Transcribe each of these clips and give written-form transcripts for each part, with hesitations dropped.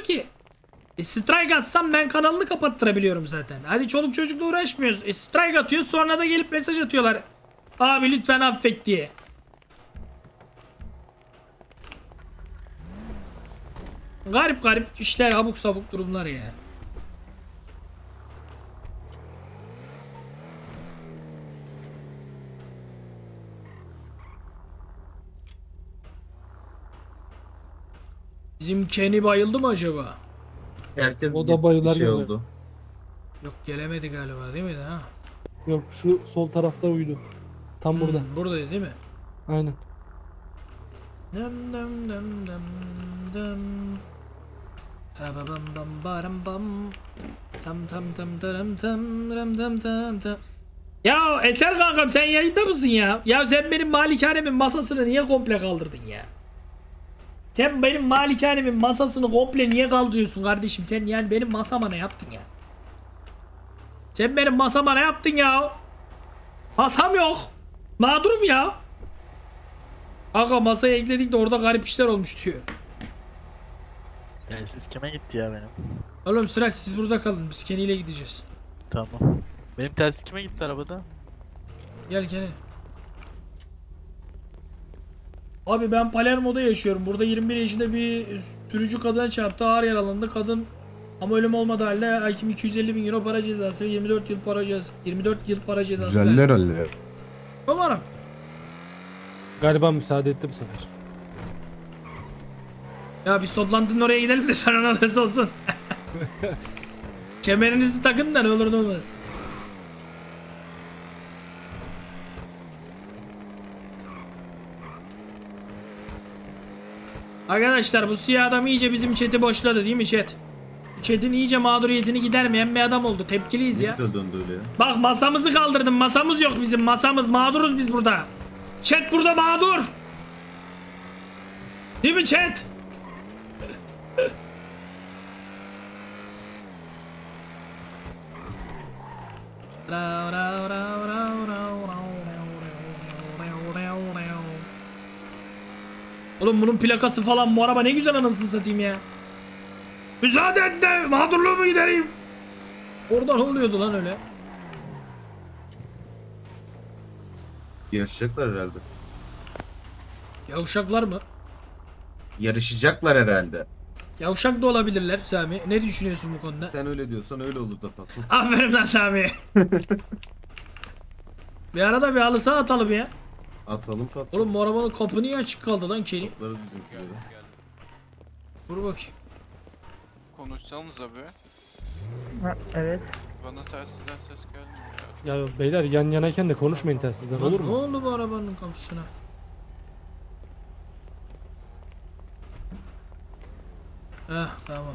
ki strike atsam ben kanalını kapattırabiliyorum zaten. Hadi çoluk çocukla uğraşmıyoruz. Strike atıyor, sonra da gelip mesaj atıyorlar. Abi lütfen affet diye. Garip garip işler, abuk sabuk durumlar ya. Bizim Kenny bayıldı mı acaba? Herkes o da bayılar şey oldu. Yok gelemedi galiba değil mi ha? Yok şu sol tarafta uyudu. Tam burada. Buradaydı değil mi? Aynen. Dem dem dem dem dem. Bam bam bam bam. Tam tam tam tam tam tam tam tam. Ya Eser kankam sen yayında mısın ya? Ya sen benim malikanemin masasını niye komple kaldırdın ya? Sen benim malikanemin masasını komple niye kaldırıyorsun kardeşim? Sen yani benim masama ne yaptın ya? Sen benim masama ne yaptın ya? Masam yok. Mağdurum ya. Aga masaya ekledik de orada garip işler olmuş diyor. Yani siz kime gitti ya benim? Oğlum Sıraç siz burada kalın. Biz Kenny ile gideceğiz. Tamam. Benim tersi kime gitti arabada? Gel Kenny. Abi ben Palermo'da yaşıyorum. Burada 21 yaşında bir sürücü kadına çarptı. Ağır yaralandı kadın. Ama ölüm olmadı halde hakim 250.000 euro para cezası ve 24 yıl para cezası. 24 yıl para cezası. Güzeller haller. Umarım. Galiba müsaade etti bu sefer. Ya biz toplantının oraya gidelim de sana nasıl olsun. Kemerinizi takın da ne olur ne olmaz. Arkadaşlar bu siyah adam iyice bizim chat'i boşladı değil mi chat? Chat'in iyice mağduriyetini gidermeyen bir adam oldu. Tepkiliyiz ya. Bak masamızı kaldırdım. Masamız yok bizim. Masamız mağduruz biz burada. Chat burada mağdur. Değil mi chat? Oğlum bunun plakası falan bu araba ne güzel anasını satayım ya. Müsaade et de mağdurluğumu gidereyim. Orada ne oluyordu lan öyle? Yarışacaklar herhalde. Yavşaklar mı? Yarışacaklar herhalde. Yavşak da olabilirler Sami. Ne düşünüyorsun bu konuda? Sen öyle diyorsan öyle olur da patron. Aferin lan Sami. Bir arada bir halı saha atalım ya. Atalım patron. Oğlum bu arabanın kapı niye açık kaldı lan Kenny? Atlarız bizimkileri. Vur bakayım. Konuşsanız abi. Evet. Bana telsizden ses gelmiyor ya. Ya beyler yan yanayken de konuşmayın telsizden olur mu? Ne oldu bu arabanın kapısına? Heh tamam.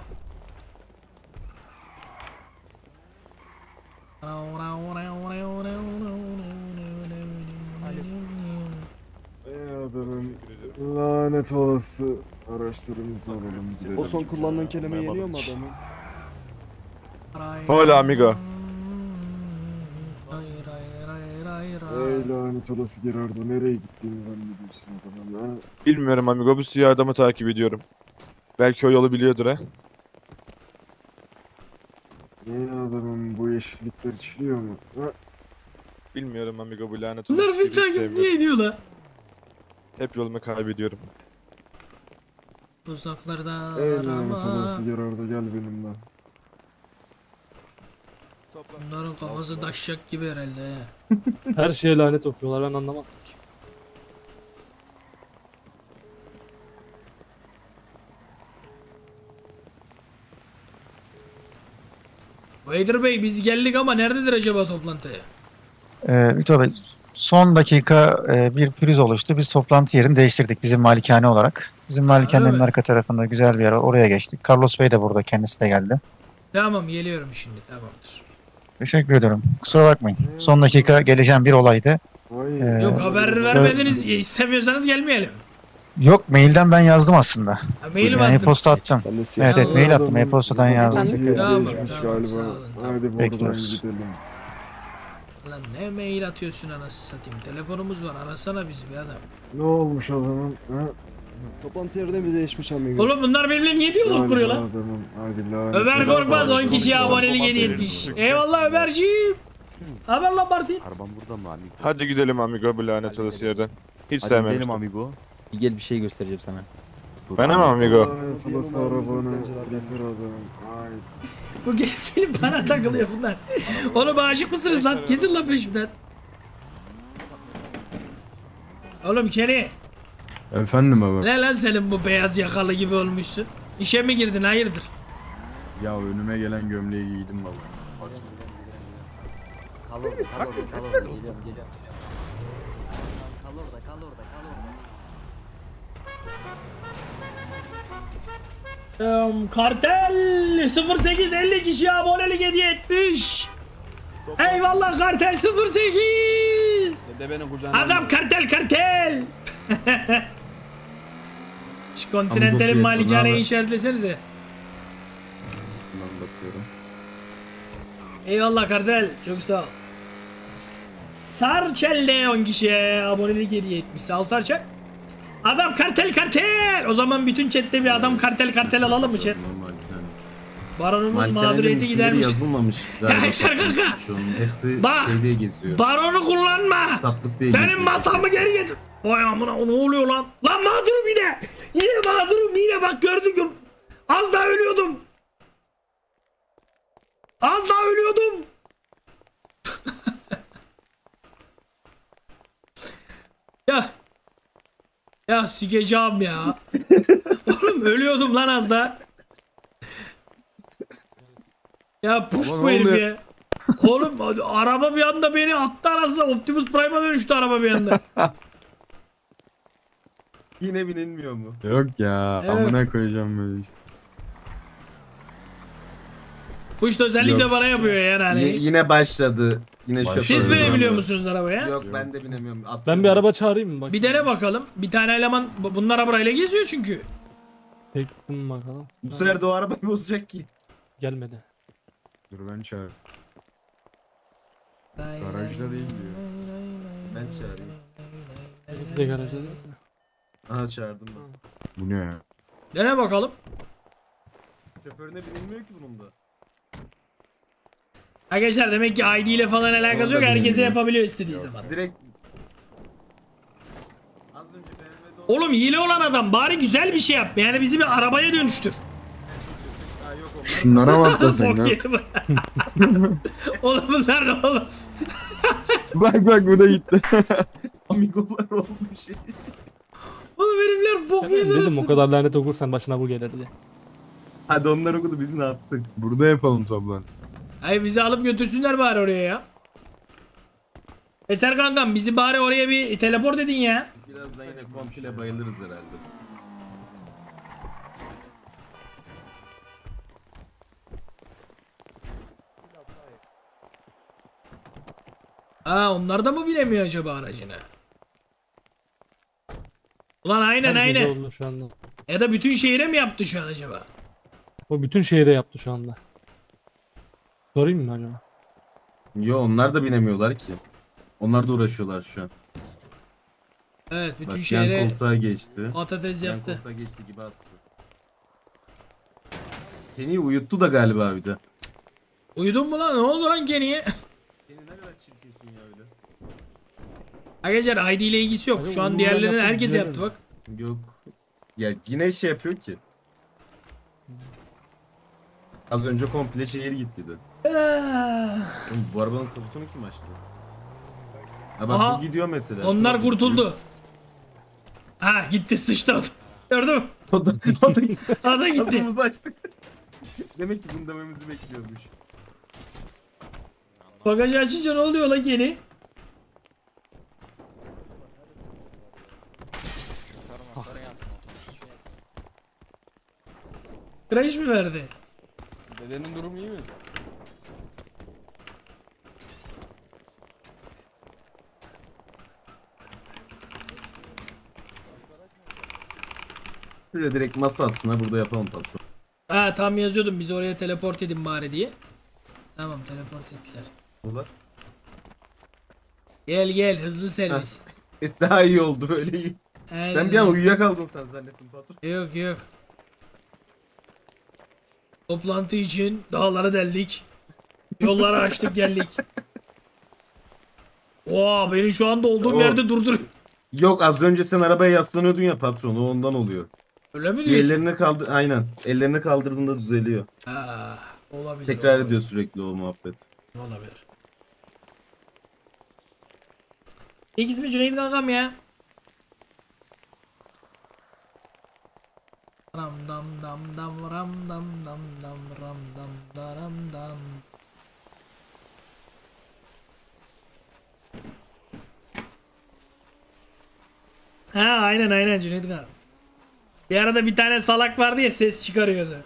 Lanet olası araçlarımızla alalım. O son kullanılan kelime yeniyor mu adamı? Hola amigo. Ey lanet olası Gerardo nereye gittiğini ben biliyorsun adamı. Bilmiyorum amigo bu siyah adamı takip ediyorum. Belki o yolu biliyordur ha. Yeni adamım bu yeşillikler içiliyor mu? Ha? Bilmiyorum amigo bu lanet olası. Bunlar bir takip niye ediyorlar? Hep yolumu kaybediyorum. Uzaklarda arama. Gel benimle. Bunların kafası taşacak gibi herhalde. Her şeye lanet okuyorlar ben anlamadım ki. Vader Bey biz geldik ama nerededir acaba toplantıya? Victor Bey son dakika bir pürüz oluştu. Biz toplantı yerini değiştirdik bizim malikane olarak. Bizim malikanenin arka tarafında güzel bir yer var. Oraya geçtik. Carlos Bey de burada. Kendisi de geldi. Tamam geliyorum şimdi. Tamamdır. Teşekkür ederim. Kusura bakmayın. Son dakika geleceğim bir olaydı. Yok haber vermediniz. İstemiyorsanız gelmeyelim. Yok mailden ben yazdım aslında. Ha, mail yani e-posta attım. Evet evet mail attım. E-postadan yazdım. Tamam sağ olun. Bekliyoruz. Lan ne mail atıyorsun anasını satayım telefonumuz var arasana bizi bir adam. Ne olmuş adamın? Toplantı yerine mi değişmiş amigo? Oğlum bunlar benimle niye diyalog kuruyor lan? Ömer Korkmaz 10 kişiye abonelik hediye etmiş. Eyvallah Ömerciğim. Haber lan Martin. Arabam burada mı amigo? Hadi gidelim amigo bu lanet olası yerden. Hiç sevmemiştim. Amigo. Gel bir şey göstereceğim sana. Ben ama amigo. Bu gelip bana takılıyor bunlar. Oğlum aşık mısınız lan? Gidin lan peşimden. Oğlum Kenny. Efendim baba. Ne lan senin bu beyaz yakalı gibi olmuşsun? İşe mi girdin hayırdır? Ya önüme gelen gömleği giydim baba. Kal orada, kal orada, kal orada. Geliyorum, geliyorum. Kal orada, kal orada, kal orada. Kartel 0850 kişi abonelik hediye etmiş. Eyvallah Kartel 08. Adam Kartel Kartel. Şu Continental'in malikaneyi işaretlesenize. Eyvallah Kartel, çok sağ ol. Sarçel 10 kişiye abonelik hediye etmiş, sağ ol Sarçel. Adam Kartel Kartel. O zaman bütün chatte bir adam Kartel Kartel alalım mı chat? Baronumuz mağduriyeti gidermiş. Yazılmamış. Bak, baronu kullanma. Benim masamı geri getir. Vay amına, ne oluyor lan? Lan mağdurum yine. Yine mağdurum yine, bak gördün. Az daha ölüyordum. Az daha ölüyordum. Ya sikeceğim ya. Oğlum ölüyordum lan az daha. Ya push bu herif ya. Oğlum araba bir anda beni attı arasına. Optimus Prime'a dönüştü araba bir anda. Yine binilmiyor mu? Yok ya. Evet. Amına koyacağım böyle. Push da özellikle yok. Bana yapıyor yani. Hani. Yine başladı. Yine siz binebiliyor musunuz arabaya? Yok ben de binemiyorum. Atladım. Ben bir araba çağırayım mı? Bak. Bir dene bakalım. Bir tane eleman bunlar arabayla geziyor çünkü. Tek bunu bakalım. Bu sefer de o arabayı bozacak ki. Gelmedi. Dur ben çağır. Garajda değil diyor. Ben çağırayım. Ne garajda değil mi? Aha çağırdım ben. Bu ne ya? Dene bakalım. Şoförüne binilmiyor ki bunun da. Arkadaşlar demek ki ID ile falan alakası yok. Herkese yapabiliyor istediği zaman. Direkt. Oğlum hile olan adam bari güzel bir şey yap. Yani bizi bir arabaya dönüştür. Şunlara bak da sen ya. Oğlum bunlar da oğlum. Bak bu da gitti. Amigolar olmuş. Oğlum herifler bok yedirsin. Dedim o kadar lanet okursan başına bu gelirdi. Hadi onlar okudu, biz ne yaptık? Burada yapalım tablan. Hayır bizi alıp götürsünler bari oraya ya. Eser kankam bizi bari oraya bir teleport edin ya. Birazdan yine komşuyla bayılırız herhalde. Aa onlar da mı bilemiyor acaba aracını? Ulan aynen. Ya da bütün şehire mi yaptı şu an acaba? O bütün şehire yaptı şu anda. Sorayım mı acaba? Yo onlar da binemiyorlar ki. Onlar da uğraşıyorlar şu an. Evet bütün bak, şehre yan koltuğa geçti. Patates yaptı. Yan koltuğa geçti gibi attı. Kenny'yi uyuttu da galiba bir de. Uyudun mu lan? Ne oldu lan Kenny'ye? Arkadaşlar ID ile ilgisi yok. Şu an diğerlerini herkes yaptı bak. Yok. Ya yine şey yapıyor ki. Az önce komple şehir gittiydi. Bu arabanın kaputunu kim açtı? Ha bak aha, bu gidiyor mesela. Onlar şurası kurtuldu. Gidiyor. Ha gitti sıçtı. Gördün mü? O da gitti. Kapımızı açtık. Demek ki bunu dememizi bekliyormuş. Bagajı açınca ne oluyor la Kenny? Crash mi verdi? Dedenin durumu iyi mi? Şuraya direkt masa atsın ha, burada yapalım tatlı. Ha tam yazıyordum bizi oraya teleport edin bari diye. Tamam teleport ettiler. Olur. Gel hızlı servis. Daha iyi oldu böyle iyi. Ben bir an uyuyakaldın sen zannettim patron. Yok yok. Toplantı için dağları deldik. Yolları açtık geldik. Oo, beni şu anda olduğum yerde durdur. Yok, az önce sen arabaya yaslanıyordun ya patron, o ondan oluyor. Öyle mi diyorsun? Ellerini kaldır, aynen. Ellerini kaldırdığında düzeliyor. Ha, olabilir. Tekrar olabilir. Ediyor sürekli o muhabbet. Olabilir. İlk ismi Cüneyt kankam ya. Ram dam dam dam ram dam dam dam ram dam daram dam. Ha aynen aynen Cüneyt kankam. Bir arada bir tane salak vardı ya, ses çıkarıyordu.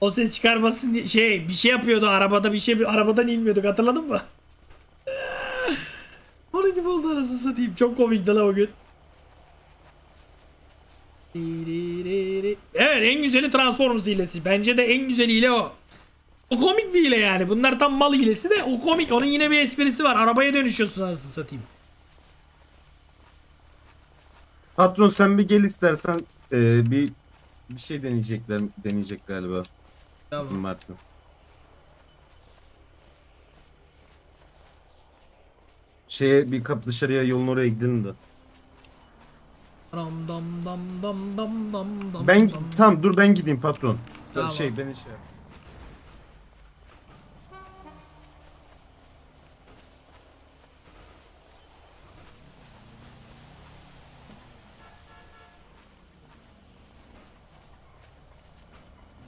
O ses çıkarmasın diye şey, bir şey yapıyordu arabada, bir şey, arabadan inmiyorduk, hatırladın mı? Onun gibi oldu anasını satayım, çok komikti la o gün. Evet, en güzeli Transformers hilesi. Bence de en güzeli hile o. O komik bir hile yani. Bunlar tam mal hilesi de o komik. Onun yine bir esprisi var. Arabaya dönüşüyorsun anasını satayım. Patron sen bir gel istersen, bir şey deneyecek galiba. Tamam. Martin. Şeye bir kap dışarıya, yolun oraya gidelim de. Dam dam dam dam dam dam dam. Ben tam dur, ben gideyim patron. Tamam. Şey beni şey.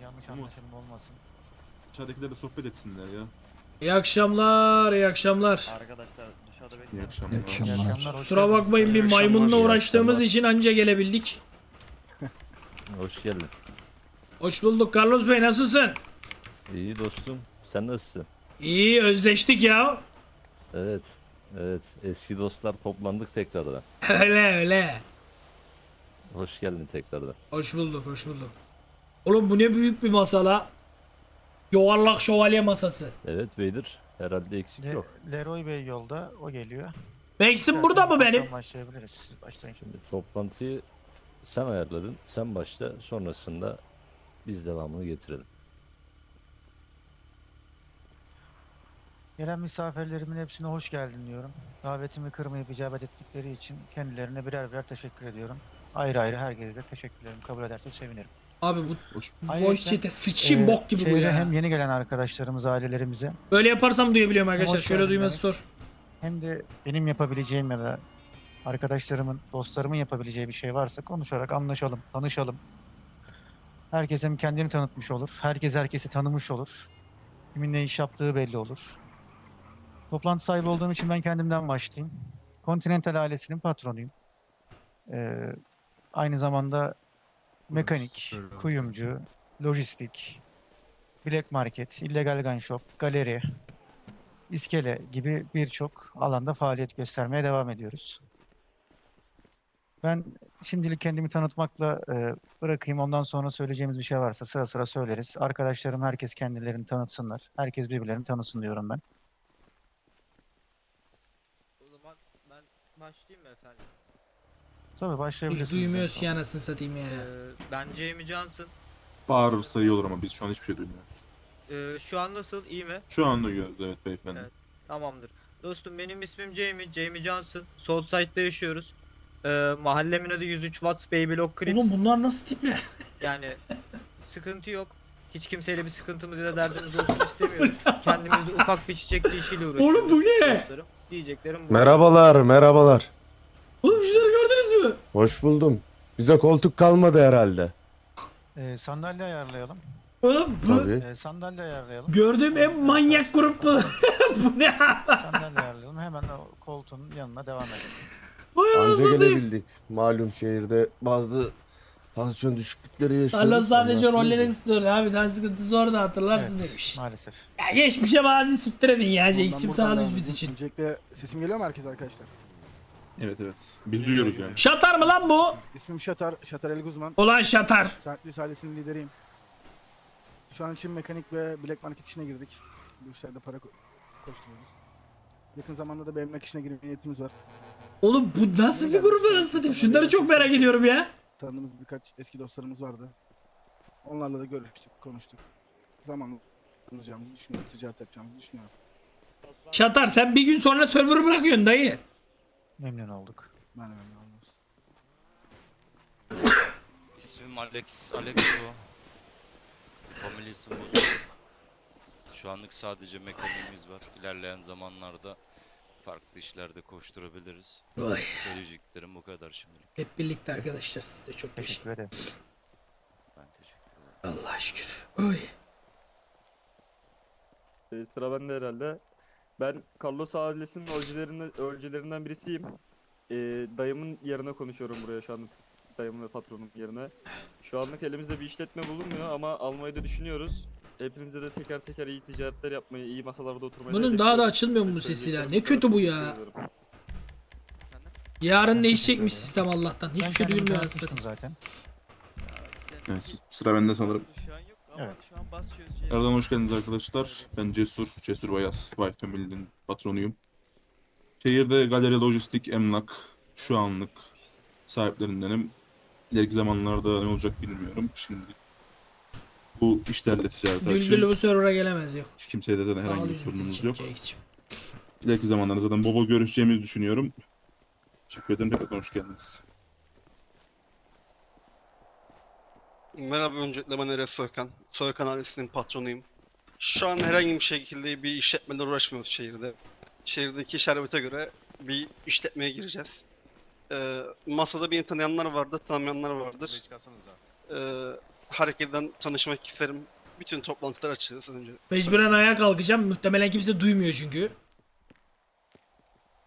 Yanlış anlaşılma olmasın. Dışarıdakilerle sohbet etsinler ya. İyi akşamlar, iyi akşamlar. Arkadaşlar dışarıda bekliyorum. İyi akşamlar. Kusura bakmayın, bir maymunla uğraştığımız için anca gelebildik. Hoş geldin. Hoş bulduk Carlos Bey, nasılsın? İyi dostum, sen nasılsın? İyi, özleştik ya. Evet, evet. Eski dostlar toplandık tekrardan. Öyle öyle. Hoş geldin tekrardan. Hoş bulduk, hoş bulduk. Oğlum bu ne büyük bir masala. Yuvarlak şövalye masası. Evet beydir. Herhalde eksik yok. Leroy Bey yolda, o geliyor. Max'im burada mı benim? Başlayabiliriz. Siz başlayın. Şimdi toplantıyı sen ayarladın. Sen başla. Sonrasında biz devamını getirelim. Gelen misafirlerimin hepsine hoş geldin diyorum. Davetimi kırmayıp icabet ettikleri için kendilerine birer birer teşekkür ediyorum. Ayrı ayrı herkese teşekkürlerimi kabul ederse sevinirim. Abi bu voice chat'e sıçayım bok gibi bu ya. Hem yeni gelen arkadaşlarımız, ailelerimize. Böyle yaparsam duyabiliyorum arkadaşlar. Şöyle duyması zor. Hem de benim yapabileceğim ya da arkadaşlarımın, dostlarımın yapabileceği bir şey varsa konuşarak anlaşalım, tanışalım. Herkes hem kendini tanıtmış olur. Herkes herkesi tanımış olur. Kimin ne iş yaptığı belli olur. Toplantı sahibi olduğum için ben kendimden başlayayım. Continental ailesinin patronuyum. Aynı zamanda mekanik, kuyumcu, lojistik, black market, illegal gun shop, galeri, iskele gibi birçok alanda faaliyet göstermeye devam ediyoruz. Ben şimdilik kendimi tanıtmakla bırakayım. Ondan sonra söyleyeceğimiz bir şey varsa sıra sıra söyleriz. Arkadaşlarım herkes kendilerini tanıtsınlar. Herkes birbirlerini tanısın diyorum ben. O zaman ben başlayayım mı efendim? Tabii başlayabilirsiniz. Hiç duymuyoruz ki anasını satayım ya. Ben Jamie Johnson. Bağırırsa iyi olur ama biz şu an hiçbir şey duymuyoruz. Şu an nasıl, iyi mi? Şu an duyuyoruz evet beyefendi. Evet, tamamdır. Dostum benim ismim Jamie, Jamie Johnson. Southside'da yaşıyoruz. Mahallemin adı 103 Watts Baby Lock Clips. Oğlum bunlar nasıl tipler? Yani sıkıntı yok. Hiç kimseyle bir sıkıntımız ya da derdimiz olsun istemiyoruz. Kendimizde ufak bir çiçek dişiyle uğraşıyoruz. Oğlum bu ne? Dostlarım. Diyeceklerim bu. Merhabalar, merhabalar. Oğlum şunları gördünüz mü? Hoş buldum. Bize koltuk kalmadı herhalde. Sandalye ayarlayalım. Oğlum bu... sandalye ayarlayalım. Gördüğüm en manyak grup bu. Bu ne? Sandalye ayarlayalım. Hemen o koltuğun yanına devam edelim. Anca gelebildik. Malum şehirde bazı tansiyon düşüklükleri yaşıyoruz. Carlos sadece rollerini istiyordu abi. Tansiyon zor da hatırlarsın evet, demiş. Maalesef. Ya geçmişe bazı siktir edin ya. Eksim sağ düzbüt için. Öncelikle sesim geliyor mu herkese arkadaşlar? Evet evet. Biz duyuyoruz yani. Şatar mı lan bu? İsmim Şatar, Şatar El Guzman. Ulan Şatar. Saatli üst ailesinin lideriyim. Şu an için mekanik ve black market işine girdik. Bu işlerde para koşturuyoruz. Yakın zamanda da benim işine girme niyetimiz var. Oğlum bu nasıl bir grup arasındayım? Şunları çok merak ediyorum ya. Tanıdığımız birkaç eski dostlarımız vardı. Onlarla da görüştük, konuştuk. Zamanla bulacağımızı düşünüyorum, ticaret yapacağımızı düşünüyorum. Şatar, sen bir gün sonra server'ı bırakıyorsun dayı. Memnun olduk. Ben de memnun oldum. İsmim Alexo. Family isim bozuldu. Şu anlık sadece mekaniğimiz var. İlerleyen zamanlarda farklı işlerde koşturabiliriz. Oy. Söyleyeceklerim bu kadar şimdilik. Hep birlikte arkadaşlar, size çok teşekkür ederim. Ben teşekkür ederim. Allah'a şükür. Oy. Sıra bende herhalde. Ben Carlos ailesinin öncülerinden birisiyim. Dayımın yerine konuşuyorum buraya şu an. Dayımın ve patronun yerine. Şu anlık elimizde bir işletme bulunmuyor ama almayı da düşünüyoruz. Hepinize de teker teker iyi ticaretler yapmayı, iyi masalarda oturmayı... Bunun daha da açılmıyor mu bu sesiyle? Ne kötü bu ya. Yarın değişecekmiş sistem Allah'tan. Hiçbir şey duyulmuyor aslında zaten. Evet, sıra bende sanırım. Evet. Aradan hoş geldiniz arkadaşlar. Ben Cesur Bayaz. White Family'nin patronuyum. Şehirde galeri, lojistik, emlak şu anlık sahiplerindenim. İleriki zamanlarda ne olacak bilmiyorum. Şimdi bu işlerle ticaret açıyorum. Düldülü bu server'a gelemez yok. Kimseye de herhangi bir sorunumuz yok. İleriki zamanlarda zaten bol bol görüşeceğimizi düşünüyorum. Teşekkür ederim. Tekrar hoş geldiniz. Merhaba, öncelikle ben Eren Soykan. Soykan ailesinin patronuyum. Şu an herhangi bir şekilde bir işletmeyle uğraşmıyoruz şehirde. Şehirdeki şerbete göre bir işletmeye gireceğiz. Masada beni tanıyanlar vardır, tanımayanlar vardır. Hareketlerden tanışmak isterim. Bütün toplantılar açacağız önce. Mecburen ayağa kalkacağım. Muhtemelen kimse duymuyor çünkü.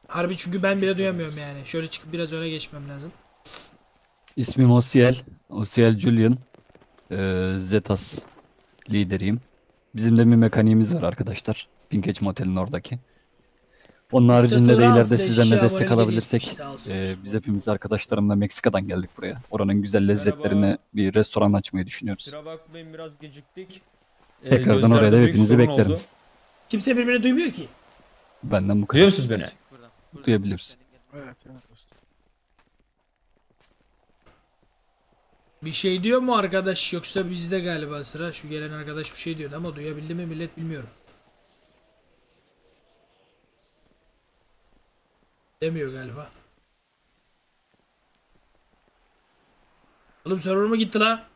Harbi, çünkü ben bile duyamıyorum yani. Şöyle çıkıp biraz öne geçmem lazım. İsmim Osiel Julian. Zetas lideriyim. Bizim de bir mekaniğimiz var arkadaşlar. Pinkeç Motel'in oradaki. Onun haricinde de ileride sizden de destek alabilirsek, biz hepimiz arkadaşlarımla Meksika'dan geldik buraya. Oranın güzel lezzetlerine bir restoran açmayı düşünüyoruz. Kusura bakmayın, biraz geciktik. Tekrardan oraya da hepinizi beklerim. Oldu. Kimse birbirini duymuyor ki. Benden bu kadar. Duyuyor musunuz beni? Duyabiliriz. Evet. Bir şey diyor mu arkadaş, yoksa bizde galiba sıra. Şu gelen arkadaş bir şey diyordu ama duyabildi mi millet bilmiyorum. Demiyor galiba. Oğlum server mı gitti la?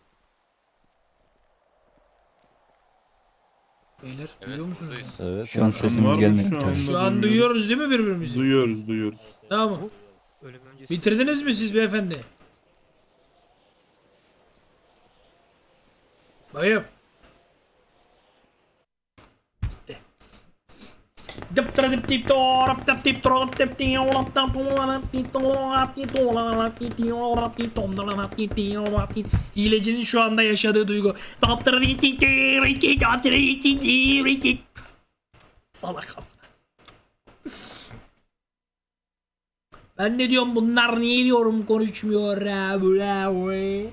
Beyler, evet, duyuyor musunuz? Evet, şu an sesimiz gelmiyor. Şu an duyuyoruz değil mi birbirimizi? Duyuyoruz. Tamam. Bitirdiniz mi siz beyefendi? Bayım. Hilecinin şu anda yaşadığı duygu. Salak. Ben ne diyorum, bunlar niye diyorum konuşmuyor ha böyle.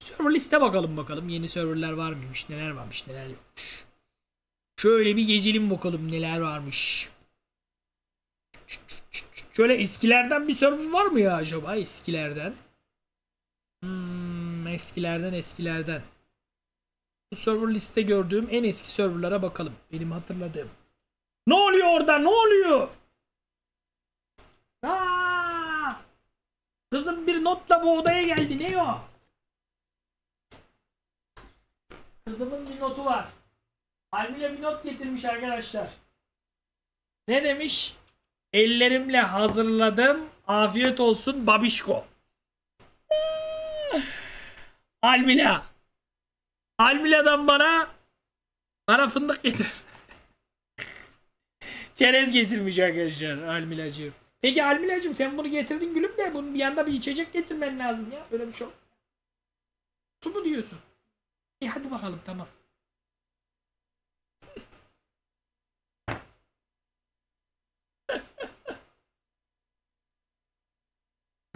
Server liste bakalım yeni serverler var mıymış, neler varmış, neler yokmuş. Şöyle bir gezelim bakalım neler varmış. Şöyle eskilerden bir server var mı ya acaba, eskilerden? Eskilerden. Bu server liste gördüğüm en eski serverlara bakalım, benim hatırladığım. Ne oluyor orada? Ne oluyor? Aa! Kızım bir notla bu odaya geldi. Ne o? Kızımın bir notu var. Almila bir not getirmiş arkadaşlar. Ne demiş? Ellerimle hazırladım. Afiyet olsun babişko. Almila. Almila'dan bana fındık getir. Çerez getirmiş arkadaşlar Almilacığım. Peki Almilacığım, sen bunu getirdin gülüm de bunun bir yanda bir içecek getirmen lazım ya. Öyle bir şey olmuyor. Su mu diyorsun? Hadi bakalım, tamam.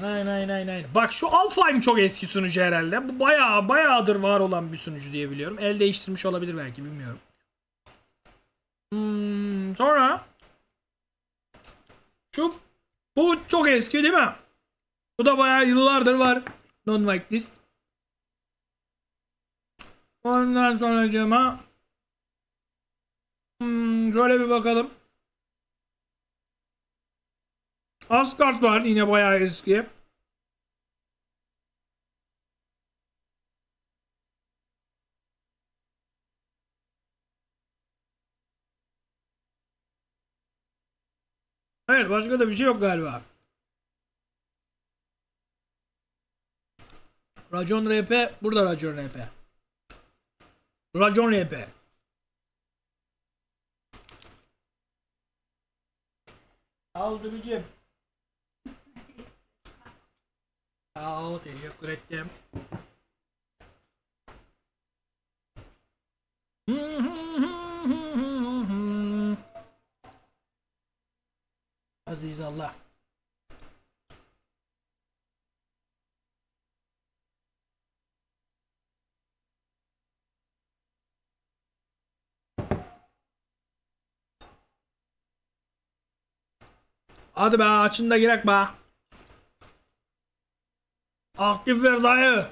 Aynen. Bak şu Alfheim çok eski sunucu herhalde. Bu bayağıdır var olan bir sunucu diye biliyorum. El değiştirmiş olabilir belki, bilmiyorum. Sonra şu bu çok eski değil mi? Bu da bayağı yıllardır var. Don't like this. Ondan sonra cama şöyle bir bakalım. Asgard var yine bayağı eski. Evet, başka da bir şey yok galiba. Racon RP. Burada Racon RP. Racon RP. Aldı bicim. Sağ ol, teşekkür ettim. Aziz Allah. Hadi be, açın da girek be. Aktif ver dayı.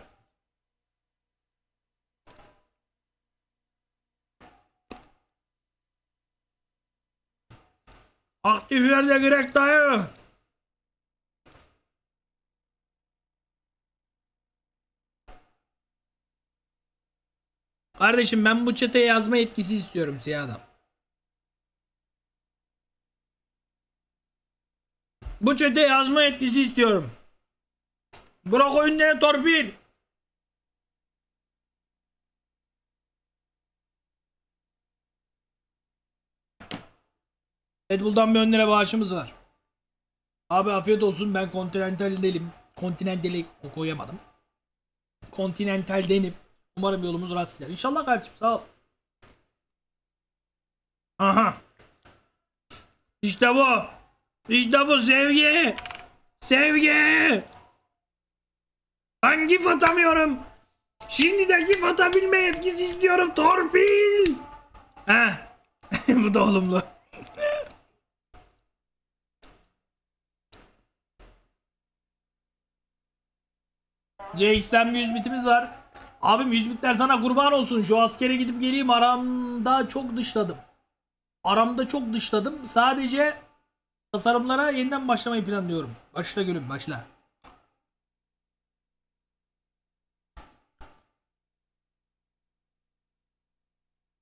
Aktif ver de girek dayı. Kardeşim ben bu çete yazma etkisi istiyorum siyah adam. Bu çete yazma etkisi istiyorum. Bırak oyunları torpil. Evet, buradan bir önlere bağışımız var. Abi afiyet olsun, ben Continental'denim. Continental'i koyamadım. Continental'denim. Umarım yolumuz rast gider. İnşallah kardeşim, sağ ol. Aha. İşte bu. İşte bu sevgi. Sevgi. Ben gif atamıyorum. Şimdi de gif atabilme yetkisi istiyorum. Torpil. Heh. Bu da olumlu. CX'den bir 100 bitimiz var. Abim 100 bitler sana kurban olsun. Şu askere gidip geleyim. Aramda çok dışladım. Sadece tasarımlara yeniden başlamayı planlıyorum. Başla gülüm, başla.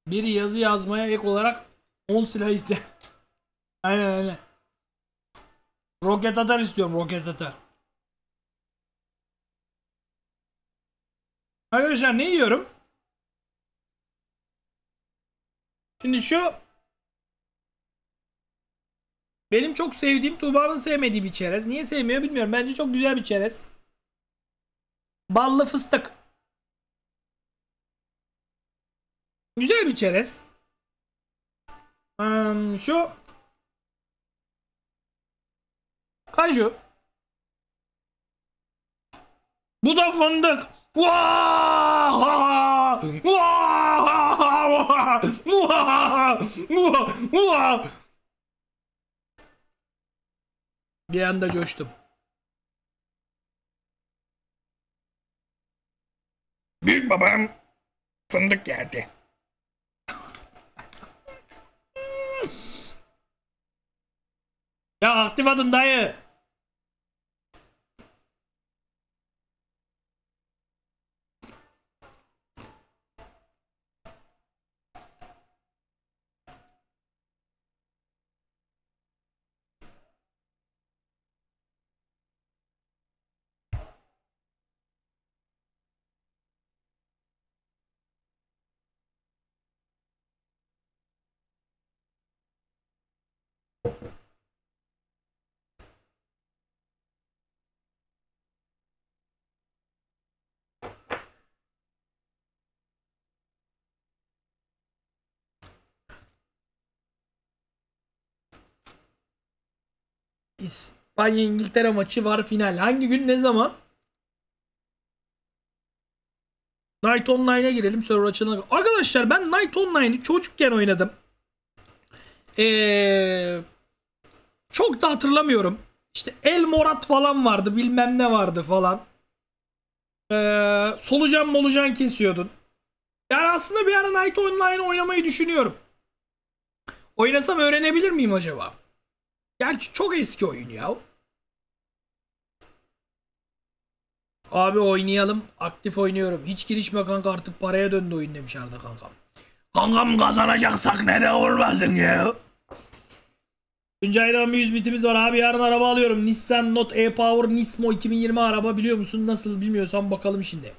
Bir yazı yazmaya ek olarak 10 silah ise. Aynen. Roket atar istiyorum, roket atar. Arkadaşlar ne yiyorum? Şimdi şu benim çok sevdiğim, Tuğba'nın sevmediği bir çerez. Niye sevmiyor bilmiyorum. Bence çok güzel bir çerez. Ballı fıstık. Güzel bir çerez. Şu kaju. Bu da fındık. Bir anda coştum. Büyük babam fındık yerdi. Ya aktif adın dayı. İspanya İngiltere maçı var, final. Hangi gün, ne zaman? Knight Online'a girelim. Server açılana. Arkadaşlar ben Knight Online'ı çocukken oynadım. Çok da hatırlamıyorum. İşte El Morat falan vardı. Bilmem ne vardı falan. Solucan kesiyordun. Yani aslında bir ara Knight Online oynamayı düşünüyorum. Oynasam öğrenebilir miyim acaba? Gerçi çok eski oyun ya. Abi oynayalım. Aktif oynuyorum. Hiç girişme kanka, artık paraya döndü oyun demiş Arda kankam. Kankam kazanacaksak neden olmasın ya? Tuncay'dan bir 100 bitimiz var. Abi yarın araba alıyorum. Nissan Note e-Power Nismo 2020 araba, biliyor musun? Nasıl bilmiyorsan bakalım şimdi.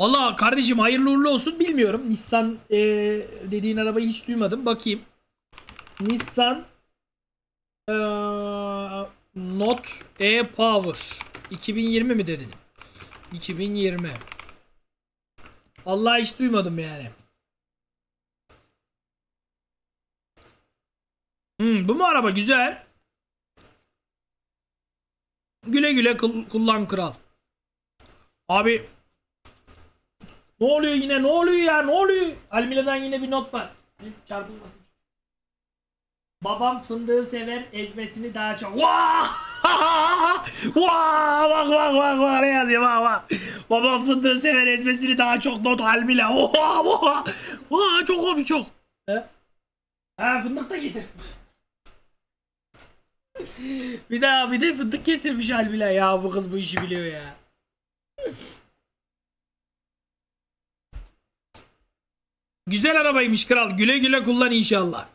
Valla kardeşim hayırlı uğurlu olsun. Bilmiyorum. Nissan dediğin arabayı hiç duymadım. Bakayım. Nissan Note e-Power 2020 mi dedin? 2020. Vallahi hiç duymadım yani. Bu mu araba? Güzel. Güle güle kullan kral. Abi ne oluyor yine? Ne oluyor ya? Ne oluyor? Almila'dan yine bir not var. Çarpılmasın. Babam fındığı sever, ezmesini daha çok. Vaa! Vaa! Bak bak bak bak ne yazıyor? Bak bak. Babam fındığı sever, ezmesini daha çok, not Almila. Vaa! Vaa! Vaa! Çok abi çok. He? Ha, fındık da getirmiş. bir de fındık getirmiş Almila. Ya bu kız bu işi biliyor ya. Güzel arabaymış kral. Güle güle kullan inşallah.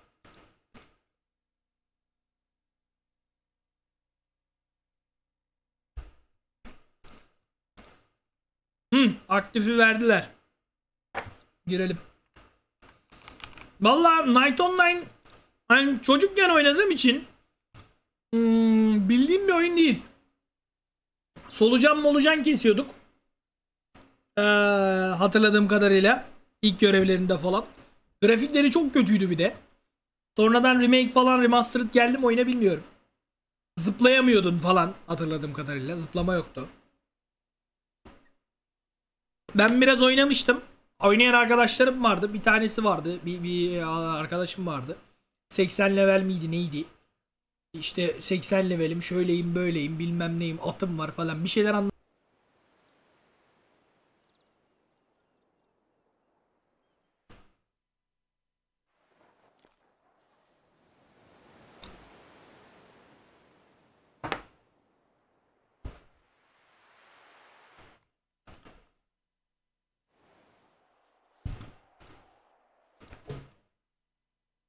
Aktifi verdiler. Girelim. Vallahi Knight Online yani çocukken oynadığım için bildiğim bir oyun değil. Solucan kesiyorduk. Hatırladığım kadarıyla ilk görevlerinde falan. Grafikleri çok kötüydü bir de. Sonradan remake falan remastered geldim oyuna, bilmiyorum. Zıplayamıyordun falan hatırladığım kadarıyla. Zıplama yoktu. Ben biraz oynamıştım. Oynayan arkadaşlarım vardı. Bir tanesi vardı. Bir arkadaşım vardı. 80 level miydi neydi? İşte 80 levelim, şöyleyim, böyleyim, bilmem neyim, atım var falan. Bir şeyler anlattı.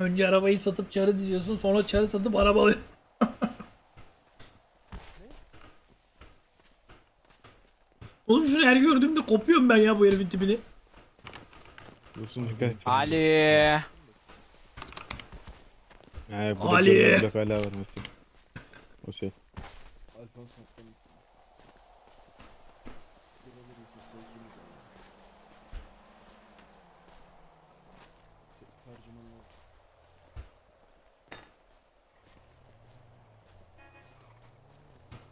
Önce arabayı satıp çarı diziyorsun, sonra çarı satıp araba alıyorsun. Oğlum şunu her gördüğümde kopuyorum ben ya bu herifin tipini. Ali. Ali. O şey.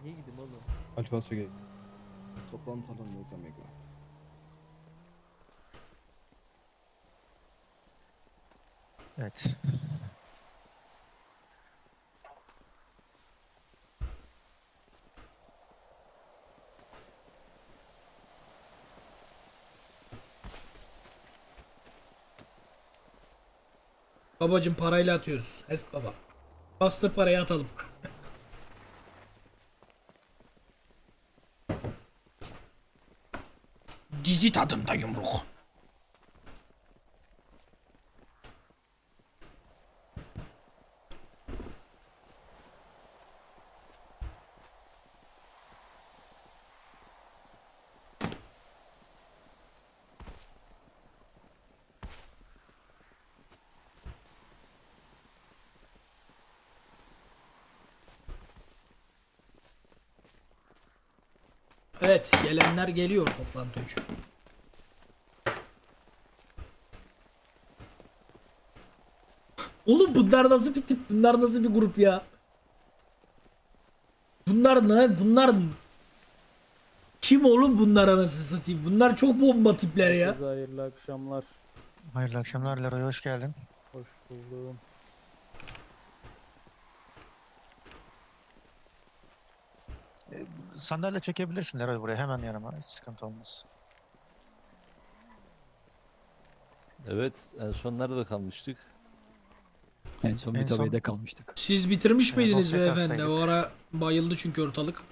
Niye gideyim oğlum? Alfonso gel. Toplantı salonundayız Amerika. Evet. Babacım parayla atıyoruz. Esk baba. Bastır parayı atalım. Cici tadımda yumruk. Evet, gelenler geliyor toplantı için. Oğlum bunlar nasıl bir tip? Bunlar nasıl bir grup ya? Bunlar ne? Bunlar kim oğlum, bunlar anasını satayım? Bunlar çok bomba tipler ya. Herkese hayırlı akşamlar. Hayırlı akşamlar Leroy, hoş geldin. Hoş buldum. Sandalye çekebilirsin Leroy buraya, hemen yanıma, hiç sıkıntı olmaz. Evet, en son nerede kalmıştık? En son Mitabe'de kalmıştık. Siz bitirmiş miydiniz beyefendi? O ara bayıldı çünkü ortalık.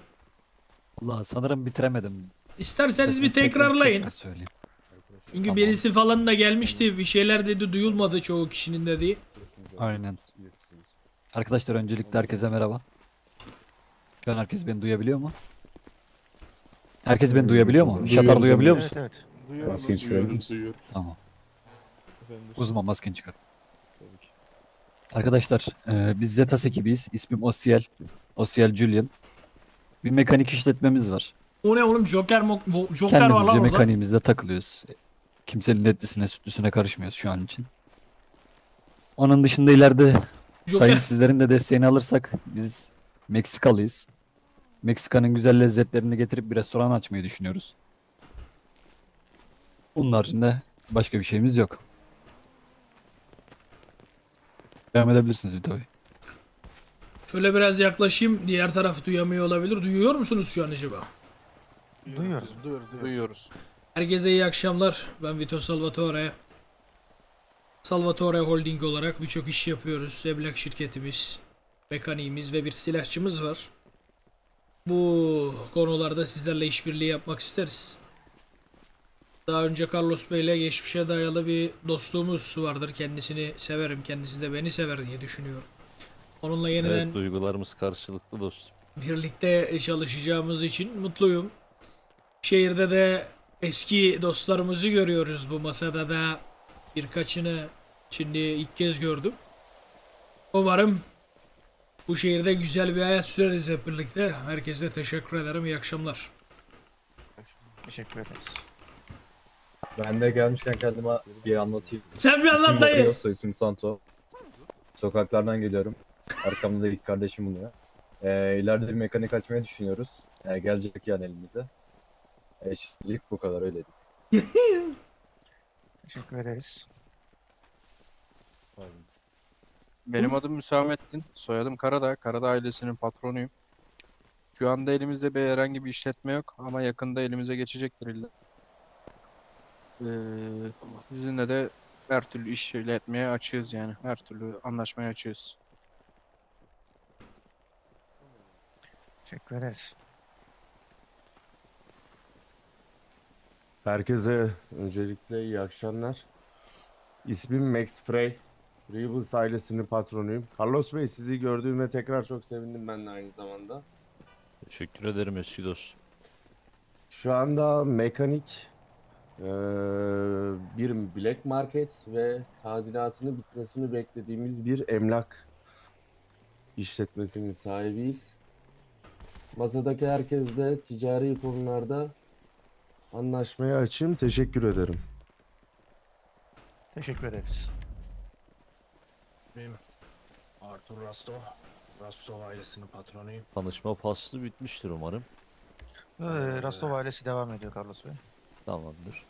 Allah, sanırım bitiremedim. İsterseniz bir tekrarlayın. Çünkü tamam, birisi falan da gelmişti, bir şeyler dedi, duyulmadı çoğu kişinin dediği. Aynen. Arkadaşlar öncelikle herkese merhaba. Şu an herkes beni duyabiliyor mu? Herkes beni duyabiliyor mu? Şatar duyabiliyor musun? Evet, evet. Maskeni çıkarabilir misin? Tamam. Uzman maskeni çıkar. Arkadaşlar biz Zeta ekibiyiz. İsmim Osiel. Osiel Julian. Bir mekanik işletmemiz var. O ne oğlum? Joker var lan orada. Kendimizce mekaniğimizde takılıyoruz. Kimsenin etlisine sütlüsüne karışmıyoruz şu an için. Onun dışında ileride sayın sizlerin de desteğini alırsak biz Meksikalıyız. Meksika'nın güzel lezzetlerini getirip bir restoran açmayı düşünüyoruz. Onun haricinde başka bir şeyimiz yok. Devam edebilirsiniz bir tabii. Şöyle biraz yaklaşayım. Diğer tarafı duyamıyor olabilir. Duyuyor musunuz şu an acaba? Duyuyoruz. Herkese iyi akşamlar. Ben Vito Salvatore. Salvatore Holding olarak birçok iş yapıyoruz. Emlak şirketimiz, mekaniğimiz ve bir silahçımız var. Bu konularda sizlerle işbirliği yapmak isteriz. Daha önce Carlos Bey'le geçmişe dayalı bir dostluğumuz vardır. Kendisini severim, kendisi de beni sever diye düşünüyorum. Onunla yeniden evet, duygularımız karşılıklı dostum. Birlikte çalışacağımız için mutluyum. Şehirde de eski dostlarımızı görüyoruz. Bu masada da birkaçını şimdi ilk kez gördüm. Umarım bu şehirde güzel bir hayat süreriz hep birlikte. Herkese teşekkür ederim. İyi akşamlar. Teşekkür ederiz. Ben de gelmişken kendime bir anlatayım. Sen bir anlat dayı. İsmim Santo. Sokaklardan geliyorum. Arkamda da ilk kardeşim bulunuyor. İleride bir mekanik açmayı düşünüyoruz. Gelecek yani elimize. Şimdilik bu kadar, öyle değil. Teşekkür ederiz. Benim adım Müsamettin. Soyadım Karadağ. Karadağ ailesinin patronuyum. Şu anda elimizde bir herhangi bir işletme yok ama yakında elimize geçecektir illa. Sizinle de her türlü işletmeye açığız yani. Her türlü anlaşmaya açığız. Teşekkür ederiz. Herkese öncelikle iyi akşamlar. İsmim Max Frey. Rebels ailesinin patronuyum. Carlos Bey, sizi gördüğüme tekrar çok sevindim ben de aynı zamanda. Teşekkür ederim eski dostum. Şu anda mekanik bir Black Market ve tadilatını bitmesini beklediğimiz bir emlak işletmesinin sahibiyiz. Masadaki herkes de ticari konularda anlaşmaya açayım. Teşekkür ederim. Teşekkür ederiz. Benim Artur Rastov. Rastov ailesinin patronuyum. Tanışma faslı bitmiştir umarım. Rastov ailesi devam ediyor Carlos Bey. Tamamdır.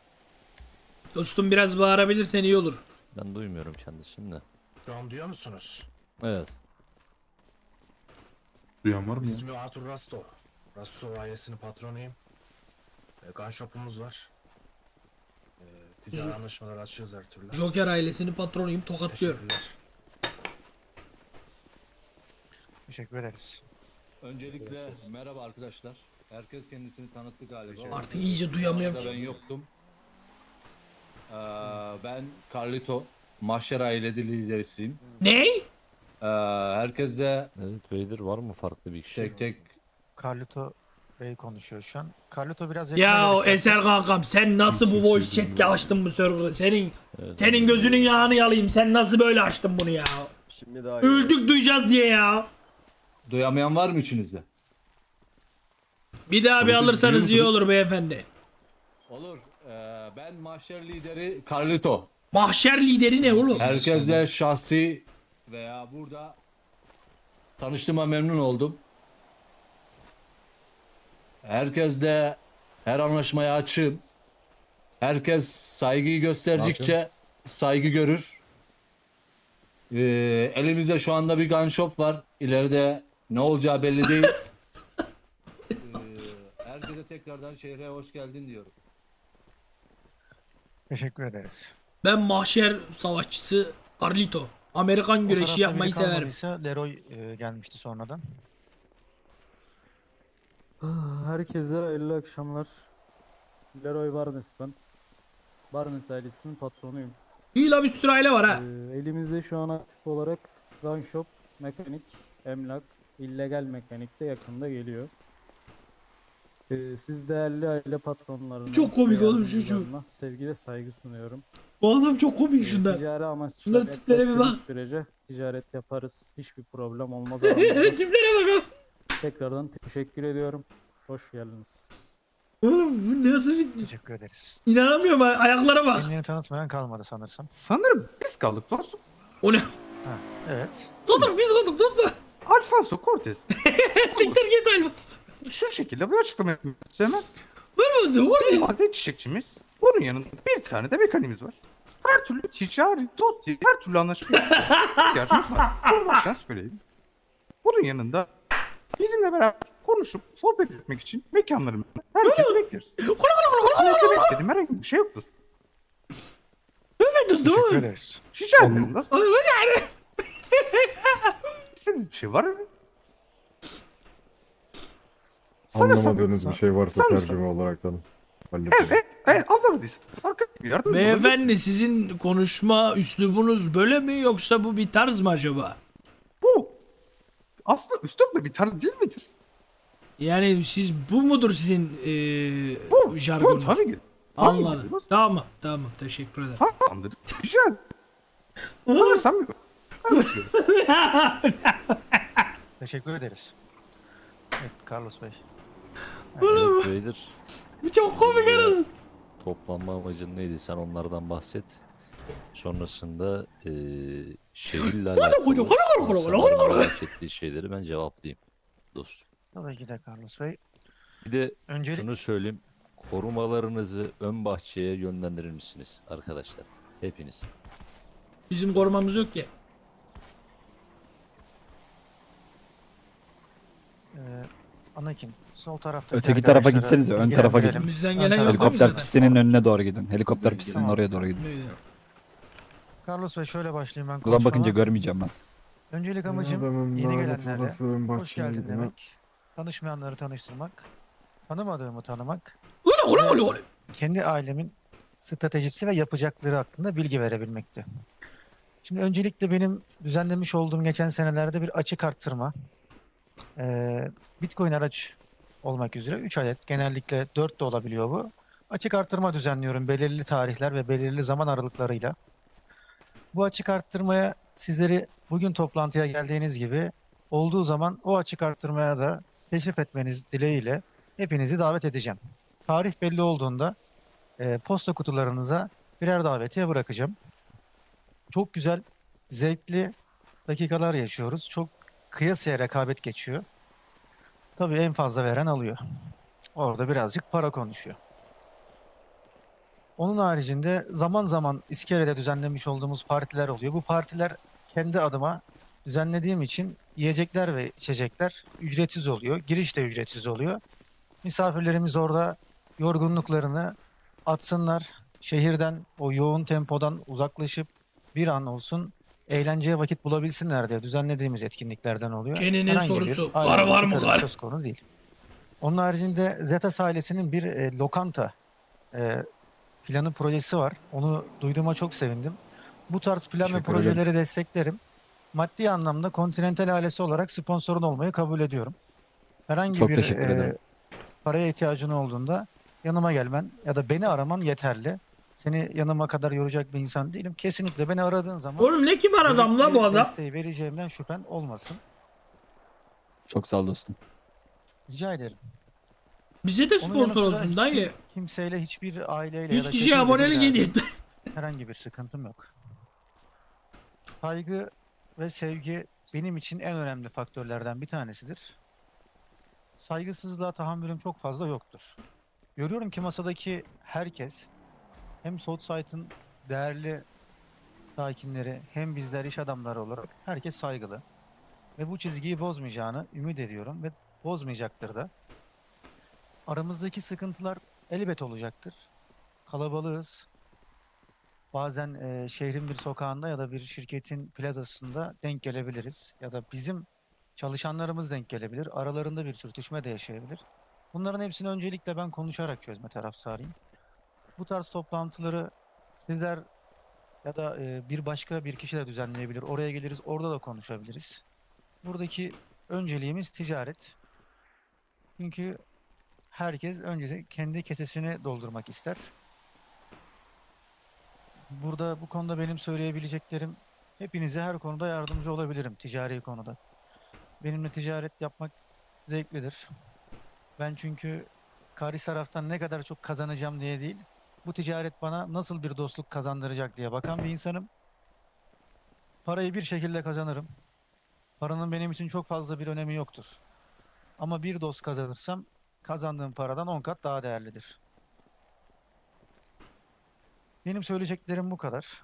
Dostum biraz bağırabilirsen iyi olur. Ben duymuyorum kendisini de. Şu an duyuyor musunuz? Evet. Duyan var mı? İsmi Artur Rastov. Rastov ailesinin patronuyum. Gun shop'umuz var. Ticari anlaşmalar açıyoruz her türlü. Joker ailesinin patronuyum, tokatlıyor. Teşekkür ederiz. Öncelikle merhaba arkadaşlar. Herkes kendisini tanıttı galiba. Artık iyice duyamıyorum. Ben yoktum. Ben Carlito. Mahşer Ailesi liderisiyim. Ne? Herkes de... Evet, Vader var mı farklı bir kişi? Tek Carlito Bey konuşuyor şu an. Carlito biraz... Ya o Eser kankam, sen nasıl bu voice chat'le açtın bu server'ı? Senin gözünün yağını yalayayım. Sen nasıl böyle açtın bunu ya? Şimdi daha öldük duyacağız diye ya. Duyamayan var mı içinizde? Bir daha bir alırsanız iyi olur beyefendi. Olur. Ben mahşer lideri Carlito. Mahşer lideri ne oğlum? Herkes de şahsi veya burada tanıştığıma memnun oldum. Herkes de her anlaşmaya açığım. Herkes saygıyı gösterdikçe saygı görür. Elimizde şu anda bir gun shop var. İleride ne olacağı belli değil. Herkese tekrardan şehre hoş geldin diyorum. Teşekkür ederiz. Ben mahşer savaşçısı Carlito. Amerikan güreşi yapmayı severim. Leroy gelmişti sonradan. Herkese hayırlı akşamlar. Leroy Barnes ben. Barnes ailesinin patronuyum. İyi la, bir sürü aile var ha. Elimizde şu an aktif olarak gun shop, mekanik, emlak, illegal mekanik de yakında geliyor. Siz değerli aile patronlarına... Çok komik oğlum şu. Sevgi ve saygı sunuyorum. Bu adam çok komik şunlar. Ticari amaçlı tiplere bir bak. Sürece ticaret yaparız. Hiçbir problem olmaz. Tiplere bak. Tekrardan teşekkür ediyorum. Hoş geldiniz. Oğlum bu nasıl bir... Teşekkür ederiz. İnanamıyorum, ayaklara bak. Kendini tanıtmayan kalmadı sanırsam. Sanırım biz kaldık dostum. O ne? Ha, evet. Sanırım biz kaldık dostum. Alfonso Cortez. Siktir git Alfonso. Şu şekilde bir açıklama yapmak istemem. Alfonso Cortez. Bir adet çiçekçimiz. Onun yanında bir tane de mekanimiz var. Her türlü ticari dosya, her türlü anlaşma ihtiyacımız var. Bunu baştan söyleyeyim. Bunun yanında bizimle beraber konuşup sohbet etmek için mekanlarımızda herkesi bekleriz. Bekledim, herhangi bir şey yoktur. Teşekkür ederiz. Rica ederim. Sizin bir şey var mı? Anlamadığınız bir şey varsa tercüme olarak tanım. Evet, evet, anlamadıysa. Beyefendi, sizin konuşma üslubunuz böyle mi, yoksa bu bir tarz mı acaba? Bu aslında üslup da bir tarz değil midir? Yani siz, bu mudur sizin jargonunuz? Bu tabii ki. Anladım. Tamam, tamam, teşekkür ederim. Tamamdır. Güzel. Sanırsam yok. Teşekkür ederiz. Evet, Carlos Bey. Evet, Bey'dir. Çok komik arası. Toplanma amacın neydi? Sen onlardan bahset. Sonrasında şehirle alakalı bahsettiği şeyleri ben cevaplayayım dostum. Tabii ki de Carlos Bey. Bir de öncelik... şunu söyleyeyim. Korumalarınızı ön bahçeye yönlendirir misiniz arkadaşlar? Hepiniz. Bizim korumamız yok ki. Anakin, sol tarafta. Öteki tarafa gitseniz, ön tarafa gidin. Helikopter pistinin önüne doğru gidin. Helikopter pistinin oraya doğru gidin. Carlos Bey şöyle başlayayım ben. Kulağım bakınca görmeyeceğim ben. Öncelik amacım yeni gelenlerle hoş geldin demek. Tanışmayanları tanıştırmak. Tanımadığımı tanımak. Kendi ailemin stratejisi ve yapacakları hakkında bilgi verebilmekti. Şimdi öncelikle benim düzenlemiş olduğum geçen senelerde bir açık arttırma. Bitcoin araç olmak üzere 3 adet, genellikle 4 de olabiliyor bu. Açık arttırma düzenliyorum belirli tarihler ve belirli zaman aralıklarıyla. Bu açık arttırmaya sizleri bugün toplantıya geldiğiniz gibi olduğu zaman o açık arttırmaya da teşrif etmeniz dileğiyle hepinizi davet edeceğim. Tarih belli olduğunda posta kutularınıza birer davetiye bırakacağım. Çok güzel, zevkli dakikalar yaşıyoruz. Çok kıyasaya rekabet geçiyor. Tabii en fazla veren alıyor. Orada birazcık para konuşuyor. Onun haricinde zaman zaman iskelede düzenlemiş olduğumuz partiler oluyor. Bu partiler kendi adıma düzenlediğim için yiyecekler ve içecekler ücretsiz oluyor. Giriş de ücretsiz oluyor. Misafirlerimiz orada yorgunluklarını atsınlar. Şehirden, o yoğun tempodan uzaklaşıp bir an olsun eğlenceye vakit bulabilsinler diye düzenlediğimiz etkinliklerden oluyor. Kenny'nin sorusu, para var mı var? Söz konu değil. Onun haricinde Zeta ailesinin bir lokanta planı, projesi var. Onu duyduğuma çok sevindim. Bu tarz plan ve projeleri desteklerim. Maddi anlamda Continental ailesi olarak sponsorun olmayı kabul ediyorum. Herhangi çok bir paraya ihtiyacın olduğunda yanıma gelmen ya da beni araman yeterli. Seni yanıma kadar yoracak bir insan değilim. Kesinlikle beni aradığın zaman... Oğlum ne kim aradam lan bu adam? ...desteği vereceğimden şüphen olmasın. Çok sağ ol dostum. Rica ederim. Bize de sponsor olsun dayı. Kimseyle, hiçbir aileyle... 100 kişiye abonelik hediye. Herhangi bir sıkıntım yok. Saygı ve sevgi benim için en önemli faktörlerden bir tanesidir. saygısızlığa tahammülüm çok fazla yoktur. Görüyorum ki masadaki herkes, hem Southside'ın değerli sakinleri hem bizler iş adamları olarak herkes saygılı. Ve bu çizgiyi bozmayacağını ümit ediyorum ve bozmayacaktır da. Aramızdaki sıkıntılar elbet olacaktır. Kalabalığız. Bazen şehrin bir sokağında ya da bir şirketin plazasında denk gelebiliriz. Ya da bizim çalışanlarımız denk gelebilir. Aralarında bir sürtüşme de yaşayabilir. Bunların hepsini öncelikle ben konuşarak çözme taraftarıyım. Bu tarz toplantıları sizler ya da bir başka bir kişi de düzenleyebilir. Oraya geliriz, orada da konuşabiliriz. Buradaki önceliğimiz ticaret. Çünkü herkes önce kendi kesesini doldurmak ister. Burada bu konuda benim söyleyebileceklerim, hepinize her konuda yardımcı olabilirim ticari konuda. Benimle ticaret yapmak zevklidir. Ben çünkü karşı taraftan ne kadar çok kazanacağım diye değil, bu ticaret bana nasıl bir dostluk kazandıracak diye bakan bir insanım. Parayı bir şekilde kazanırım. Paranın benim için çok fazla bir önemi yoktur. Ama bir dost kazanırsam kazandığım paradan 10 kat daha değerlidir. Benim söyleyeceklerim bu kadar.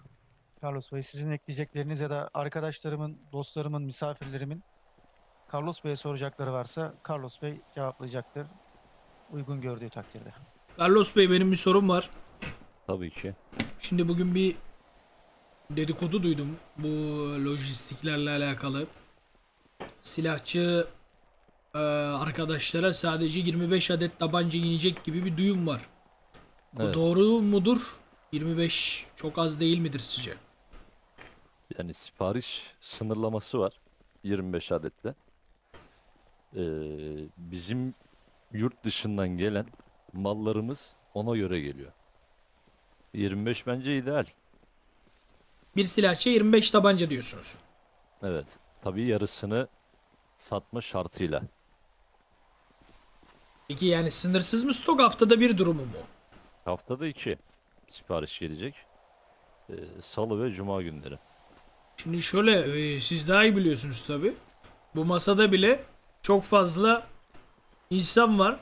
Carlos Bey, sizin ekleyecekleriniz ya da arkadaşlarımın, dostlarımın, misafirlerimin Carlos Bey'e soracakları varsa Carlos Bey cevaplayacaktır. Uygun gördüğü takdirde. Carlos Bey, benim bir sorum var. Tabii ki. Şimdi bugün bir dedikodu duydum bu lojistiklerle alakalı. Silahçı arkadaşlara sadece 25 adet tabanca inecek gibi bir duyum var. Bu evet. Doğru mudur? 25 çok az değil midir sizce? Yani sipariş sınırlaması var. 25 adetle. Bizim yurt dışından gelen mallarımız ona göre geliyor. 25 bence ideal. Bir silahçı 25 tabanca diyorsunuz. Evet. Tabii yarısını satma şartıyla. Peki yani sınırsız mı stok, haftada bir durumu mu? Haftada 2 sipariş gelecek. Salı ve cuma günleri. Şimdi şöyle, siz daha iyi biliyorsunuz tabii. Bu masada bile çok fazla insan var.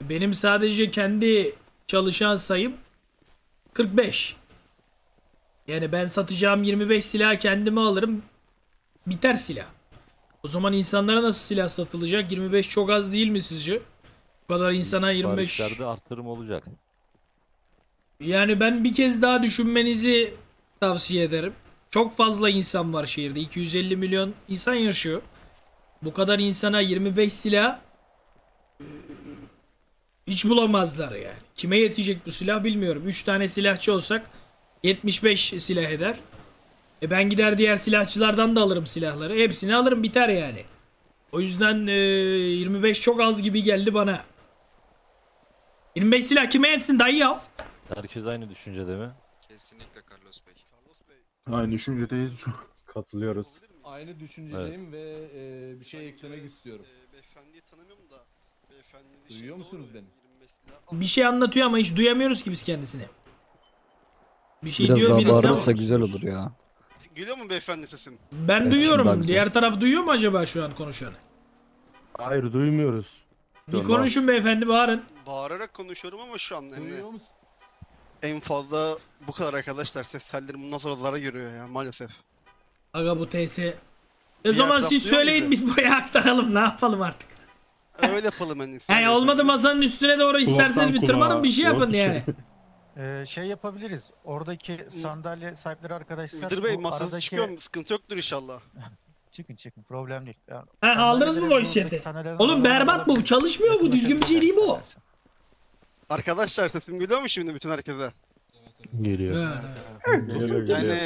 Benim sadece kendi çalışan sayım 45. Yani ben satacağım 25 silah kendime alırım. Biter silah. O zaman insanlara nasıl silah satılacak? 25 çok az değil mi sizce? Bu kadar insana 25... Siparişlerde artırım olacak. Yani ben bir kez daha düşünmenizi tavsiye ederim. Çok fazla insan var şehirde. 250 milyon insan yaşıyor. Bu kadar insana 25 silah hiç bulamazlar yani. Kime yetecek bu silah bilmiyorum. 3 tane silahçı olsak 75 silah eder. Ben gider diğer silahçılardan da alırım silahları. Hepsini alırım, biter yani. O yüzden 25 çok az gibi geldi bana. 25 silah kime yetsin dayı ya? Herkes aynı düşüncede mi? Kesinlikle Carlos Bey. Aynı düşüncedeyiz. Katılıyoruz. Aynı düşüncedeyim, evet. Ve bir şey eklemek istiyorum. Beyefendiyi tanımıyorum da. Duyuyor musunuz beni? Bir şey anlatıyor ama hiç duyamıyoruz ki biz kendisini. Bir şey biraz diyor birisi ama. Biraz daha bağırırsa güzel olur ya. Geliyor mu beyefendi sesim? Ben evet, duyuyorum. Diğer taraf duyuyor mu acaba şu an konuşanı? Hayır, duymuyoruz. Bir konuşun beyefendi, bağırın. Bağırarak konuşuyorum ama şu an. Duyuyor musun? En fazla bu kadar arkadaşlar, ses telleri bundan sonralara görüyor ya maalesef. Aga bu TS. O zaman siz söyleyin mi? Biz buraya aktaralım, ne yapalım artık. Öyle yapalım en iyisi. Yani olmadı masanın üstüne doğru isterseniz bir tırmanın, bir şey yapın yani. Şey yapabiliriz, oradaki sandalye sahipleri arkadaşlar. Dur bey, masanız çıkıyor mu? Sıkıntı yoktur inşallah. Çıkın çıkın, problem değil. Yani aldınız mı voice chat'i? Oğlum berbat bu, çalışmıyor bu, düzgün bir şey değil bu. Arkadaşlar sesim geliyor mu şimdi bütün herkese? Geliyor. Yani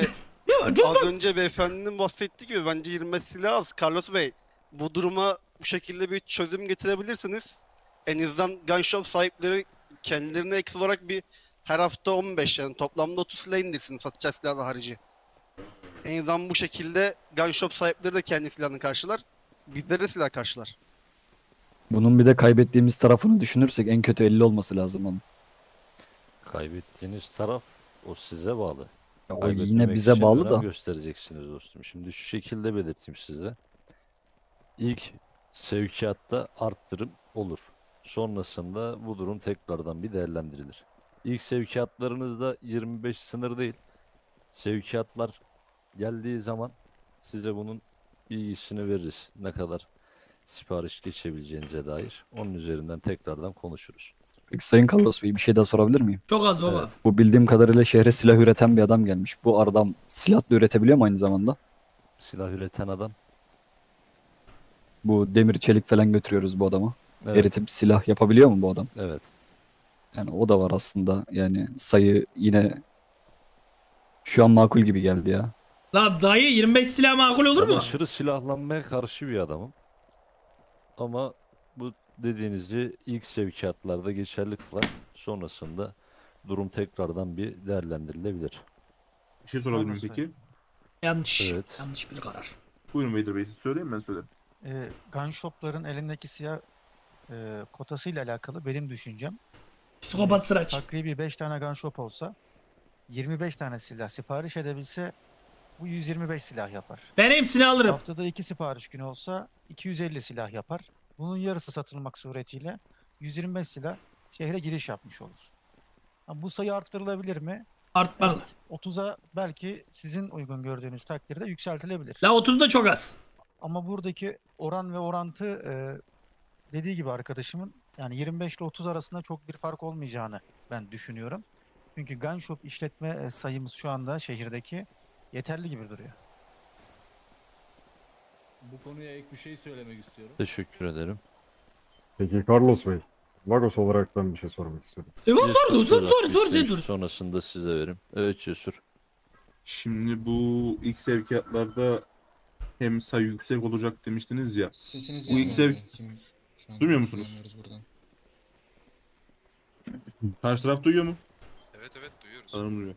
az önce beyefendinin bahsettiği gibi bence 25 silah az. Carlos Bey, bu duruma bu şekilde bir çözüm getirebilirsiniz. En azından gun shop sahipleri kendilerine ek olarak bir her hafta 15, yani toplamda 30 silah indirsin satacak silahla harici. En azından bu şekilde gun shop sahipleri de kendi silahını karşılar. Bizlere de silah karşılar. Bunun bir de kaybettiğimiz tarafını düşünürsek en kötü 50 olması lazım onun. Kaybettiğiniz taraf o size bağlı. O yine bize bağlı da. Göstereceksiniz dostum. Şimdi şu şekilde belirteyim size. İlk sevkiyatta arttırım olur. Sonrasında bu durum tekrardan bir değerlendirilir. İlk sevkiyatlarınızda 25 sınır değil. Sevkiyatlar geldiği zaman size bunun bilgisini veririz. Ne kadar sipariş geçebileceğinize dair. Onun üzerinden tekrardan konuşuruz. Peki Sayın Carlos Bey, bir şey daha sorabilir miyim? Çok az baba. Evet. Bu bildiğim kadarıyla şehre silah üreten bir adam gelmiş. Bu adam silah da üretebiliyor mu aynı zamanda? Silah üreten adam. Bu demir çelik falan götürüyoruz bu adama. Evet. Eritip silah yapabiliyor mu bu adam? Evet. Yani o da var aslında. Yani sayı yine şu an makul gibi geldi ya. La dayı 25 silah makul olur mu? Aşırı silahlanmaya karşı bir adamım. Ama bu dediğinizi ilk sevkiyatlarda geçerli kılar. Sonrasında durum tekrardan bir değerlendirilebilir. Bir şey sorabilir miyim peki? Yanlış. Evet. Yanlış bir karar. Buyurun Vader Bey, siz söyleyin ben söylerim. Gun shop'ların elindeki silah kotasıyla alakalı benim düşüncem. Psikopat Sıraç. Takribi 5 tane gun shop olsa 25 tane silah sipariş edebilse bu 125 silah yapar. Ben hepsini alırım. Haftada 2 sipariş günü olsa 250 silah yapar. Bunun yarısı satılmak suretiyle 125 silah şehre giriş yapmış olur. Bu sayı arttırılabilir mi? Artmalı. Evet, 30'a belki sizin uygun gördüğünüz takdirde yükseltilebilir. La 30 da çok az. Ama buradaki oran ve orantı dediği gibi arkadaşımın yani 25 ile 30 arasında çok bir fark olmayacağını ben düşünüyorum. Çünkü gun shop işletme sayımız şu anda şehirdeki yeterli gibi duruyor. Bu konuya ek bir şey söylemek istiyorum. Teşekkür ederim. Peki Carlos Bey, Vagos olarak ben bir şey sormak istiyorum. Sor. Sonrasında size veririm. Evet Cesur. Şimdi bu ilk sevkiyatlarda hem sayı yüksek olacak demiştiniz ya. Sesiniz bu ilk sevkiyat... Duymuyor musunuz? Karşı taraf duyuyor mu? Evet duyuyoruz. Duyuyor.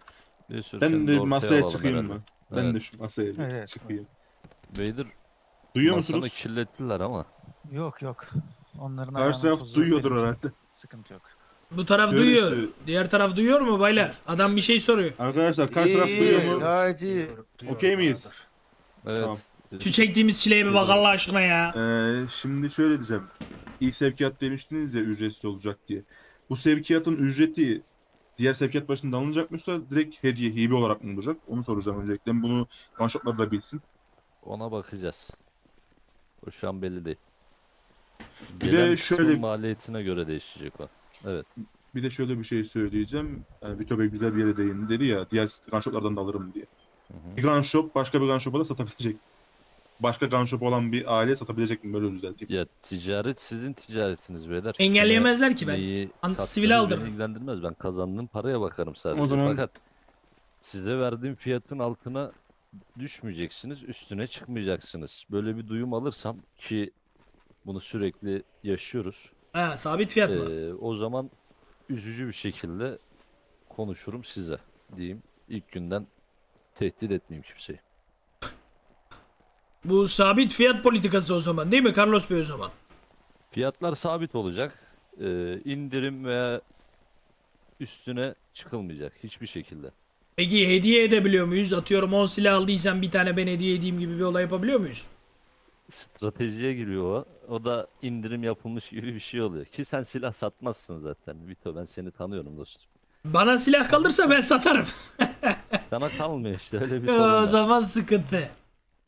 Ben de masaya çıkayım mı? Evet. Ben de şu masaya çıkayım. Vader, duyuyor musunuz? Masanı kirlettiler ama. Yok. Onların karşı taraf duyuyordur herhalde. Sıkıntı yok. Bu taraf öyle duyuyor. Şey. Diğer taraf duyuyor mu baylar? Adam bir şey soruyor. Arkadaşlar karşı taraf duyuyor mu? Okey miyiz? Evet. Tamam. Şu çektiğimiz çileye bir bak Allah aşkına ya. Şimdi şöyle diyeceğim. İlk sevkiyat demiştiniz ya ücretsiz olacak diye. Bu sevkiyatın ücreti diğer sevkiyat başında alınacak mıysa direkt hediye, hibe olarak mı olacak? Onu soracağım öncelikle. Bunu manşatlar da bilsin. Ona bakacağız. O şu an belli değil. Bir de şöyle maliyetine göre değişecek o. Evet. Bir de şöyle bir şey söyleyeceğim. Yani Vito Bey güzel bir yere değindi dedi ya. Diğer gunshoplardan da alırım diye. Bir gunshop başka bir gunshop'a da satabilecek. Başka gunshop olan bir aile satabilecek mi böyle düzeltip? Ya ticaret sizin ticaretiniz beyler. Engelleyemezler ki ben. Antisivil aldım. İlgilendirmez, ben kazandığım paraya bakarım sadece. O zaman... Fakat size verdiğim fiyatın altına düşmeyeceksiniz, üstüne çıkmayacaksınız. Böyle bir duyum alırsam ki bunu sürekli yaşıyoruz. Ha, sabit fiyat mı? O zaman üzücü bir şekilde konuşurum size diyeyim. İlk günden tehdit etmeyeyim kimseyi. Bu sabit fiyat politikası o zaman değil mi Carlos Bey o zaman? Fiyatlar sabit olacak. İndirim veya üstüne çıkılmayacak hiçbir şekilde. Peki hediye edebiliyor muyuz? Atıyorum 10 silah aldıysam bir tane ben hediye edeyim gibi bir olay yapabiliyor muyuz? Stratejiye giriyor o. O da indirim yapılmış gibi bir şey oluyor. Ki sen silah satmazsın zaten Vito, ben seni tanıyorum dostum. Bana silah kalırsa ben satarım. Sana kalmıyor işte öyle bir sorun. O zaman sıkıntı.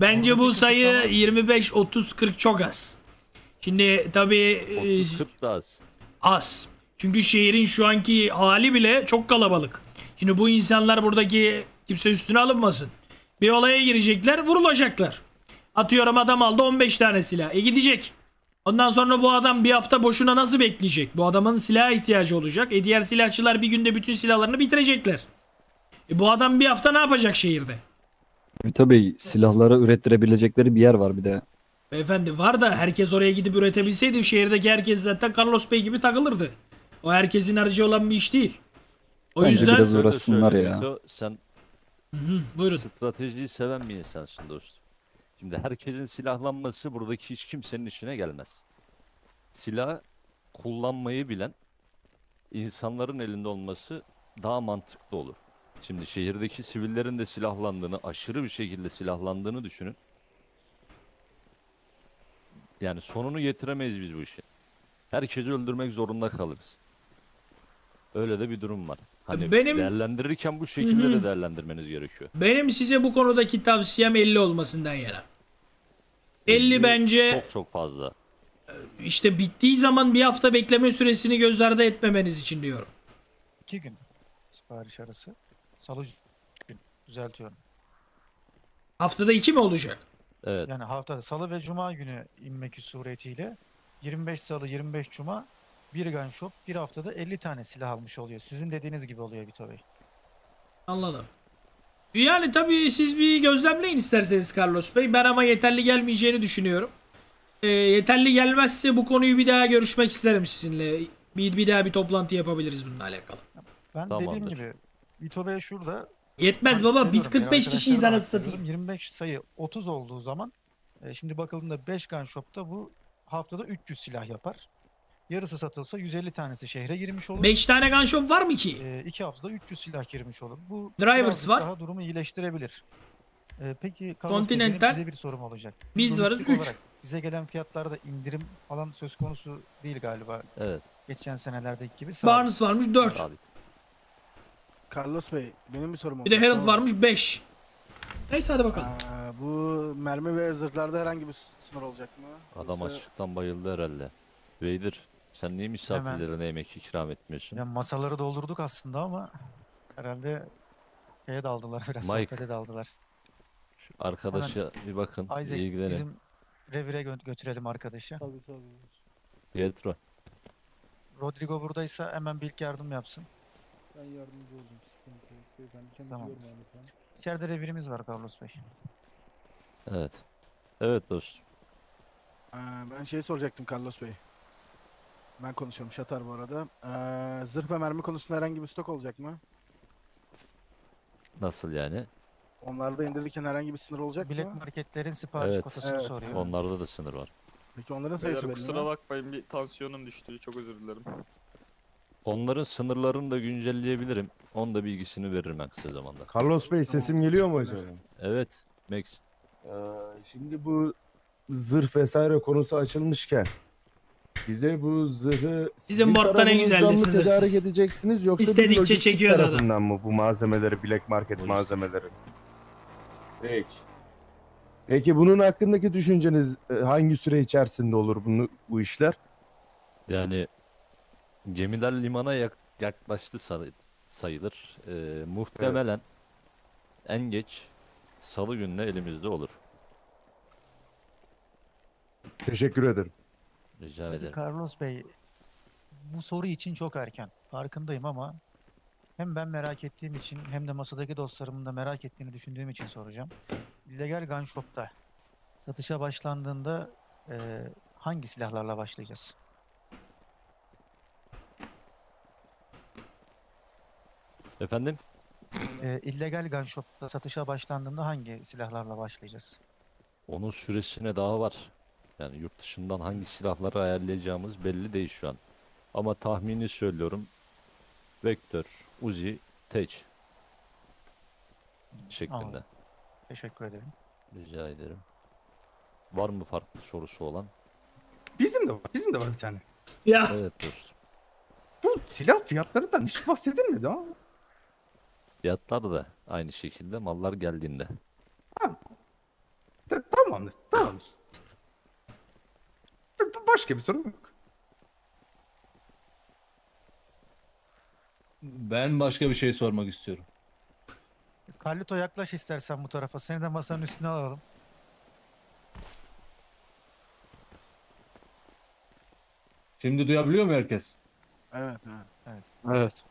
Bence oradaki bu sayı 25-30-40 çok az. Şimdi tabii 30-40 da az. Az. Çünkü şehrin şu anki hali bile çok kalabalık. Şimdi bu insanlar buradaki kimse üstüne alınmasın. Bir olaya girecekler, vurulacaklar. Atıyorum adam aldı 15 tane silah. Gidecek. Ondan sonra bu adam bir hafta boşuna nasıl bekleyecek? Bu adamın silaha ihtiyacı olacak. Diğer silahçılar bir günde bütün silahlarını bitirecekler. Bu adam bir hafta ne yapacak şehirde? Tabii silahlara ürettirebilecekleri bir yer var bir de. Beyefendi var da herkes oraya gidip üretebilseydi şehirdeki herkes zaten Carlos Bey gibi takılırdı. O herkesin harcı olan bir iş değil. O bence yüzden biraz uğraşsınlar ya. Sen buyurun. Stratejiyi seven bir insansın dostum. Şimdi herkesin silahlanması buradaki hiç kimsenin işine gelmez. Silah kullanmayı bilen insanların elinde olması daha mantıklı olur. Şimdi şehirdeki sivillerin de silahlandığını, aşırı bir şekilde silahlandığını düşünün. Yani sonunu getiremeyiz biz bu işe. Herkesi öldürmek zorunda kalırız. Öyle de bir durum var. Hani benim, değerlendirirken bu şekilde de değerlendirmeniz gerekiyor. Benim size bu konudaki tavsiyem 50 olmasından yana. 50 bence çok fazla. İşte bittiği zaman bir hafta bekleme süresini göz ardı etmemeniz için diyorum. 2 gün sipariş arası. Salı gün düzeltiyorum. Haftada 2 mi olacak? Evet. Yani haftada salı ve cuma günü inmek suretiyle 25 salı 25 cuma bir gun shop bir haftada 50 tane silah almış oluyor. Sizin dediğiniz gibi oluyor Vito Bey. Anladım. Yani tabii siz bir gözlemleyin isterseniz Carlos Bey. Ben ama yeterli gelmeyeceğini düşünüyorum. Yeterli gelmezse bu konuyu bir daha görüşmek isterim sizinle. Bir daha bir toplantı yapabiliriz bununla alakalı. Ben tamamdır. Dediğim gibi Vito Bey şurada. Yetmez baba biz 45 kişiyiz anasını satayım. 25 sayı 30 olduğu zaman şimdi bakıldığında 5 gun shop'ta bu haftada 300 silah yapar. Yarısı satılsa 150 tanesi şehre girmiş olur. 5 tane gun shop var mı ki? 2 haftada 300 silah girmiş olur. Bu drivers var. Daha durumu iyileştirebilir. Peki Continental size bir sorum olacak. Biz varız 3. Bize gelen fiyatlarda indirim falan söz konusu değil galiba. Evet. Geçen senelerdeki gibi. Barnes varmış 4. Carlos Bey benim bir sorum oldu. Bir de Harold varmış 5. Neyse hadi bakalım. Bu mermi ve zırhlarda herhangi bir sınır olacak mı? Adam açlıktan bayıldı herhalde. Beydir sen niye misafirlerine yemek ikram etmiyorsun? Ya masaları doldurduk aslında ama herhalde şeye daldılar biraz. Sohbete daldılar. Şu arkadaşa hemen bir bakın. Isaac, ilgilenin. Bizim revire götürelim arkadaşı. Tabii tabii. Pietro. Rodrigo buradaysa hemen bir yardım yapsın. Ben yardımcı oldum. Ben tamam. İçeride revirimiz var Carlos Bey. Evet. Evet dostum. Ben şey soracaktım Carlos Bey. Ben konuşuyorum Şatar bu arada. Zırh ve mermi konusunda herhangi bir stok olacak mı? Nasıl yani? Onlarda indirirken herhangi bir sınır olacak mı? Bilet marketlerin sipariş kotasını soruyor. Onlarda da sınır var. Peki onların sayısı belli mi? Kusura bakmayın bir tansiyonum düştü. Çok özür dilerim. Onların sınırlarını da güncelleyebilirim. Onun da bilgisini veririm ben kısa zamanda. Carlos Bey sesim geliyor mu acaba? Evet. Max. Şimdi bu zırh vesaire konusu açılmışken bize bu zırhı sizin bottan en güzellisiniz. Tedarik edeceksiniz yoksa istedikçe çekiyor adam mı bu malzemeleri black market lojistik malzemeleri? Peki bunun hakkındaki düşünceniz hangi süre içerisinde olur bunu bu işler? Yani gemiler limana yaklaştı sayılır. Muhtemelen en geç salı gününe elimizde olur. Teşekkür ederim. Rica ederim. Carlos Bey, bu soru için çok erken. Farkındayım ama hem ben merak ettiğim için hem de masadaki dostlarımın da merak ettiğini düşündüğüm için soracağım. İllegal gun shop'ta satışa başlandığında hangi silahlarla başlayacağız? Efendim? İllegal gun shop'ta satışa başlandığında hangi silahlarla başlayacağız? Onun süresine daha var. Yani yurt dışından hangi silahları ayarlayacağımız belli değil şu an. Ama tahmini söylüyorum. Vektör, Uzi, Teç şeklinde. Aa, teşekkür ederim. Rica ederim. Var mı farklı sorusu olan? Bizim de var bir tane. Ya. Evet dostum. Bu silah fiyatlarından hiç bahsedilmedi ama. Fiyatlar da aynı şekilde mallar geldiğinde. Ha. Tamamdır. Başka bir sorun yok. Ben başka bir şey sormak istiyorum. Carlito yaklaş istersen bu tarafa. Seni de masanın üstüne alalım. Şimdi duyabiliyor mu herkes? Evet.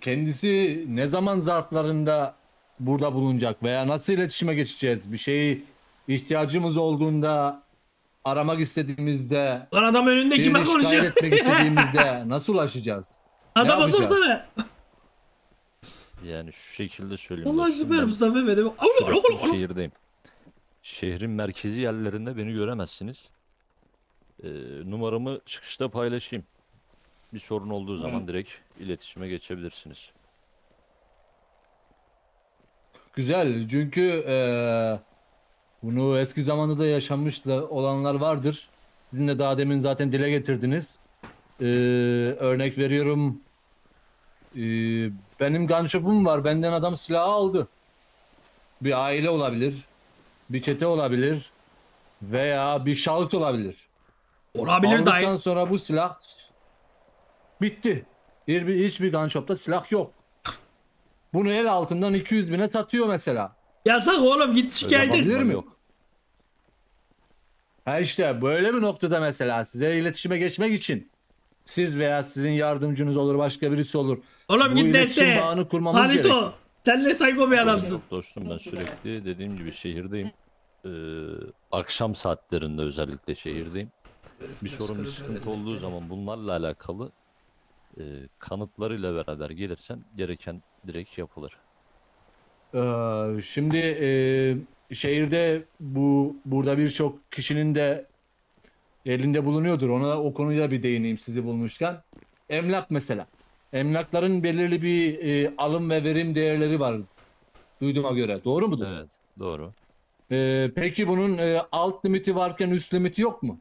Kendisi ne zaman zarflarında burada bulunacak veya nasıl iletişime geçeceğiz? Bir şeyi ihtiyacımız olduğunda aramak istediğimizde, lan adam önünde kime konuşuyor? Etmek istediğimizde nasıl ulaşacağız? Adama sorsana. Yani şu şekilde söyleyeyim. Vallahi süper Mustafa Efendi. Şehirdeyim. Şehrin merkezi yerlerinde beni göremezsiniz. Numaramı çıkışta paylaşayım. Bir sorun olduğu zaman direkt iletişime geçebilirsiniz. Güzel çünkü Bunu eski zamanda da yaşanmış olanlar vardır. Sizin de daha demin zaten dile getirdiniz. Örnek veriyorum. Benim gunshop'um var. Benden adam silahı aldı. Bir aile olabilir. Bir çete olabilir. Veya bir şahıs olabilir. Olabilir dahi. Ondan sonra bu silah bitti. Hiçbir gunshop'ta silah yok. Bunu el altından 200.000'e satıyor mesela. Yasak oğlum, git şikayet edin. Yok. Ha işte böyle bir noktada mesela size iletişime geçmek için siz veya sizin yardımcınız olur, başka birisi olur. Oğlum bu git desteğe. Carlito sen ne sayko bir adamsın. Dostum ben sürekli dediğim gibi şehirdeyim. Akşam saatlerinde özellikle şehirdeyim. Bir sorun, bir sıkıntı olduğu zaman bunlarla alakalı kanıtlarıyla beraber gelirsen gereken direkt yapılır. Şimdi şehirde burada birçok kişinin de elinde bulunuyordur. Ona o konuya bir değineyim sizi bulmuşken. Emlak mesela. Emlakların belirli bir alım ve verim değerleri var. Duyduğuma göre. Doğru mudur? Evet, doğru. Peki bunun alt limiti varken üst limiti yok mu?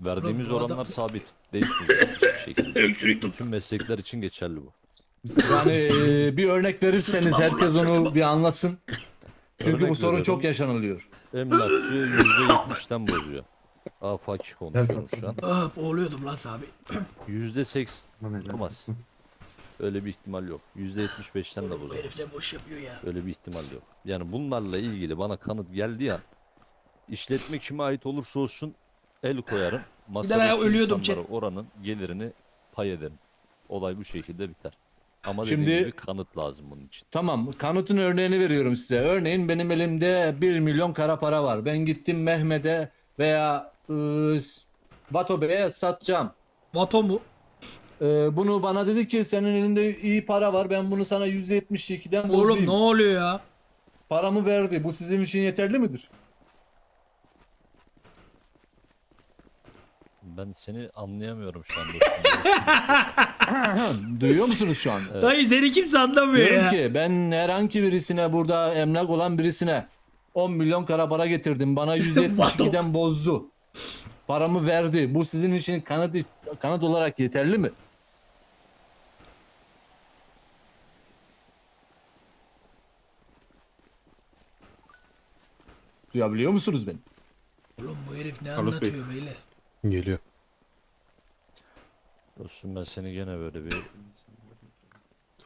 Verdiğimiz oranlar sabit. Değişmiyor hiçbir şekilde. Tüm meslekler için geçerli bu. Yani bir örnek verirseniz herkes onu bir anlatsın. Çünkü örnek bu sorun çok yaşanılıyor. Emlakçı %70'den bozuyor. Afaki konuşuyorum şu an. Boğuluyordum lan abi. %80 olmaz. Öyle bir ihtimal yok. %75'ten de bozuyor. Herif de boş yapıyor ya. Öyle bir ihtimal yok. Yani bunlarla ilgili bana kanıt geldiği an işletme kime ait olursa olsun el koyarım. Masadaki insanlara oranın gelirini pay ederim. Olay bu şekilde biter. Ama şimdi kanıt lazım bunun için. Tamam, kanıtın örneğini veriyorum size. Örneğin benim elimde 1 milyon kara para var. Ben gittim Mehmet'e veya Vato Bey'e satacağım. Vato mu? Bunu bana dedi ki senin elinde iyi para var. Ben bunu sana %72'den bozayım. Oğlum ne oluyor ya? Paramı verdi. Bu sizin için yeterli midir? Ben seni anlayamıyorum şu anda. Duyuyor musunuz şu anda? Evet. Dayı seni kimse anlamıyor ya. Ki, ben herhangi birisine, burada emlak olan birisine 10 milyon kara para getirdim. Bana %72'den bozdu. Paramı verdi. Bu sizin için kanıt olarak yeterli mi? Duyabiliyor musunuz beni? Oğlum bu herif ne Carlos anlatıyor Bey. Beyler? Geliyor. Dostum ben seni gene böyle bir...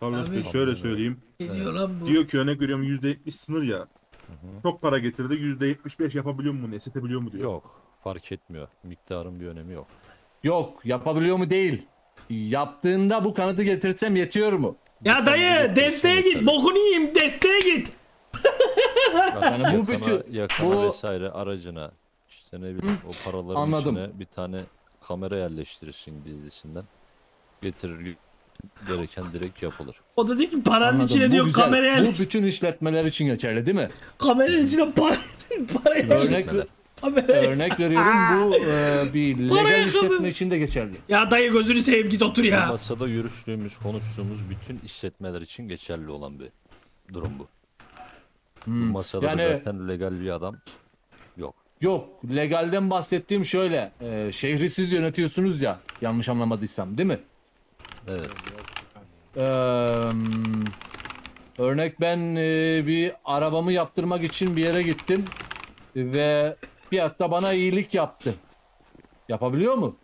Carlos Bey şöyle söyleyeyim. Ne diyor lan bu? Diyor ki örnek veriyorum %70 sınır ya. Hı-hı. Çok para getirdi %75 yapabiliyor mu, esnetebiliyor mu diyor. Yok fark etmiyor. Miktarın bir önemi yok. Yok yapabiliyor mu değil. Yaptığında bu kanıtı getirsem yetiyor mu? Ya dayı desteğe git, bokunu yiyeyim desteğe git. Yani bu yakana vesaire aracına. İşte ne bileyim o paraların anladım. İçine bir tane kamera yerleştirirsin dizisinden. Getirir gereken direkt yapılır. O da diyor ki paranın anladım. İçine bu diyor güzel. Kamera yerleştir. Bu bütün işletmeler için geçerli değil mi? Kameranın içine para örnek veriyorum bu bir legal işletme için de geçerli. Ya dayı gözünü seveyim git otur ya. Masada görüştüğümüz konuştuğumuz bütün işletmeler için geçerli olan bir durum bu. Bu masada yani... zaten legal bir adam yok. Yok, legalden bahsettiğim şöyle, şehri siz yönetiyorsunuz ya, yanlış anlamadıysam değil mi? Evet. Örnek ben bir arabamı yaptırmak için bir yere gittim ve fiyatta bana iyilik yaptı. Yapabiliyor mu?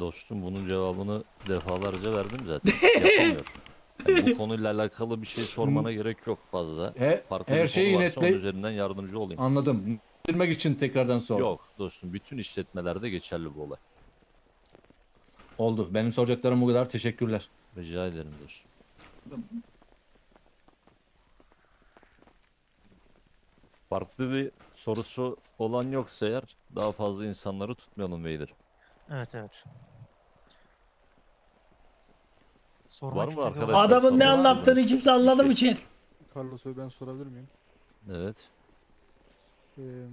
Dostum bunun cevabını defalarca verdim zaten, yapamıyor. Yani bu konuyla alakalı bir şey sormana gerek yok fazla. Farklı her şeyi netle... üzerinden yardımcı olayım. Anladım. İçin tekrardan sor. Yok dostum bütün işletmelerde geçerli bu olay. Oldu. Benim soracaklarım bu kadar. Teşekkürler. Rica ederim dostum. Farklı bir sorusu olan yoksa eğer daha fazla insanları tutmayalım beyler. Evet evet. Sormak var mı arkadaşlar? Adamın ne anlattığını kimse anladı mı chat? Carlos'u ben sorabilir miyim? Evet.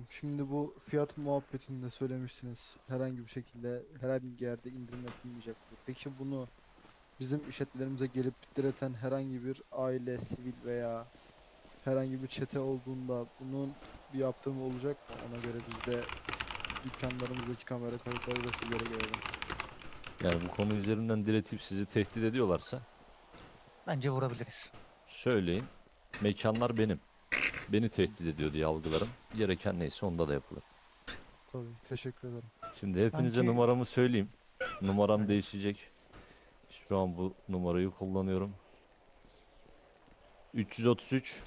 Şimdi bu fiyat muhabbetinde söylemişsiniz herhangi bir şekilde herhangi bir yerde indirim yapılmayacaktır. Peki bunu bizim işletmelerimize gelip direten herhangi bir aile, sivil veya herhangi bir çete olduğunda bunun bir yaptırımı olacak mı? Ona göre biz de dükkanlarımızdaki kamera kayıtları da sizlere görelim. Yani bu konu üzerinden diretip sizi tehdit ediyorlarsa bence vurabiliriz. Söyleyin, mekanlar benim. Beni tehdit ediyor diye algılarım. Gereken neyse onda da yapılır. Tabii, teşekkür ederim. Şimdi hepinize sanki numaramı söyleyeyim. Numaram değişecek. Şu an bu numarayı kullanıyorum. 333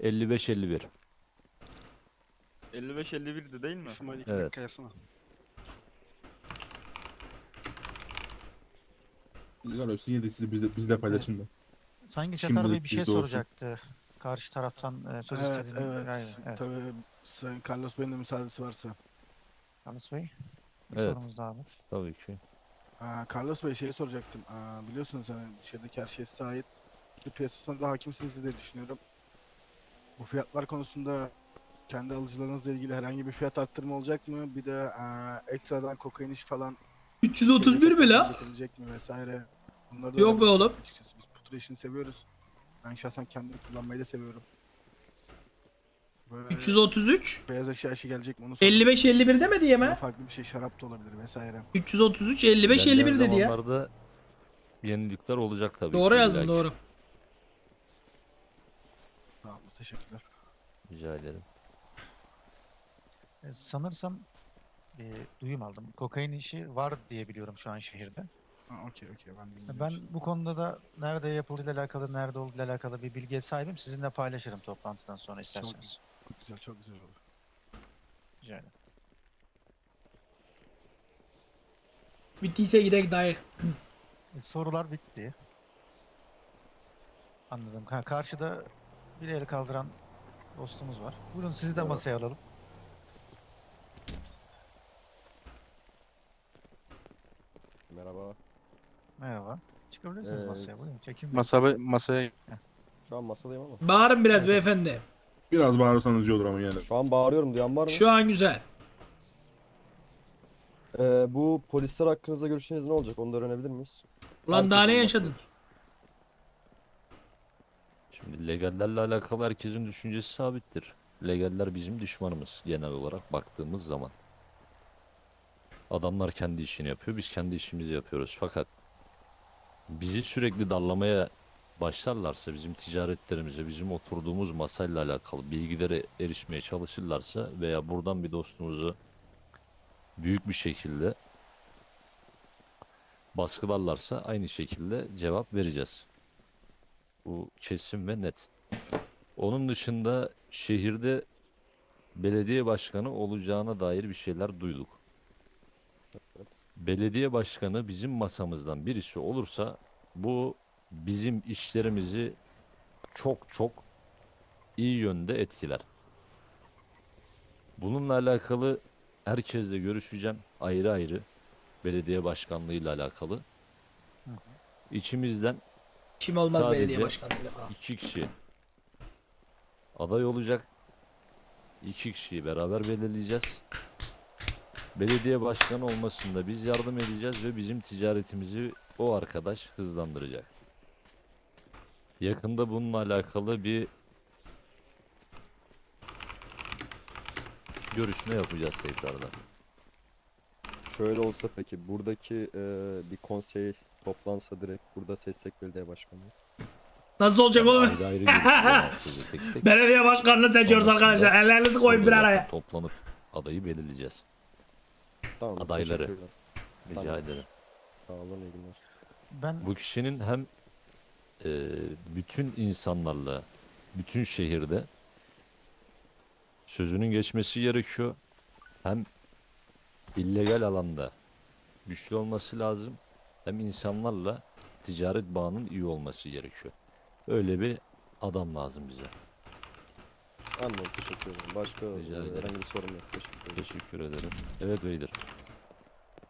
5551 5551'di değil mi? Evet. Güzel olsun, yedi sizi bizle paylaşın da. Sanki Şatar Bey bir şey soracaktı. Olsun. Karşı taraftan söz istediğini. Evet. Tabii Sayın Carlos Bey'in de müsaadesi varsa. Carlos Bey? Bir sorumuz daha var. Tabii ki. Carlos Bey şeyi soracaktım. Biliyorsunuz hani şehirdeki her şeye sahip. Piyasasına da hakimsiniz diye düşünüyorum. Bu fiyatlar konusunda kendi alıcılarınızla ilgili herhangi bir fiyat arttırma olacak mı? Bir de ekstradan kokain iş falan. 331 mi la? Vesaire. Yok be oğlum. Açıkçası biz putra işini seviyoruz. Ben şahsen kendimi kullanmayı da seviyorum. Böyle 333 beyaz eşya işi gelecek mi onu sorayım. 55-51 demedi yeme. Farklı bir şey, şarap da olabilir vesaire. 333-55-51 dedi ya. Zamanlarda yenilikler olacak tabii. Doğru yazdın, doğru. Tamam, teşekkürler. Rica ederim. Sanırsam duyum aldım. Kokain işi var diye biliyorum şu an şehirde. Okey, ben bu konuda da nerede yapıldığıyla alakalı, nerede olduğuyla alakalı bir bilgiye sahibim. Sizinle paylaşırım toplantıdan sonra isterseniz. Çok güzel olur. Yani. Bittiyse gidelim dayı. Sorular bitti. Anladım. Karşıda bir el kaldıran dostumuz var. Buyurun sizi de masaya alalım. Merhaba. Çıkabilirsiniz masaya. Buyurun. Çekin. Masaya. Şu an masadayım ama. Bağırın biraz beyefendi. Biraz bağırırsanız iyi olur ama yani. Şu an bağırıyorum, duyan var mı? Şu an güzel. Bu polisler hakkınızda görüşünüz ne olacak? Onu da öğrenebilir miyiz? Ulan daha ne yaşadın? Şimdi legallerle alakalı herkesin düşüncesi sabittir. Legaller bizim düşmanımız genel olarak baktığımız zaman. Adamlar kendi işini yapıyor, biz kendi işimizi yapıyoruz. Fakat bizi sürekli darlamaya başlarlarsa, bizim ticaretlerimize, bizim oturduğumuz masayla alakalı bilgilere erişmeye çalışırlarsa veya buradan bir dostumuzu büyük bir şekilde baskılarlarsa aynı şekilde cevap vereceğiz. Bu kesin ve net. Onun dışında şehirde belediye başkanı olacağına dair bir şeyler duyduk. Belediye başkanı bizim masamızdan birisi olursa bu bizim işlerimizi çok iyi yönde etkiler. Bununla alakalı herkesle görüşeceğim ayrı belediye başkanlığıyla alakalı. Hı. İçimizden kim olmaz sadece belediye başkanlığıyla. 2 kişi aday olacak. 2 kişiyi beraber belirleyeceğiz. Belediye başkanı olmasında biz yardım edeceğiz ve bizim ticaretimizi o arkadaş hızlandıracak. Yakında bununla alakalı bir görüşme yapacağız tekrardan. Şöyle olsa peki, buradaki bir konsey toplansa direkt burada seçsek belediye başkanı. Nasıl olacak yani oğlum? Tek. Belediye başkanını seçiyoruz arkadaşlar. Ellerinizi koyun bir araya. Toplanıp adayı belirleyeceğiz. Tamam, adayları. Rica ederim. Sağ olun, iyi günler. Bu kişinin hem bütün insanlarla, bütün şehirde sözünün geçmesi gerekiyor. Hem illegal alanda güçlü olması lazım. Hem insanlarla ticaret bağının iyi olması gerekiyor. Öyle bir adam lazım bize. Anladım, teşekkür ederim. Başka herhangi bir sorun yok. Teşekkür ederim. Evet beyler.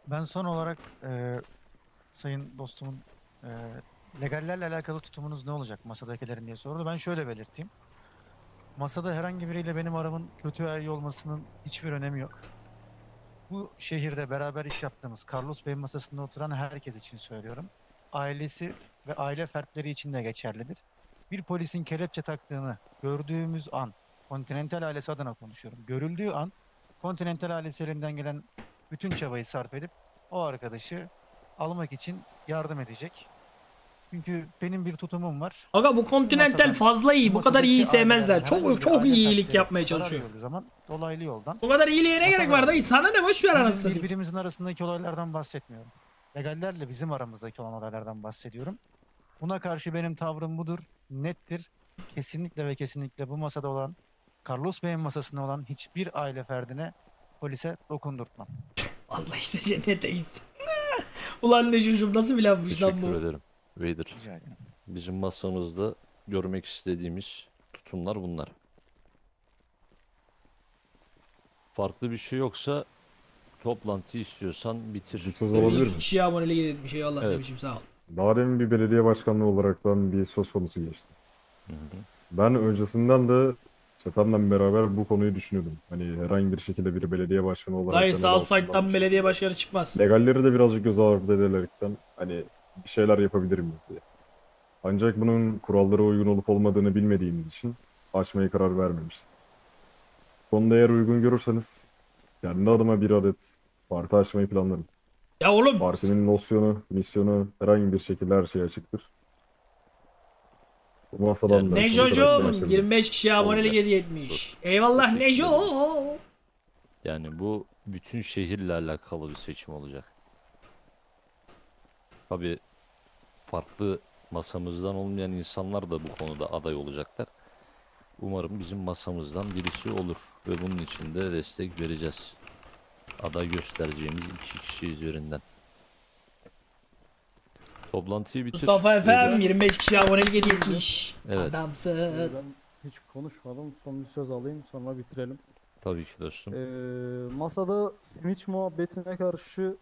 Ben son olarak sayın dostumun legallerle alakalı tutumunuz ne olacak masadakilerin diye sordu. Ben şöyle belirteyim. Masada herhangi biriyle benim aramın kötü olmasının hiçbir önemi yok. bu şehirde beraber iş yaptığımız Carlos Bey'in masasında oturan herkes için söylüyorum. Ailesi ve aile fertleri için de geçerlidir. Bir polisin kelepçe taktığını gördüğümüz an, Continental ailesi adına konuşuyorum, görüldüğü an Continental ailesi elinden gelen bütün çabayı sarf edip o arkadaşı almak için yardım edecek. Çünkü benim bir tutumum var. Aga bu Continental fazla iyi. Bu kadar iyi sevmezler. Çok iyi iyilik yapmaya çalışıyor. Zaman dolaylı yoldan. Bu kadar iyiliğe ne gerek var dayı? Sana ne, boş ver anasını. Birbirimizin arasındaki olaylardan bahsetmiyorum. Legallerle bizim aramızdaki olan olaylardan bahsediyorum. Buna karşı benim tavrım budur. Nettir. Kesinlikle ve kesinlikle bu masada olan, Carlos Bey'in masasında olan hiçbir aile ferdine polise dokundurtmam. Vallahi işte cennete gitsin. Ulan ne çocuğum, nasıl bir lafmış lan bu? Teşekkür ederim. Vader. Bizim masamızda görmek istediğimiz tutumlar bunlar. Farklı bir şey yoksa toplantı istiyorsan bitir. Olabilir. Kişiye aboneliğe gidelim. Bir şey Allah evet. Sevmişim, sağ ol. Daha demin bir belediye başkanlığı olaraktan bir söz konusu geçti. Hı hı. Ben öncesinden de Şatan'la beraber bu konuyu düşünüyordum. Hani herhangi bir şekilde bir belediye başkanı olarak... Dayı Southside'dan belediye başkanı çıkmaz. Legalleri de birazcık göz ardı ederekten hani bir şeyler yapabilirim diye. Ancak bunun kurallara uygun olup olmadığını bilmediğimiz için açmaya karar vermemiştim. Sonunda eğer uygun görürseniz kendi adıma bir adet parti açmayı planlarım. Ya oğlum! Partinin nosyonu, misyonu herhangi bir şekilde her şey açıktır. Nejo'cum 25 kişi abonelik hediye etmiş. Eyvallah Nejo. Yani bu bütün şehirle alakalı bir seçim olacak. Tabii farklı masamızdan olmayan insanlar da bu konuda aday olacaklar. Umarım bizim masamızdan birisi olur ve bunun için de destek vereceğiz. Aday göstereceğimiz iki kişi üzerinden. Toplantıyı bitir. Mustafa Efem 25 kişi abonelik hediye etmiş. Evet. Adamsın. Ben hiç konuşmadım. Son bir söz alayım sonra bitirelim. Tabii ki dostum. Masada Switch muhabbetine karşı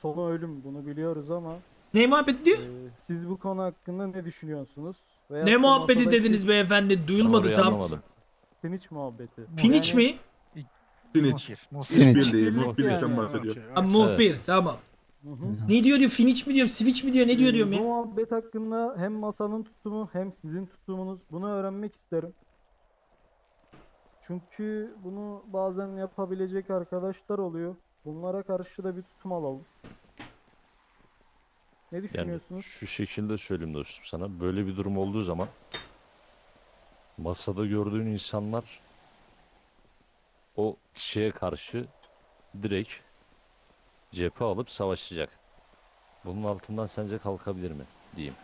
sonu ölüm, bunu biliyoruz ama... Ne muhabbeti diyor? Siz bu konu hakkında ne düşünüyorsunuz? Veya ne muhabbeti masadaki... dediniz beyefendi? Duyulmadı tam. Finiç muhabbeti. Finiç yani... mi? Finiç. Muhbir. Muhbirlikten bahsediyor. Muhbir, tamam. Hı -hı. Ne diyor? Finiç mi diyorum, switch mi diyor, ne diyor diyorum ya? Bu muhabbet hakkında hem masanın tutumu hem sizin tutumunuz, bunu öğrenmek isterim. Çünkü bunu bazen yapabilecek arkadaşlar oluyor. Bunlara karşı da bir tutum alalım. Ne düşünüyorsunuz? Yani şu şekilde söyleyeyim dostum sana. Böyle bir durum olduğu zaman masada gördüğün insanlar o kişiye karşı direkt cephe alıp savaşacak. Bunun altından sence kalkabilir mi diyeyim.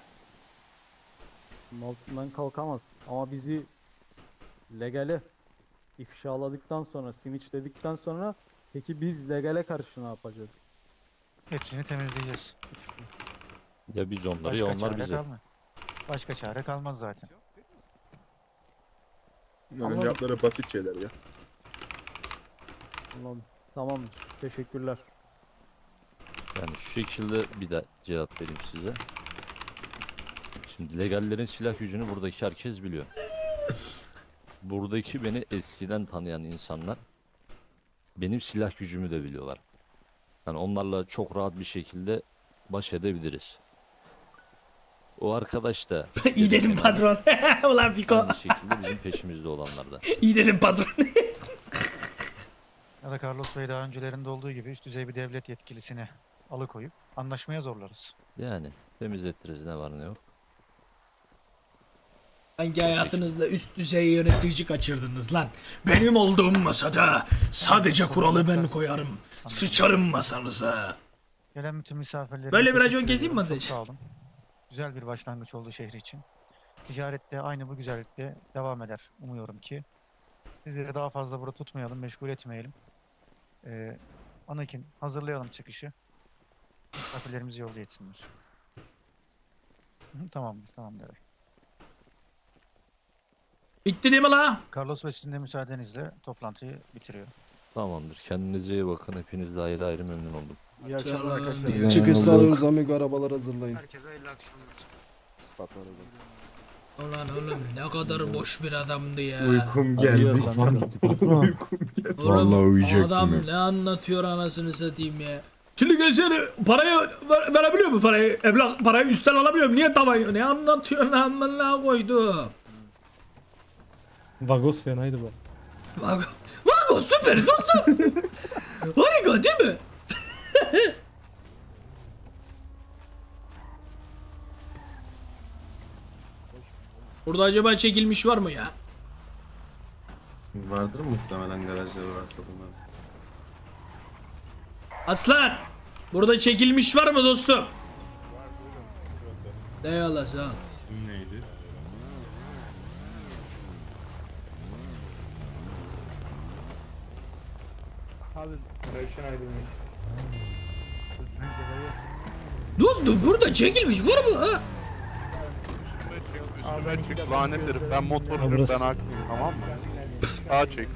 Bunun altından kalkamaz ama bizi legale ifşaladıktan sonra, switchledikten sonra peki biz legale karşı ne yapacağız? Hepsini temizleyeceğiz. Ya biz onları başka ya onlar bize. Başka çare kalmaz zaten. Yaptıkları basit şeyler ya. Tamam, teşekkürler. Yani şu şekilde bir de cevap vereyim size. Şimdi legallerin silah gücünü buradaki herkes biliyor. Buradaki beni eskiden tanıyan insanlar benim silah gücümü de biliyorlar. Yani onlarla çok rahat bir şekilde baş edebiliriz. O arkadaş da... İyi dedim patron. Ulan Fiko. Bir şekilde bizim peşimizde olanlardan. İyi dedim patron. Ya da Carlos Bey daha öncelerinde olduğu gibi üst düzey bir devlet yetkilisini alıkoyup anlaşmaya zorlarız. Yani temizlettiririz, ne var ne yok. Hangi hayatınızda üst düzey yönetici kaçırdınız lan? Benim olduğum masada sadece kuralı ben koyarım. Sıçarım masanıza. Gelen bütün misafirleri... Böyle bir racon keseyim masayı. Sağ olun. Güzel bir başlangıç oldu şehir için. Ticarette aynı bu güzellikte devam eder. Umuyorum ki. Sizleri daha fazla burada tutmayalım, meşgul etmeyelim. Anakin, hazırlayalım çıkışı. Misafirlerimizi yolcu etsinler. Tamamdır, tamamdır. Bitti değil mi la? Carlos ve sizin de müsaadenizle toplantıyı bitiriyorum. Tamamdır. Kendinize iyi bakın. Hepinizle ayrı ayrı memnun oldum. İyi akşamlar arkadaşlar. Çıkış sağlıyoruz. Amigo arabalar hazırlayın. Herkese iyi akşamlar. Ulan oğlum ne kadar boş bir adamdı ya. Uykum geldi. Uykum geldi. Oğlum adam ne anlatıyor anasını satayım ya. Şimdi gelsene parayı verebiliyor mu parayı? Evlak parayı üstten alabiliyor mu? Niye tavayı? Ne anlatıyor lan bana koydu. Vagos fenaydı bu. Vagos süper dostum. Harika değil mi? Burada acaba çekilmiş var mı ya? Vardır muhtemelen garajları varsa bunlar. Aslan! Burada çekilmiş var mı dostum? Var buyurun. Eyvallah sağ ol. İsim neydi? Abi Röşen Aydınlık. Dostum burada çekilmiş var mı ha? Üstüme çık lanet herif, ben motorcuyum, ben haklıyım, tamam mı? Sağa çek.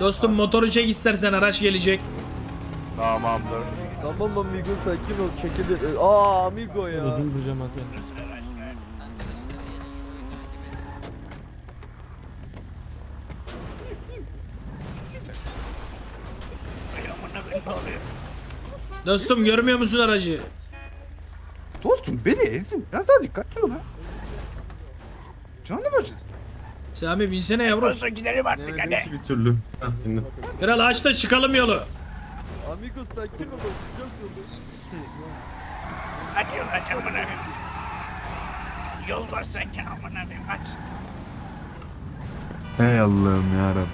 Dostum motoru çek istersen, araç gelecek. Tamamdır. Tamam amigo, sakin ol, çekilir. Aa amigo ya. Ucum bucam atıyor. Dostum görmüyor musun aracı? Dostum beni ezin, biraz daha dikkatli ol ha. Canım acıdı. Sami binsene yavrum. Dostum gidelim artık hadi. Evet, bir türlü. Kral aç da çıkalım yolu. Amigo sakin ol, çıkacağız yolu. Hadi yol aç amına koyayım. Yol var sakin amına koyayım aç. Ey Allah'ım yarabbim.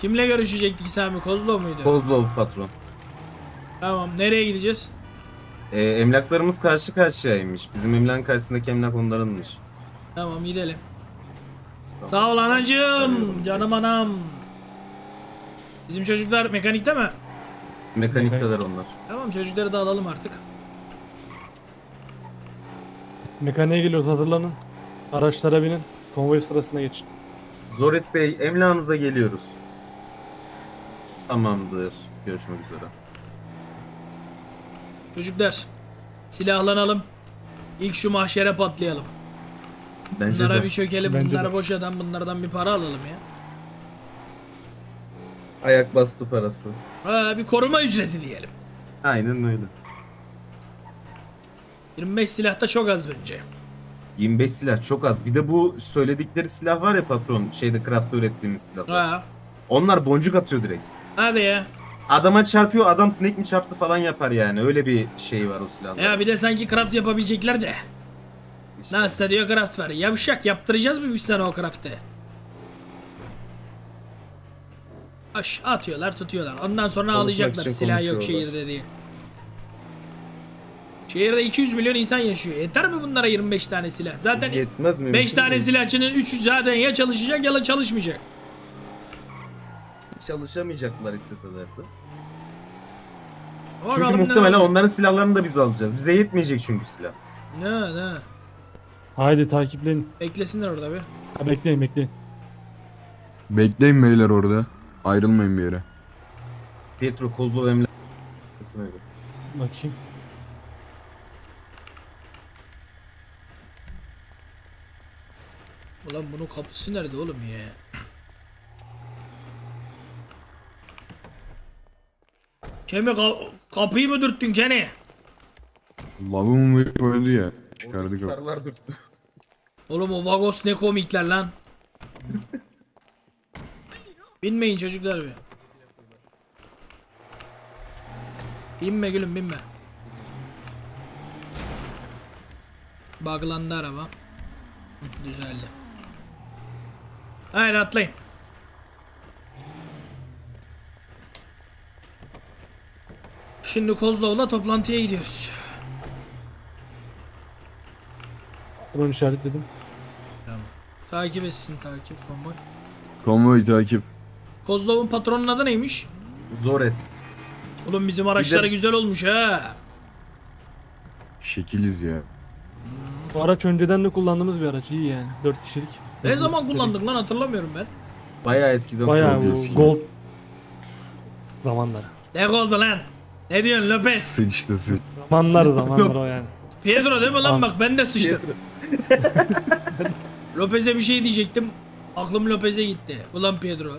Kimle görüşecektik Sami? Kozlov muydu? Kozlov patron. Tamam, nereye gideceğiz? Emlaklarımız karşı karşıyaymış. Bizim emlak karşısındaki emlak onlarınmış. Tamam gidelim. Tamam. Sağ ol anacığım, canım anam. Bizim çocuklar mekanikte mi? Mekanikteler onlar. Tamam çocukları da alalım artık. Mekaniğe geliyoruz, hazırlanın. Araçlara binin, konvoy sırasına geçin. Zoris Bey, emlakınıza geliyoruz. Tamamdır. Görüşmek üzere. Çocuklar, silahlanalım. İlk şu mahşere patlayalım. Bence bunlara de. Bir çökelim. Bence bunlara de. Boş adam. Bunlardan bir para alalım ya. Ayak bastı parası. Ha, bir koruma ücreti diyelim. Aynen öyle. 25 silah da çok az bence. 25 silah çok az. Bir de bu söyledikleri silah var ya patron. Şeyde craft'ta ürettiğimiz silahlar. Ha. Onlar boncuk atıyor direkt. Hadi ya. Adama çarpıyor, adam sinek mi çarptı falan yapar yani. Öyle bir şey var o silahlarda. Ya bir de sanki craft yapabilecekler de. İşte. Nasıl diyor craft var. Yavşak yaptıracağız mı biz sana o craft'ı? Aş atıyorlar, tutuyorlar. Ondan sonra alacaklar silah yok şehirde diye. Şehirde 200 milyon insan yaşıyor. Yeter mi bunlara 25 tane silah? Zaten yetmez mi? 5 tane silahçının 3'ü zaten ya çalışacak ya da çalışmayacak. Çalışamayacaklar isteseler de. Çünkü muhtemelen onların silahlarını da biz alacağız. Bize yetmeyecek çünkü silah. Ne? Haydi takipleyin. Beklesinler orada bir. Ha, bekleyin. Bekleyin beyler orada. Ayrılmayın bir yere. Pedro Kozlov emlak. Bakayım. Ulan bunun kapısı nerede oğlum ya? Kemi kapıyı mı dürttün Kenny? Lavım mı öldü ya? Çıkardık o. Oğlum o Vagos ne komikler lan. Binmeyin çocuklar be. Binme gülüm binme. Buglandı araba. Düzeldi. Haydi atlayın. Şimdi Kozlov'la toplantıya gidiyoruz. Patron işaretledim. Tamam. Takip etsin konvoy. Konvoy takip. Kozlov'un patronun adı neymiş? Zoris. Oğlum bizim araçları güzel olmuş ha. Şekiliz ya. Bu araç önceden de kullandığımız bir araç, iyi yani. 4 kişilik. Ne zaman kullandık lan hatırlamıyorum ben. Bayağı eskiden. Bayağı gold zamanları. Ne oldu lan? Ne diyorsun Lopez? Sıçtı sıçtı. Zamanlar o yani. Pedro değil mi lan, bak ben de sıçtım. Lopez'e bir şey diyecektim. Aklım Lopez'e gitti. Ulan Pedro.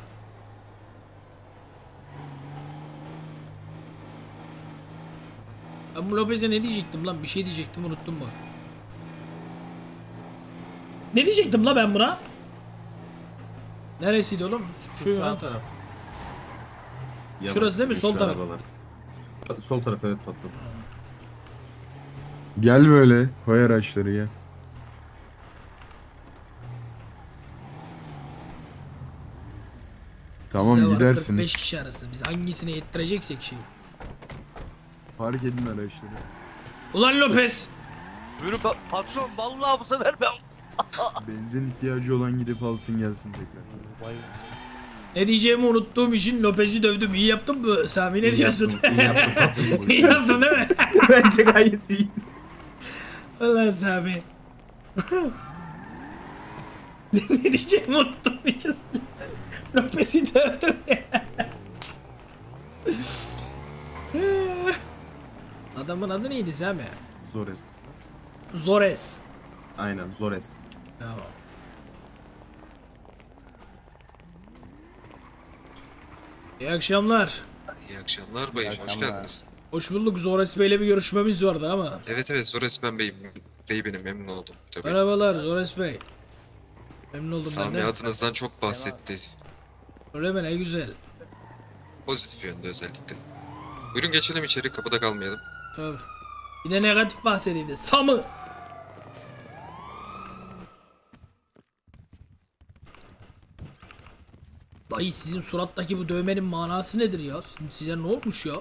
Ben bu Lopez'e ne diyecektim lan? Bir şey diyecektim, unuttum bak. Ne diyecektim la ben buna? Neresiydi oğlum? Şu sağ taraf. Yalan. Şurası değil mi? Sol taraf. Sol taraf, evet tatlım. Gel böyle, koy araçları gel. Tamam size gidersiniz. 5 kişi arası. Biz hangisini yettireceksek şey. Fark edin araçları. Ulan Lopez! Buyurun patron, vallahi bu sefer ben... Benzin ihtiyacı olan gidip alsın gelsin tekrar. Ne diyeceğimi unuttuğum için Lopez'i dövdüm. İyi yaptın mı Sami, ne diyorsun? İyi yaptın. İyi yaptın değil mi? Bence gayet iyi. Ulan Sami. Ne diyeceğimi unuttuğum için Lopez'i dövdüm. Adamın adı neydi Sami? Zoris. Zoris. Aynen Zoris. Tamam. İyi akşamlar. İyi akşamlar bayım, hoş geldiniz. Hoş bulduk. Zoris Bey'le bir görüşmemiz vardı ama. Evet evet, Zoris ben beyim, memnun oldum. Tabii. Merhabalar Zoris Bey. Memnun oldum ben de. Sami adınızdan çok bahsetti. Öyle mi, ne güzel. Pozitif yönde özellikle. Buyurun geçelim içeri, kapıda kalmayalım. Tabii. Bir de negatif bahsedildi. Sami. Dayı sizin surattaki bu dövmenin manası nedir ya? Size ne olmuş ya?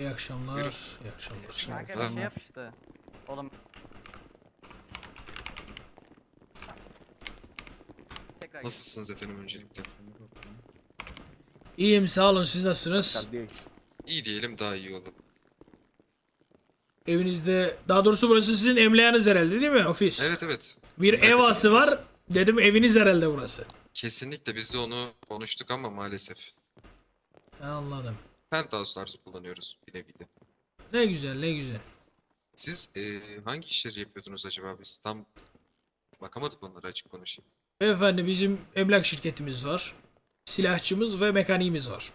İyi akşamlar. İyi akşamlar. Kanka bir şey yap işte. Oğlum. Nasılsınız efendim öncelikle? İyiyim sağ olun, siz nasılsınız? İyi diyelim, daha iyi olur. Evinizde, daha doğrusu burası sizin emlakınız herhalde değil mi ofis? Evet evet. Bir ev ası var, dedim eviniz herhalde burası. Kesinlikle biz de onu konuştuk ama maalesef. Anladım. Penthouse tarzı kullanıyoruz bir nevi de. Ne güzel ne güzel. Siz hangi işleri yapıyordunuz acaba, biz tam bakamadık onlara, açık konuşayım. Efendim bizim emlak şirketimiz var. Silahçımız ve mekaniğimiz var.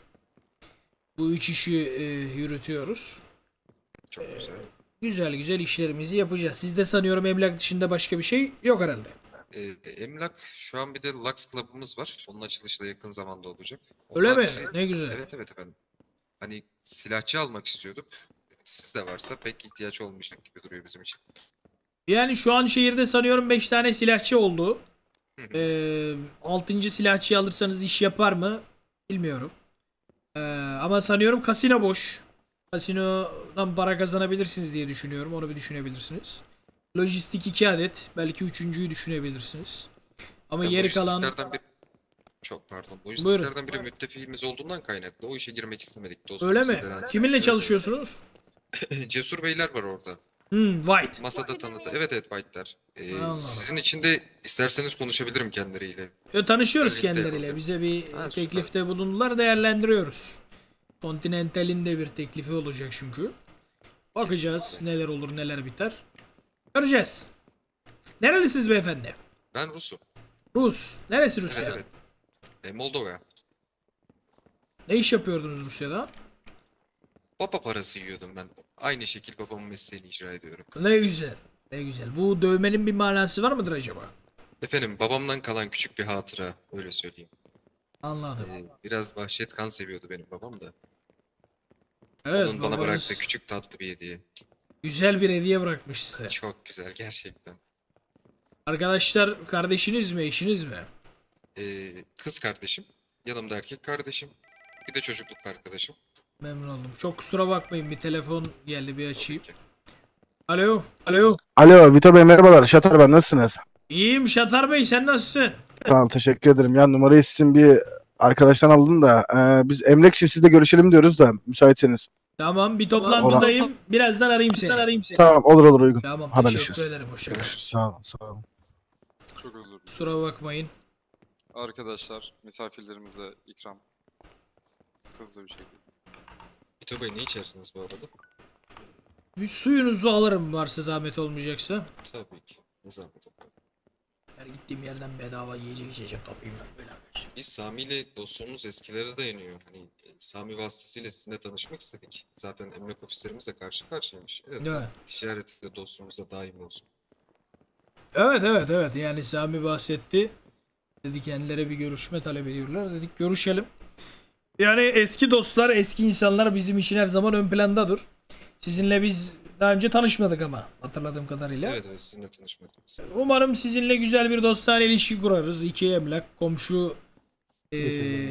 Bu üç işi yürütüyoruz. Çok güzel. Güzel güzel işlerimizi yapacağız. Siz de sanıyorum emlak dışında başka bir şey yok herhalde. Emlak şu an, bir de Lux Club'ımız var. Onun açılışı da yakın zamanda olacak. Öyle mi? Şey... Ne güzel. Evet evet efendim. Hani silahçı almak istiyorduk. Sizde varsa pek ihtiyaç olmayacak gibi duruyor bizim için. Yani şu an şehirde sanıyorum 5 tane silahçı oldu. 6. silahçıyı alırsanız iş yapar mı bilmiyorum, ama sanıyorum kasino boş, kasinodan para kazanabilirsiniz diye düşünüyorum, onu bir düşünebilirsiniz. Lojistik 2 adet, belki 3.'yü düşünebilirsiniz ama ya yeri kalan bir... Çok pardon, lojistiklerden biri müttefiğimiz olduğundan kaynaklı o işe girmek istemedik dostum. Öyle mi? Kiminle çalışıyorsunuz? Cesur Beyler var orada. White. Masada tanıdı. Evet evet White'ler. Sizin için de isterseniz konuşabilirim kendileriyle. Tanışıyoruz özellikle kendileriyle. Bize bir teklifte bulundular, değerlendiriyoruz. Continental'in de bir teklifi olacak çünkü. Bakacağız. Kesinlikle. Neler olur neler biter. Göreceğiz. Nerelisiniz beyefendi? Ben Rus'um. Rus. Neresi Rusya? Evet, evet. Moldova. Ne iş yapıyordunuz Rusya'da? Baba parası yiyordum ben. Aynı şekil babamın mesleğini icra ediyorum. Ne güzel. Ne güzel. Bu dövmenin bir manası var mıdır acaba? Efendim babamdan kalan küçük bir hatıra. Öyle söyleyeyim. Anladım. Biraz vahşet kan seviyordu benim babam da. Evet, onun bana bıraktığı küçük tatlı bir hediye. Güzel bir hediye bırakmış size. Çok güzel gerçekten. Arkadaşlar kardeşiniz mi, eşiniz mi? Kız kardeşim. Yanımda erkek kardeşim. Bir de çocukluk arkadaşım. Memnun oldum. Çok kusura bakmayın, bir telefon geldi, bir açayım. Alo. Alo. Alo Vito Bey merhabalar. Şatar ben, nasılsınız? İyiyim Şatar Bey, sen nasılsın? Tamam teşekkür ederim. Ya numarayı sizin bir arkadaştan aldım da biz emlak için sizle görüşelim diyoruz da müsaitseniz. Tamam, bir toplantıdayım. Ona... Birazdan arayayım seni. Tamam, olur uygun. Tamam, teşekkür ederim. Hoşçakalın. Sağ olun, Çok özür dilerim. Kusura bakmayın. Arkadaşlar, misafirlerimize ikram. Hızlı bir şekilde. Bito Bey, ne içersiniz bu arada? Bir suyunuzu alırım varsa, zahmet olmayacaksa. Tabii ki. Ne zahmet olur. Her gittiğim yerden bedava yiyecek içecek kapayım ben böyle. Biz Sami ile dostluğumuz eskilere dayanıyor. Hani Sami vasıtasıyla sizinle tanışmak istedik. Zaten emlak ofislerimiz de karşı karşıyaymış. En azından evet. Ticarette dostluğumuz da daim olsun. Evet. Yani Sami bahsetti. Dedi kendilere bir görüşme talep ediyorlar. Dedik görüşelim. Yani eski dostlar, eski insanlar bizim için her zaman ön plandadır. Sizinle biz daha önce tanışmadık ama hatırladığım kadarıyla. Evet, sizinle tanışmadık. Umarım sizinle güzel bir dostane ilişki kurarız. İki emlak, komşu,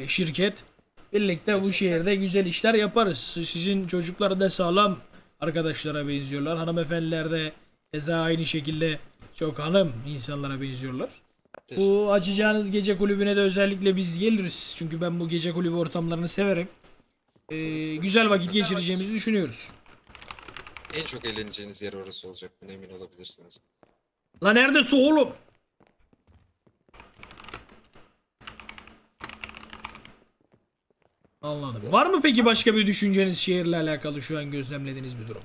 şirket. Birlikte kesinlikle bu şehirde güzel işler yaparız. Sizin çocuklar da sağlam arkadaşlara benziyorlar. Hanımefendiler de keza aynı şekilde çok hanım insanlara benziyorlar. Bu açacağınız gece kulübüne de özellikle biz geliriz. Çünkü ben bu gece kulübü ortamlarını severim. Güzel vakit geçireceğimizi düşünüyoruz. En çok eğleneceğiniz yer orası olacak. Buna emin olabilirsiniz. La neredesin oğlum? Anladım. Var mı peki başka bir düşünceniz şehirle alakalı şu an gözlemlediğiniz bir durum?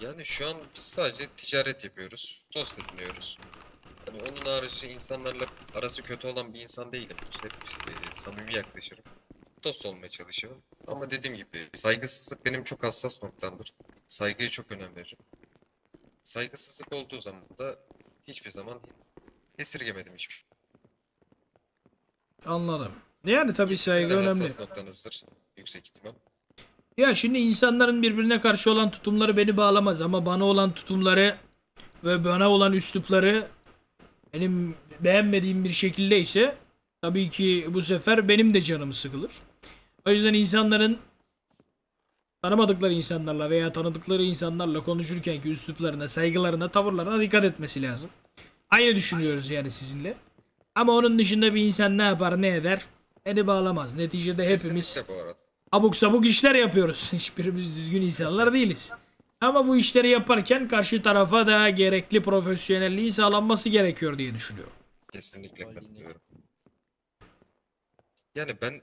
Yani şu an biz sadece ticaret yapıyoruz. Dost ediniyoruz. Yani onun harici insanlarla arası kötü olan bir insan değilim. Hep samimi yaklaşırım. Dost olmaya çalışırım. Ama dediğim gibi saygısızlık benim çok hassas noktamdır. Saygıya çok önem veririm. Saygısızlık olduğu zaman da hiçbir zaman esirgemedim hiçbir şey. Anladım. Yani tabii saygı önemli. Sizin de hassas noktanızdır. Yüksek ihtimal. Ya şimdi insanların birbirine karşı olan tutumları beni bağlamaz ama bana olan tutumları ve bana olan üslupları benim beğenmediğim bir şekilde ise tabii ki bu sefer benim de canım sıkılır. O yüzden insanların tanımadıkları insanlarla veya tanıdıkları insanlarla konuşurkenki üsluplarına, saygılarına, tavırlarına dikkat etmesi lazım. Aynı düşünüyoruz yani sizinle. Ama onun dışında bir insan ne yapar, ne eder, beni bağlamaz. Neticede hepimiz abuk sabuk işler yapıyoruz. Hiçbirimiz düzgün insanlar değiliz. Ama bu işleri yaparken karşı tarafa da gerekli profesyonelliğin sağlanması gerekiyor diye düşünüyorum. Kesinlikle katılıyorum. Yani ben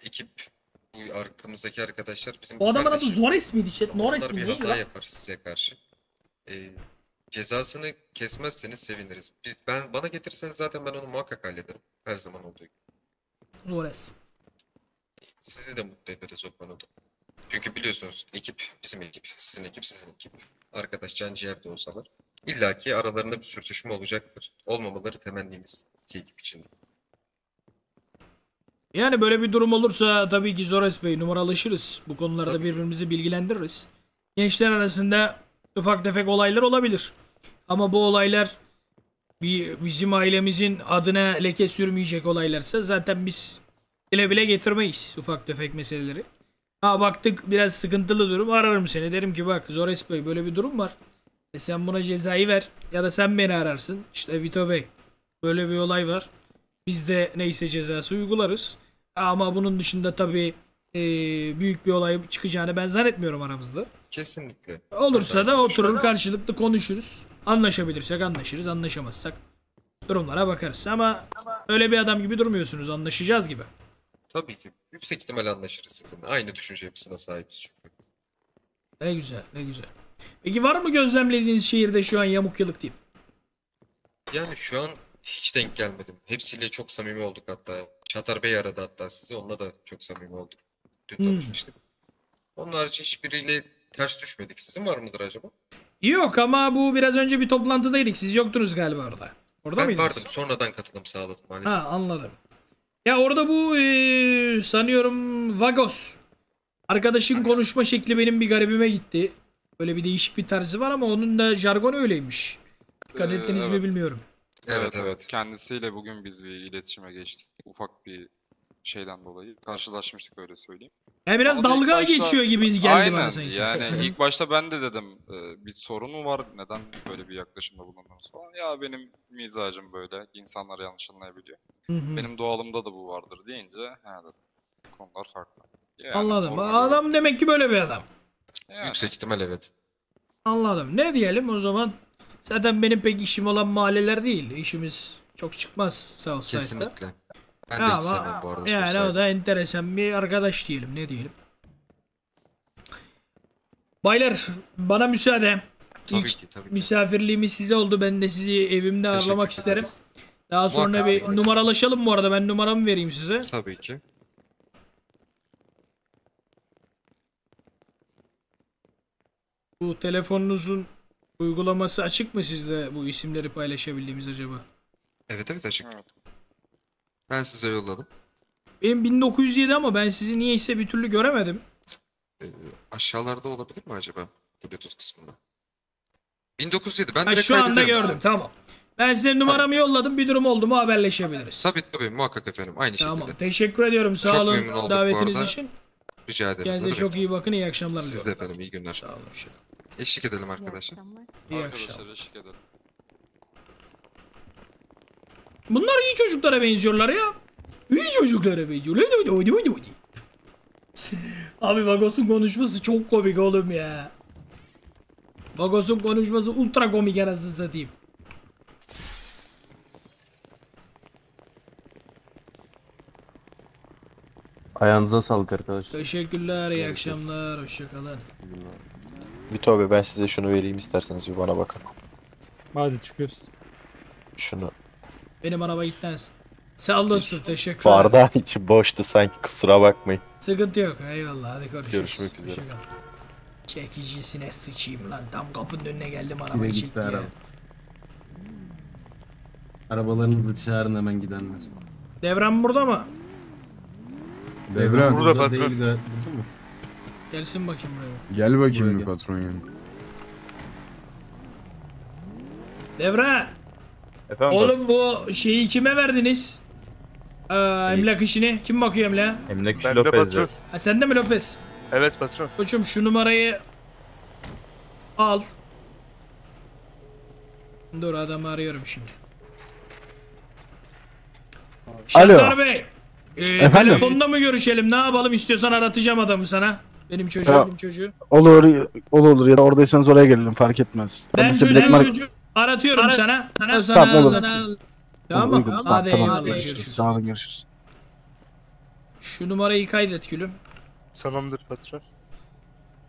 ekip, bu arkamızdaki arkadaşlar bizim... O adamın adı Zoris miydi? Zoris mi? Bir hata yapar size karşı. Cezasını kesmezseniz seviniriz. Bana getirirseniz zaten ben onu muhakkak hallederim. Her zaman olduğu gibi. Zoris. Sizi de mutlu ederiz o konuda. Çünkü biliyorsunuz ekip bizim ekip, sizin ekip, sizin ekip. Arkadaş can ciğer de olsalar illaki aralarında bir sürtüşme olacaktır. Olmamaları temennimiz iki ekip içinde. Yani böyle bir durum olursa tabii ki Zoris Bey numaralaşırız. Bu konularda tabii birbirimizi bilgilendiririz. Gençler arasında ufak tefek olaylar olabilir. Ama bu olaylar bizim ailemizin adına leke sürmeyecek olaylarsa zaten biz bile bile getirmeyiz ufak tefek meseleleri. Ha baktık biraz sıkıntılı durum, ararım seni, derim ki bak Zoris Bey böyle bir durum var. Sen buna cezayı ver ya da sen beni ararsın. İşte Vito Bey böyle bir olay var. Biz de neyse cezası uygularız. Ama bunun dışında tabii büyük bir olay çıkacağını ben zannetmiyorum aramızda. Kesinlikle. Olursa da oturur karşılıklı konuşuruz. Anlaşabilirsek anlaşırız, anlaşamazsak durumlara bakarız. Ama öyle bir adam gibi durmuyorsunuz, anlaşacağız gibi. Tabii ki. Yüksek ihtimal anlaşırız sizinle. Aynı düşünce yapısına sahibiz çünkü. Ne güzel, ne güzel. Peki var mı gözlemlediğiniz şehirde şu an yamuk yılık diyeyim? Yani şu an hiç denk gelmedim. Hepsiyle çok samimi olduk hatta. Şatar Bey aradı hatta sizi. Onunla da çok samimi olduk. Dün tanışmıştık. Onun harici hiçbiriyle ters düşmedik. Sizin var mıdır acaba? Yok ama bu biraz önce bir toplantıdaydık. Siz yoktunuz galiba orada. Ben mıydınız? Vardım. Sonradan katılım sağladım maalesef. Ha, anladım. Ya orada bu sanıyorum Vagos. Arkadaşın konuşma şekli benim bir garibime gitti. Böyle bir değişik bir tarzı var ama onun da jargonu öyleymiş. Dikkat ettiniz evet mi bilmiyorum. Evet. Kendisiyle bugün biz bir iletişime geçtik. Ufak bir şeyden dolayı karşılaşmıştık öyle söyleyeyim. Yani biraz ama dalga başta geçiyor gibi geldi aynen bana sanki. Yani ilk başta ben de dedim bir sorun mu var? Neden böyle bir yaklaşımda bulunduğunuz falan. Ya benim mizacım böyle. İnsanlar yanlış anlayabiliyor. Benim doğalımda da bu vardır deyince he dedim. Konular farklı. Yani anladım. Adam demek ki böyle bir adam. Yani. Yüksek ihtimal evet. Anladım. Ne diyelim o zaman? Zaten benim pek işim olan mahalleler değil. İşimiz çok çıkmaz Southside'da. Kesinlikle. Ben de hiç sevmem bu arada. Yani o da enteresan bir arkadaş diyelim. Ne diyelim? Baylar bana müsaade. Tabii ki, tabii ki. Misafirliğimiz size oldu. Ben de sizi evimde ağırlamak isterim. Daha sonra muhakkak bir numaralaşalım bu arada. Ben numaramı vereyim size. Tabii ki. Bu telefonunuzun uygulaması açık mı sizde, bu isimleri paylaşabildiğimiz acaba? Evet evet açık. Evet. Ben size yolladım. Benim 1907 ama ben sizi niyeyse bir türlü göremedim. Aşağılarda olabilir mi acaba? Bluetooth kısmında. 1907 ben direkt şu anda gördüm size. Tamam. Ben size numaramı yolladım, bir durum oldu mu haberleşebiliriz. Tabii tabii muhakkak efendim aynı şekilde. Teşekkür ediyorum sağ olun davetiniz için. Rica ederiz. Kendinize çok iyi bakın, iyi akşamlar. Siz de efendim iyi günler. Sağ olun. Eşlik edelim arkadaşlar. İyi akşamlar. Eşlik edelim. Bunlar iyi çocuklara benziyorlar ya. İyi çocuklara benziyorlar. Abi Vagos'un konuşması çok komik oğlum ya. Vagos'un konuşması ultra komik anasını satayım. Ayağınıza sağlık arkadaşlar. Teşekkürler, iyi akşamlar, hoşçakalın. Vito abi ben size şunu vereyim isterseniz bir bana bakın. Hadi çıkıyoruz. Şunu. Benim araba gitmez. Sağ olasın, teşekkür ederim. Bardağı içi boştu sanki, kusura bakmayın. Sıkıntı yok, eyvallah, hadi görüşürüz. Görüşmek üzere. Çekicisine sıçayım lan, tam kapının önüne geldim arabayı çekti ya. Arabalarınızı çağırın hemen gidenler. Devran burada mı? Devran burada patron. De, gelsin bakayım buraya. Gel bakayım bir patron yani. Devran! Efendim, oğlum bu şeyi kime verdiniz? Emlak işini. Kim bakıyor emlağa? Emlak işi Lopez'e. Sen de mi Lopez? Evet patron. Koçum şu numarayı al. Dur adamı arıyorum şimdi. Alo. Şatar Bey. Telefonda mı görüşelim? Ne yapalım? İstiyorsan aratacağım adamı sana. Benim çocuğum, benim çocuğu. Olur ya da oradaysanız oraya gelelim fark etmez. Ben çocuğu aratıyorum sana. Tamam olur. Tamam mı? Hadi görüşürüz. Sağ olun, görüşürüz. Şu numarayı kaydet gülüm. Tamamdır patron.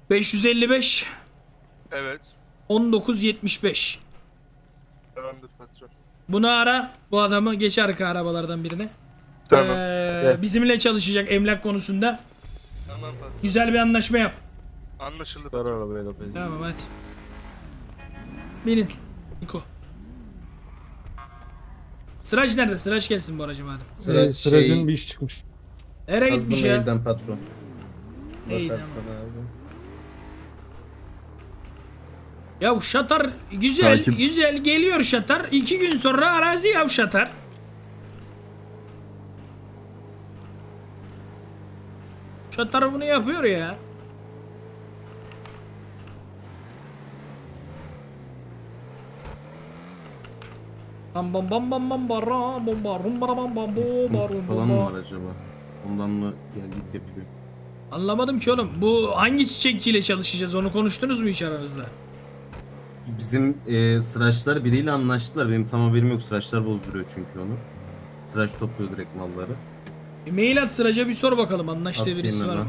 555. Evet. 1975. Tamamdır patron. Bunu ara. Bu adamı geç arka arabalardan birine. Tamam. Bizimle çalışacak emlak konusunda. Tamam, güzel bir anlaşma yap. Anlaşıldı. Tamam hadi. Binin. Niko. Sıraç nerede? Sıraç gelsin bu aracım hadi. Sıraç'ın bir iş çıkmış. Nereye gitmiş ya? Elden patron. Bakarsan abi. Ya Şatar güzel. Takip. Güzel geliyor Şatar. 2 gün sonra arazi yav Şatar. Şatar bunu yapıyor ya. Bam bam bam bam bam bara bom barum bara bam bam falan mı var acaba? Ondan mı git yapıyor? Anlamadım ki oğlum. Bu hangi çiçekçiyle çalışacağız? Onu konuştunuz mu hiç aranızda? Bizim Sıraçlar biriyle anlaştılar. Benim tam haberim yok. Sıraçlar bozduruyor çünkü onu. Sıraç topluyor direkt malları. Mail at Sıraç'a bir sor bakalım anlaştığı birisi var mı?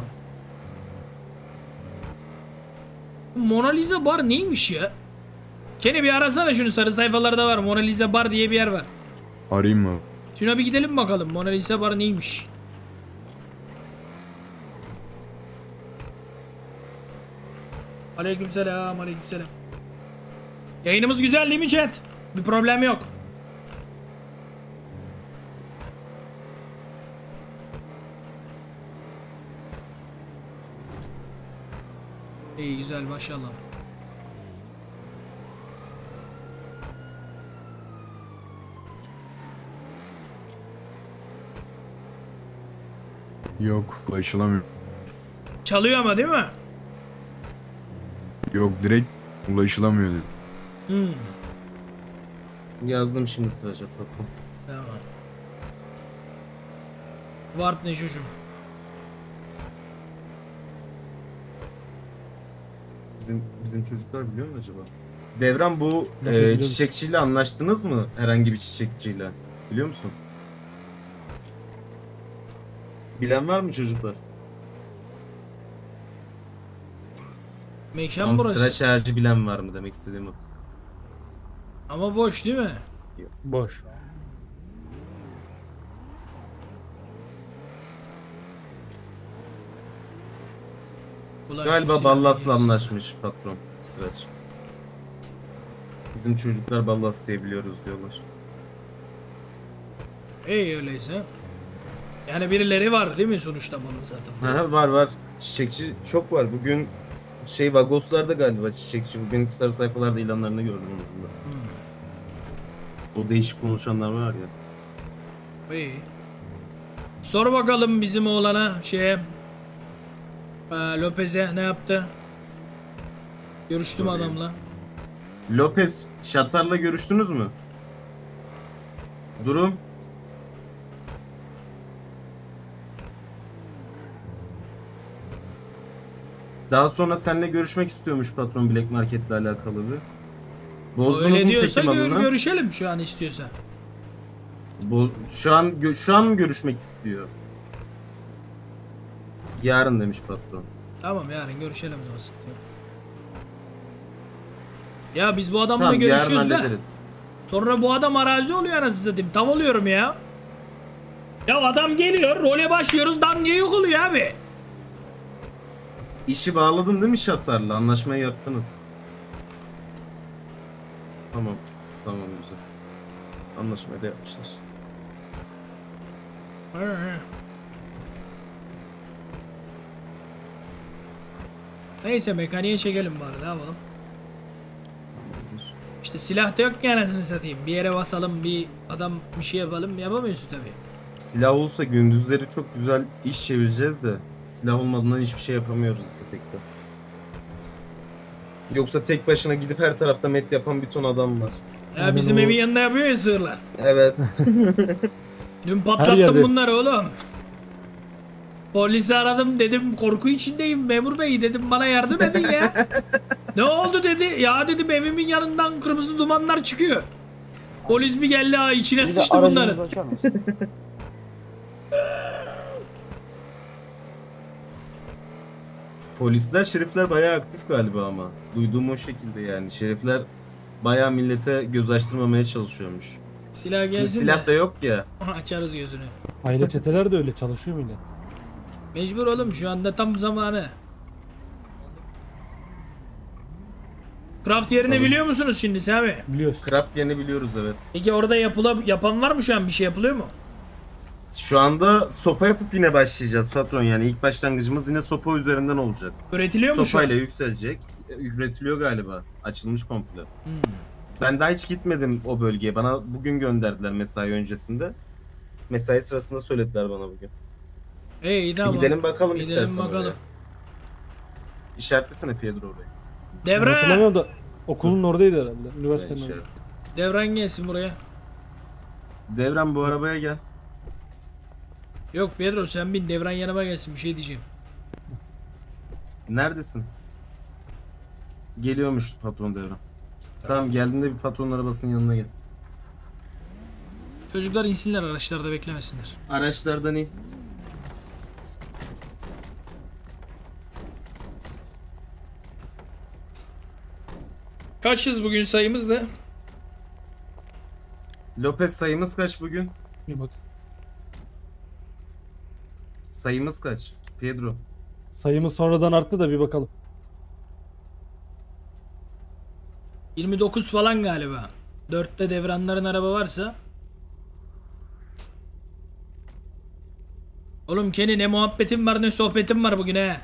Mona Lisa Bar neymiş ya? Kenny bir arasana şunu, sarı sayfalarda var. Mona Lisa Bar diye bir yer var. Arayayım mı? Şuna bir gidelim bakalım. Mona Lisa Bar neymiş? Aleykümselam, aleykümselam. Yayınımız güzel değil mi chat? Bir problem yok. İyi güzel maşallah. Yok ulaşılamıyor. Çalıyor ama değil mi? Yok direkt ulaşılamıyor dedim. Yazdım şimdi Sıraç'a. Tamam. Vart ne çocuğum? Bizim çocuklar biliyor mu acaba? Devran, bu çiçekçiyle anlaştınız mı? Herhangi bir çiçekçiyle. Biliyor musun? Bilen var mı çocuklar? Mekan tam burası. Sıraç Erci bilen var mı demek istediğim o. Ama boş değil mi? Yok. Boş. Ulan galiba Ballas'la anlaşmış patron Sıraç. Bizim çocuklar Ballas diye biliyoruz diyorlar. İyi öyleyse. Yani birileri var değil mi sonuçta bunun zaten? Ha, var var. Çiçekçi çok var. Bugün şey Vagos'larda galiba çiçekçi. Bugün sarı sayfalarda ilanlarını gördüm. O değişik konuşanlar var ya. İyi. Sor bakalım bizim oğlana şeye. Lopez'e ne yaptı? Görüştüm adamla. Lopez, Şatar'la görüştünüz mü? Durum? Daha sonra seninle görüşmek istiyormuş patron Black Market'le alakalı bir. Öyle diyorsa görüşelim şu an istiyorsa. Şu an mı görüşmek istiyor? Yarın demiş patron. Tamam, yarın görüşelim o zaman. Ya biz bu adamla tamam, görüşürüz de. Sonra bu adam arazi oluyor anasını satayım. Tam oluyorum ya. Ya adam geliyor, role başlıyoruz, dan niye yok oluyor abi? İşi bağladın değil mi Şatar'la? Anlaşmayı yaptınız. Tamam. Tamam güzel. Anlaşmayı da yapmışlar. Neyse mekaniğe çekelim bari, ne yapalım? İşte silah da yok ki anasını satayım. Bir yere basalım, bir adam bir şey yapalım, yapamıyorsun tabi. Silah olsa gündüzleri çok güzel iş çevireceğiz de. Silah olmadığından hiçbir şey yapamıyoruz istesek de. Yoksa tek başına gidip her tarafta met yapan bir ton adam var. Ya yani bizim evin yanında yapıyor ya sığırlar. Evet. Dün patlattım bunları oğlum. Polisi aradım, dedim korku içindeyim memur bey, dedim bana yardım edin ya. Ne oldu dedi, ya dedim evimin yanından kırmızı dumanlar çıkıyor. Polis bir geldi, ha içine bir sıçtı bunların. Polisler, şerifler bayağı aktif galiba ama. Duyduğum o şekilde yani. Şerifler bayağı millete göz açtırmamaya çalışıyormuş. Silah gelsin. Silah da yok ya. Açarız gözünü. Aile çeteler de öyle çalışıyor millet. Mecbur oğlum, şu anda tam zamanı. Craft yerini biliyor musunuz şimdi Sami? Biliyoruz. Craft yerini biliyoruz evet. Peki orada yapan var mı şu an, bir şey yapılıyor mu? Şu anda sopa yapıp yine başlayacağız patron, yani ilk başlangıcımız yine sopa üzerinden olacak. Üretiliyor mu şu an? Sopayla yükselecek. Üretiliyor galiba. Açılmış komple. Ben daha hiç gitmedim o bölgeye. Bana bugün gönderdiler mesai öncesinde. Mesai sırasında söylediler bana bugün. Tamam. Gidelim bakalım istersen bakalım. İşaretlesene Pedro orayı. Devran! Hatırlamıyorum da okulun oradaydı herhalde. Üniversitenin oradaydı. Devran gelsin buraya. Devran bu arabaya gel. Yok Pedro sen bin, Devran yanıma gelsin, bir şey diyeceğim. Neredesin? Geliyormuş patron Devran. Tamam geldiğinde bir patron arabasının yanına gel. Çocuklar insinler, araçlarda beklemesinler. Araçlardan in. Kaçız bugün sayımız da? Lopez sayımız kaç bugün? Bir bak. Sayımız kaç? Pedro. Sayımız sonradan arttı da bir bakalım. 29 falan galiba. 4'te Devranların araba varsa. Oğlum Kenny ne muhabbetin var ne sohbetin var bugün he.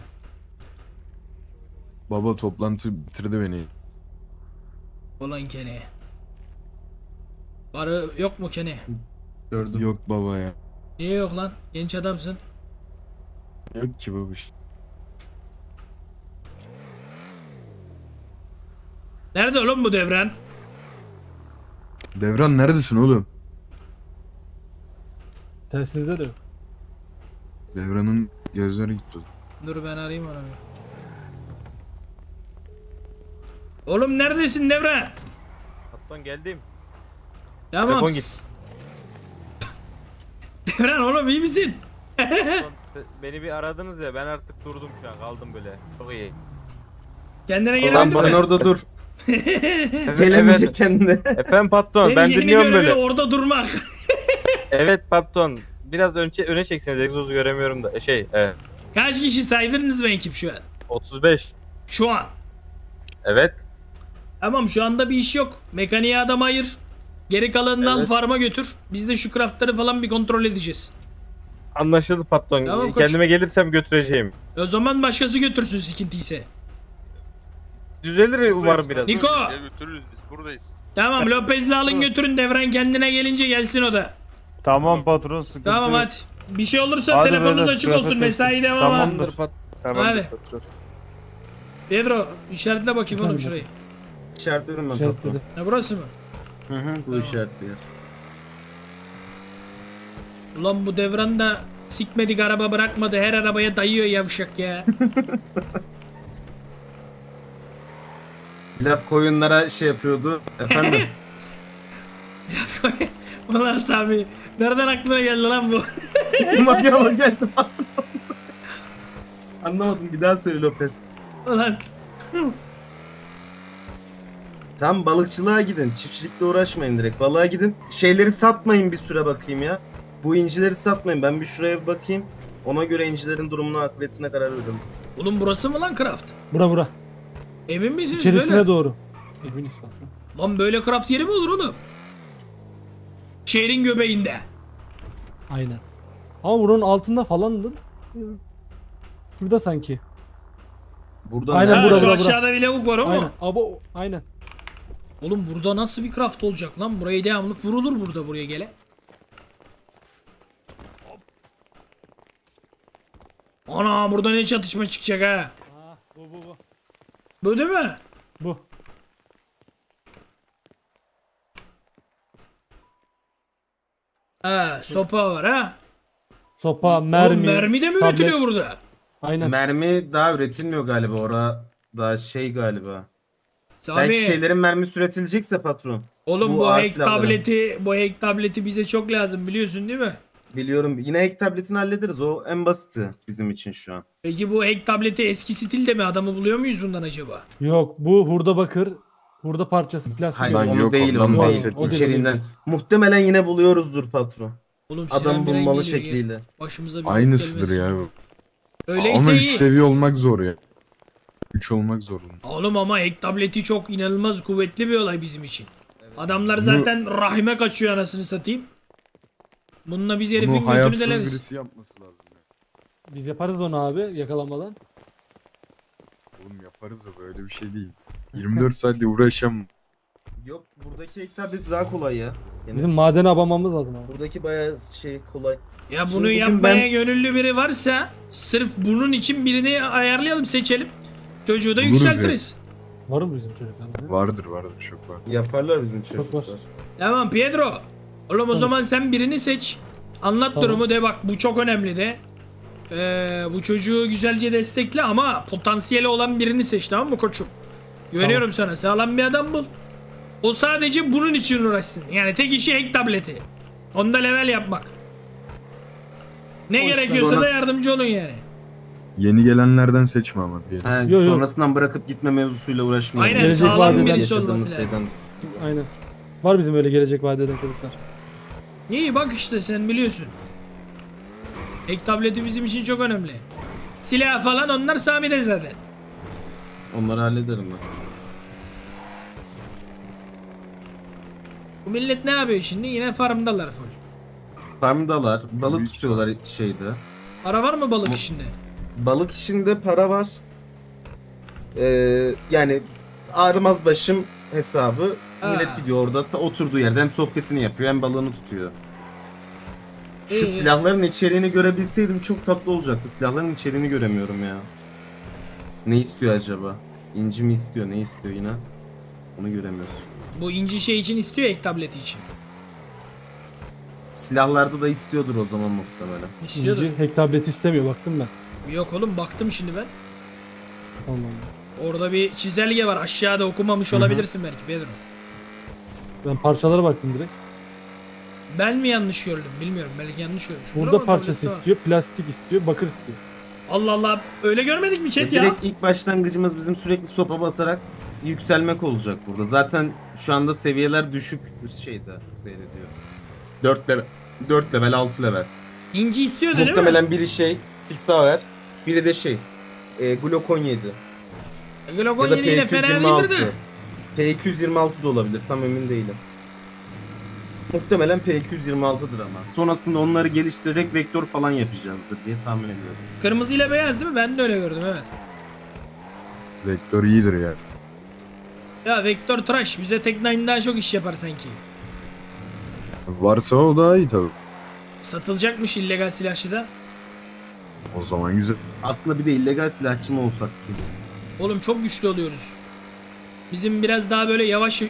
Baba toplantı bitirdi beni. Olan Kenny. Barı yok mu Kenny? Gördüm. Yok baba ya. Niye yok lan? Genç adamsın. Yok ki babiş. Nerede oğlum bu Devran? Devran neredesin oğlum? Telsizde de. Devran'ın gözleri gitti. Dur ben arayayım onu. Oğlum neredesin Devran? Kaptan geldim. Tamam. Devran oğlum iyi misin? Beni bir aradınız ya, ben artık durdum şu an, kaldım böyle. Çok iyi. Kendine gelebilir misin? Sen orada dur. Gelemeyecek kendine. Efendim patron, senin ben dinliyorum böyle. Orada durmak. Evet patron, biraz öne çekseniz, egzozu göremiyorum da evet. Kaç kişi saydınız mı ekip şu an? 35. Şu an? Evet. Tamam, şu anda bir iş yok. Mekaniğe adam ayır. Geri kalanından farma götür. Biz de şu craftları falan bir kontrol edeceğiz. Anlaşıldı patron. Tamam, kendime gelirsem götüreceğim. O zaman başkası götürsün sikintiyse. Düzelir umarım biraz. Niko! Götürürüz biz, buradayız. Tamam, Lopez'le alın götürün. Devran kendine gelince gelsin o da. Tamam patron, sıkıntı yok. Tamam hadi. Bir şey olursa hadi telefonunuz açık olsun. Mesai devam. Tamamdır patron. Pedro işaretle bakayım oğlum şurayı. İşaretledim ben patron. Ha, burası mı? Hı hı, bu işaretli yer. Ulan bu Devran da sikmedik araba bırakmadı. Her arabaya dayıyor yavşak ya. Bilat koyunlara şey yapıyordu. Efendim? Bilat koyun. Ulan Sami. Nereden aklına geldi lan bu? Makyalı geldi patron. Anlamadım, bir daha söyle Lopez. Ulan. Tam balıkçılığa gidin. Çiftçilikle uğraşmayın direkt. Balığa gidin. Şeyleri satmayın bir süre bakayım ya. Bu incileri satmayın. Ben bir şuraya bir bakayım. Ona göre incilerin durumuna, akıbetine karar veririm. Oğlum burası mı lan craft? Bura bura. Emin misiniz? İçerisine böyle? Doğru. Eminiz patron. Lan böyle craft yeri mi olur oğlum? Şehrin göbeğinde. Aynen. Ama buranın altında falandı. Burada sanki. Burada. Aynen ha, burada. Şu aşağıda bile lavuk var ama. Aynen. Abo, aynen. Oğlum burada nasıl bir craft olacak lan? Buraya devamlı vurulur burada, buraya gele. Ana burada ne çatışma çıkacak ha? Ha bu. Bu değil mi? Bu. Ha sopa var ha? Sopa, mermi. Oğlum, mermi de mi üretiliyor burada? Aynen. Mermi daha üretilmiyor galiba, orada daha şey galiba. Sami. Belki şeylerin mermi üretilecekse patron. Oğlum bu hack tableti bize çok lazım, biliyorsun değil mi? Biliyorum. Yine hack tabletini hallederiz. O en basiti bizim için şu an. Peki bu hack tableti eski stilde mi? Adamı buluyor muyuz bundan acaba? Yok. Bu hurda bakır. Hurda parçası. Plastik. Hayır onu yok, değil. Onu bahsettim. İçeriğinden. Muhtemelen yine buluyoruzdur patron. Oğlum, adam bulmalı şekliyle. Başımıza bir aynısıdır ya. Öyleyse ama 3 seviye olmak zor ya. 3 olmak zor. Oğlum ama hack tableti çok inanılmaz kuvvetli bir olay bizim için. Evet. Adamlar zaten rahime kaçıyor anasını satayım. Bununla biz herifin götünü deleriz. Birisi yapması lazım ya. Biz yaparız onu abi yakalanmadan. Oğlum yaparız da böyle bir şey değil. 24 saatle uğraşamam. Yok buradaki ekler biz daha kolay ya. Yani bizim madene abamamız lazım abi. Buradaki bayağı şey kolay. Ya bunu yapmaya gönüllü biri varsa sırf bunun için birini ayarlayalım, seçelim. Çocuğu da yükseltiriz. Ya. Var mı bizim çocuklar? Vardır çok var. Yaparlar bizim çocuklar. Tamam Pedro. Oğlum o zaman sen birini seç. Anlat durumu de, bak bu çok önemli de. Bu çocuğu güzelce destekle ama potansiyeli olan birini seç, tamam mı koçum? Güveniyorum sana. Sağlam bir adam bul. O sadece bunun için uğraşsın. Yani tek işi hack tableti. Onda level yapmak. Ne gerekiyorsa da yardımcı olun yani. Yeni gelenlerden seçme ama. Yok, sonrasından bırakıp gitme mevzusuyla uğraşmayın. Aynen, sağlam birisi olması lazım. Aynen. Var bizim öyle gelecek vadeden çocuklar. İyi bak işte, sen biliyorsun. Ek tableti bizim için çok önemli. Silah falan onlar Sami'de zaten. Onları hallederim ben. Bu millet ne yapıyor şimdi? Yine farmdalar full. Farmdalar, balık tutuyorlar şeyde. Para var mı balık işinde? Balık işinde para var. Yani ağrımaz başım hesabı. Millet gidiyor orada oturduğu yerden hem sohbetini yapıyor hem balığını tutuyor. Şu silahların içeriğini görebilseydim çok tatlı olacaktı. Silahların içeriğini göremiyorum ya. Ne istiyor acaba? İnci mi istiyor, ne istiyor yine? Onu göremiyoruz. Bu inci şey için istiyor, ek tableti için. Silahlarda da istiyordur o zaman muhtemelen. İstiyordur. İnci hack tableti istemiyor, baktım ben. Yok oğlum, baktım şimdi ben. Allah Allah. Orada bir çizelge var. Aşağıda okumamış olabilirsin belki Pedro. Ben parçalara baktım direkt. Ben mi yanlış gördüm bilmiyorum. Belki yanlış gördüm. Burada parçası istiyor, plastik istiyor, bakır istiyor. Allah Allah, öyle görmedik mi chat ya? Direkt ilk başlangıcımız bizim sürekli sopa basarak yükselmek olacak burada. Zaten şu anda seviyeler düşük şeyde seyrediyor. 4 level, 4 level, 6 level. İnci istiyordu değil mi? Muhtemelen biri şey, Sixauer, biri de şey, Glokon 7. Glokon 7 ile Ferrari indirdi. P226 da olabilir, tam emin değilim. Muhtemelen P226'dır ama. Sonrasında onları geliştirerek vektör falan yapacağızdır diye tahmin ediyorum. Kırmızı ile beyaz değil mi? Ben de öyle gördüm, evet. Vektör iyidir yani. Ya vektör trash, bize Teknine'den daha çok iş yapar sanki. Varsa o daha iyi tabii. Satılacakmış illegal silahçı da. O zaman güzel. Aslında bir de illegal silahçı mı olsak ki? Oğlum çok güçlü oluyoruz. Bizim biraz daha böyle yavaş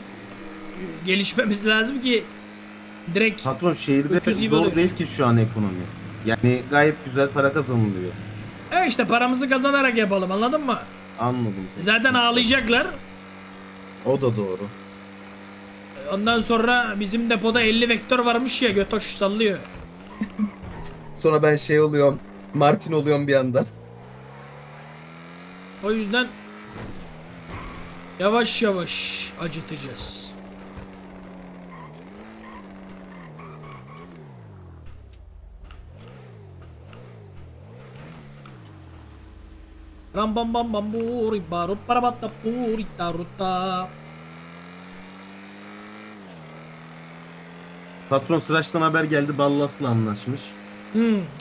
gelişmemiz lazım ki direkt. Patron şehirde zor oluyoruz. Değil ki şu an ekonomi. Yani gayet güzel para kazanılıyor. E işte paramızı kazanarak yapalım, anladın mı? Anladım. Zaten ağlayacaklar. O da doğru. Ondan sonra bizim depoda 50 vektör varmış ya, götoş sallıyor. Sonra ben şey oluyorum, Martin oluyorum bir anda. O yüzden yavaş yavaş acıtacağız. Ram bam bam bam buri baru parabatta puri taruta. Patron Sıraç'tan haber geldi, Ballas'la anlaşmış.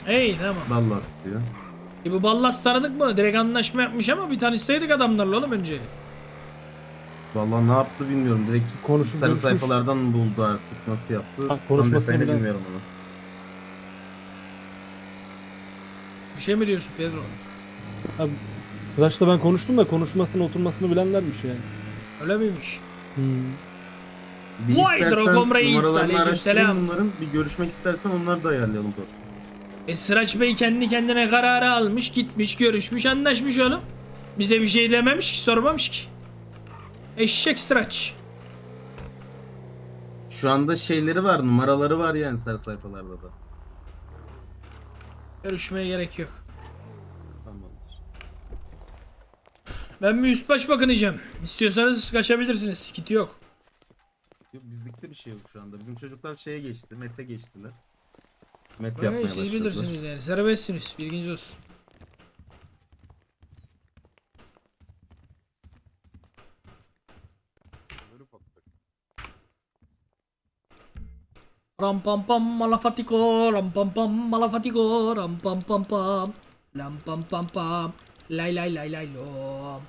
Hey tamam. Ballas diyor. Bu Ballas tanıdık mı? Direkt anlaşma yapmış ama bir tanışsaydık adamlarla oğlum önce. Vallahi ne yaptı bilmiyorum, direkt konuşup sarı sayfalardan mı buldu artık, nasıl yaptı? Ha, konuşmasını bilmiyorum onu. Bir şey mi diyorsun Pedro? Abi Sıraç'la ben konuştum da konuşmasını, oturmasını bilenlermiş yani. Öyle miymiş? Bir bir görüşmek istersen onları da ayarlayalım. Sıraç Bey kendi kendine kararı almış, gitmiş, görüşmüş, anlaşmış oğlum. Bize bir şey dememiş ki, sormamış ki. Eşek Sıraç. Şu anda şeyleri var, numaraları var yani ser sayfalarda da. Görüşmeye gerek yok. Tamamdır. Ben bir üst baş bakınacağım. İstiyorsanız kaçabilirsiniz, kit yok. Bizlikte bir şey yok şu anda. Bizim çocuklar şeye geçti, mete geçtiler. Met yapmaya başladılar. Siz bilirsiniz yani, serbestsiniz, bilginiz olsun. Ram pam pam malafatiko, ram pam pam malafatiko, ram pam pam pam, lam pam pam pam, lay lay lay lay lo,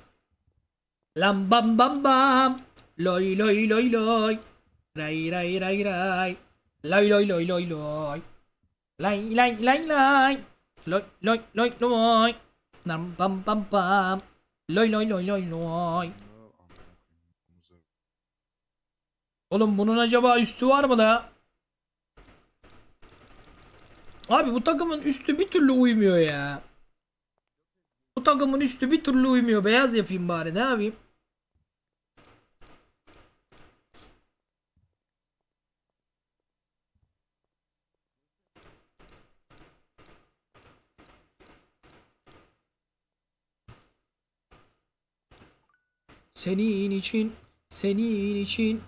lam bam bam bam, loy loy loy loy, ray ray ray ray, loy loy loy loy loy, lay lay lay lay, loy loy loy loy, lam pam pam pam, loy loy loy loy loy. Oğlum bunun acaba üstü var mı da? Abi bu takımın üstü bir türlü uymuyor ya. Bu takımın üstü bir türlü uymuyor. Beyaz yapayım bari, ne yapayım? Senin için, senin için.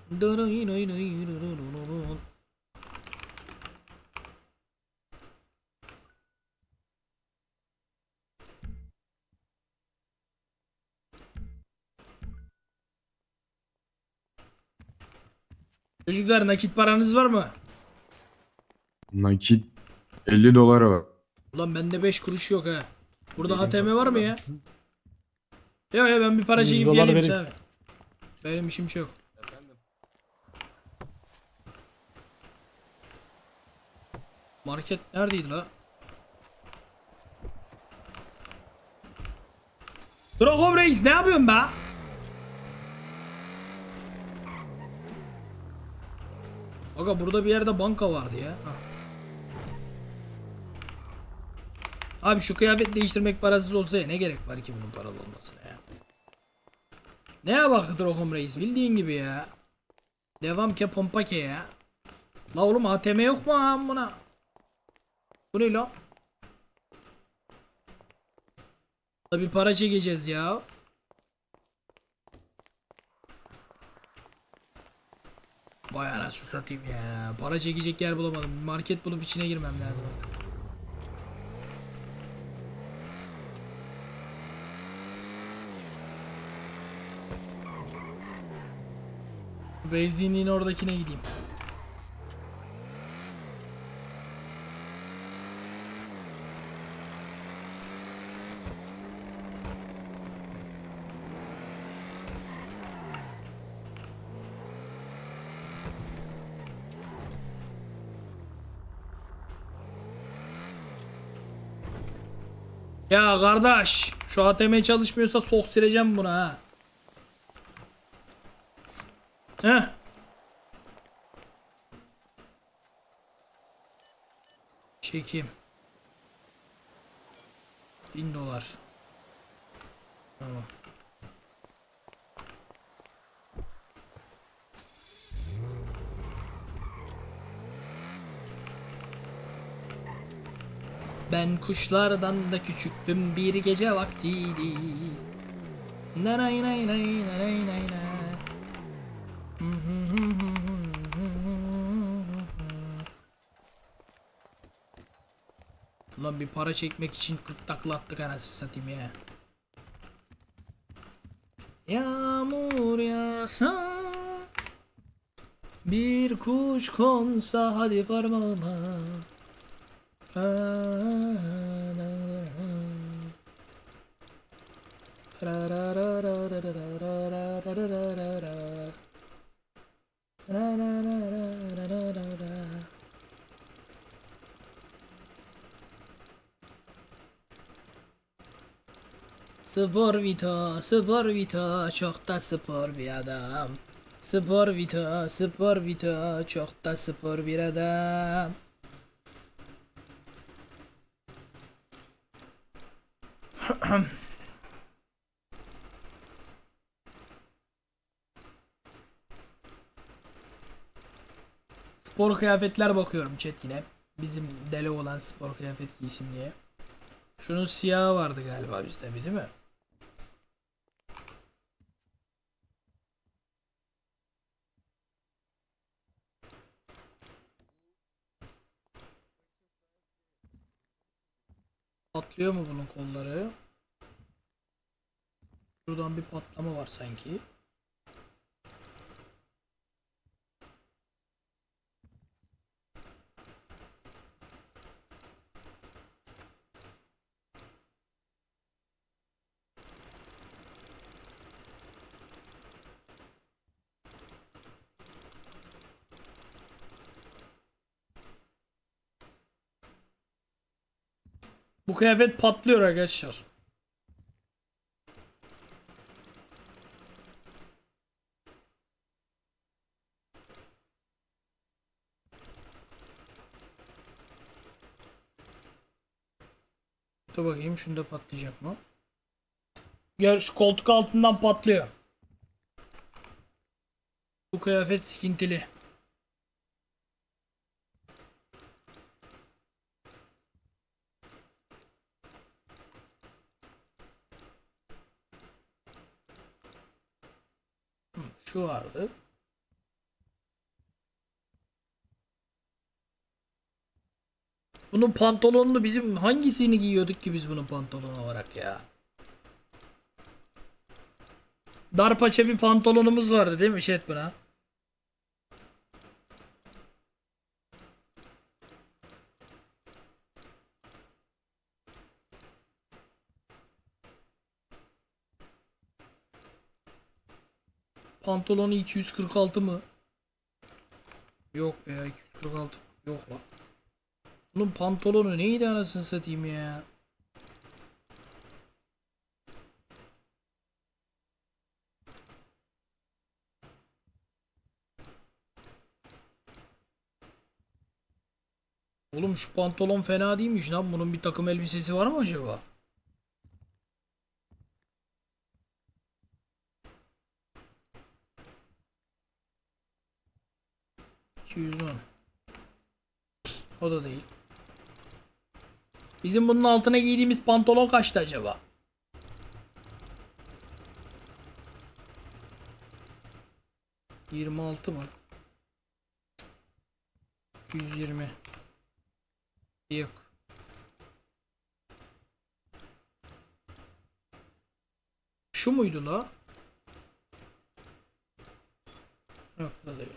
Çocuklar nakit paranız var mı? Nakit $50 var. Ulan bende 5 kuruş yok ha. Burada ATM var mı ya? Yok ya, ben bir para çekeyim geleyim size abi. Benim işim yok. Efendim? Market neredeydi la? Dragon Reis ne yapıyorsun be? Aga burada bir yerde banka vardı ya. Abi şu kıyafet değiştirmek parasız olsa ya, ne gerek var ki bunun paralı olmasına ya. Neye bakıdır oğlum reis, bildiğin gibi ya. Devam ke pompa ke ya. La oğlum ATM yok mu ha buna? Bu ne la? Bir para çekeceğiz ya. Vay anasını satayım ya. Para çekecek yer bulamadım. Market bulup içine girmem lazım artık. Benzinliğin oradakine gideyim. Ya kardeş, şu ATM çalışmıyorsa sok sileceğim buna ha. Heh. Çekeyim. $1000. Tamam. Ben kuşlardan da küçüktüm bir gece vaktiydi. Nanay nay nay nanay nay nay. Ulan bir para çekmek için 40 takla attık anasını satayım ya. Yağmur yağsa bir kuş konsa hadi parmağıma. Spor vita çok da spor bir adam. Spor vita çok da spor bir adam. Spor kıyafetler bakıyorum chat yine. Bizim deli olan spor kıyafet giysin diye. Şunun siyahı vardı galiba bizde, değil mi? Patlıyor mu bunun kolları? Şuradan bir patlama var sanki. Bu kıyafet patlıyor arkadaşlar. Dur bakayım, şunda patlayacak mı? Gör, şu koltuk altından patlıyor. Bu kıyafet sıkıntılı. Vardı. Bunun pantolonunu bizim hangisini giyiyorduk ki biz bunun pantolonu olarak ya? Dar paça bir pantolonumuz vardı değil mi chat buna? Pantolonu 246 mı? Yok ya, 246 yok lan. Bunun pantolonu neydi anasını satayım ya? Oğlum şu pantolon fena değilmiş lan. Bunun bir takım elbisesi var mı acaba? O da değil. Bizim bunun altına giydiğimiz pantolon kaçtı acaba? ...26 mı? 120. Yok. Şu muydu la? Yok da değildi.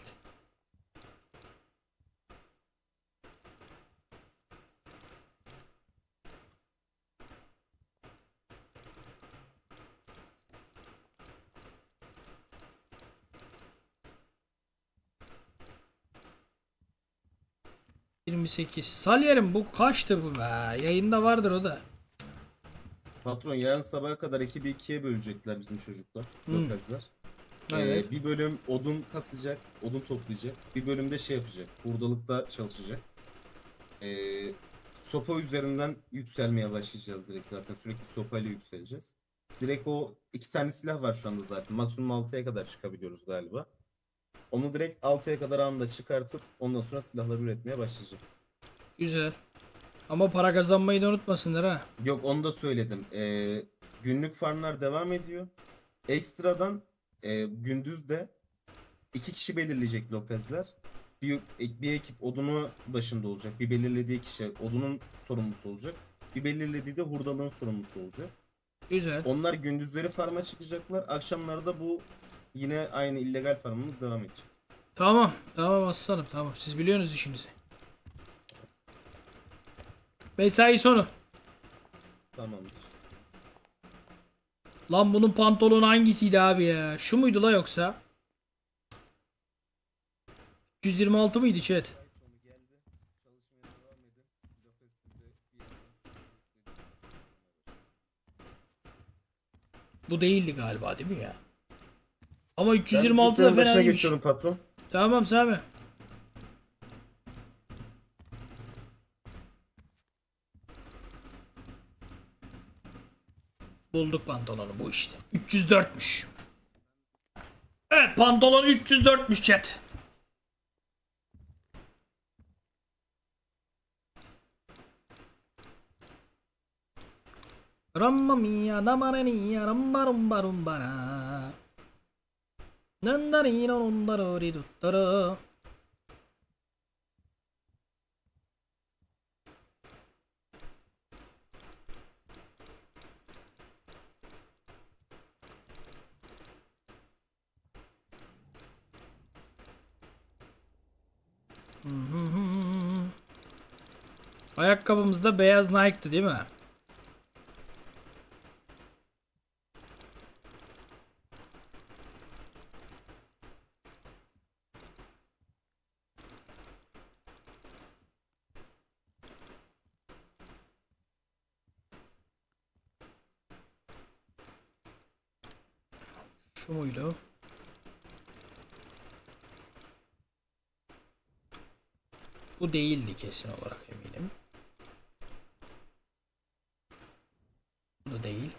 Salyerim bu kaçtı bu be? Yayında vardır o da. Patron yarın sabaha kadar ekibi ikiye bölecekler bizim çocuklar. Lokazlar. Evet. Bir bölüm odun kasacak, odun toplayacak. Bir bölümde şey yapacak, hurdalıkta çalışacak. Sopa üzerinden yükselmeye başlayacağız direkt zaten. Sürekli sopayla yükseleceğiz. Direkt o iki tane silah var şu anda zaten. Maksimum 6'ya kadar çıkabiliyoruz galiba. Onu direkt 6'ya kadar anında çıkartıp ondan sonra silahları üretmeye başlayacağım. Güzel. Ama para kazanmayı da unutmasınlar ha. Yok onu da söyledim. Günlük farmlar devam ediyor. Ekstradan gündüz de 2 kişi belirleyecek Lopez'ler. Bir ekip odunu başında olacak. Bir belirlediği kişi odunun sorumlusu olacak. Bir belirlediği de hurdalığın sorumlusu olacak. Güzel. Onlar gündüzleri farma çıkacaklar. Akşamlarda bu... Yine aynı illegal farmımız devam edecek. Tamam. Tamam aslanım. Tamam. Siz biliyorsunuz işinizi. Mesai sonu. Tamamdır. Lan bunun pantolonu hangisiydi abi ya? Şu muydu la yoksa? 126 mıydı chat? Bu değildi galiba değil mi ya? Ama 326 da fena değilmiş. Patron. Tamam Sami. Bulduk pantolonu bu işte. 304'müş. Evet pantolon 304'müş chat. Ramma miya damaraniya ramba rumba rumbara. Ayakkabımız da beyaz Nike'tı değil mi? Bu değildi kesin olarak eminim. Bu da değil.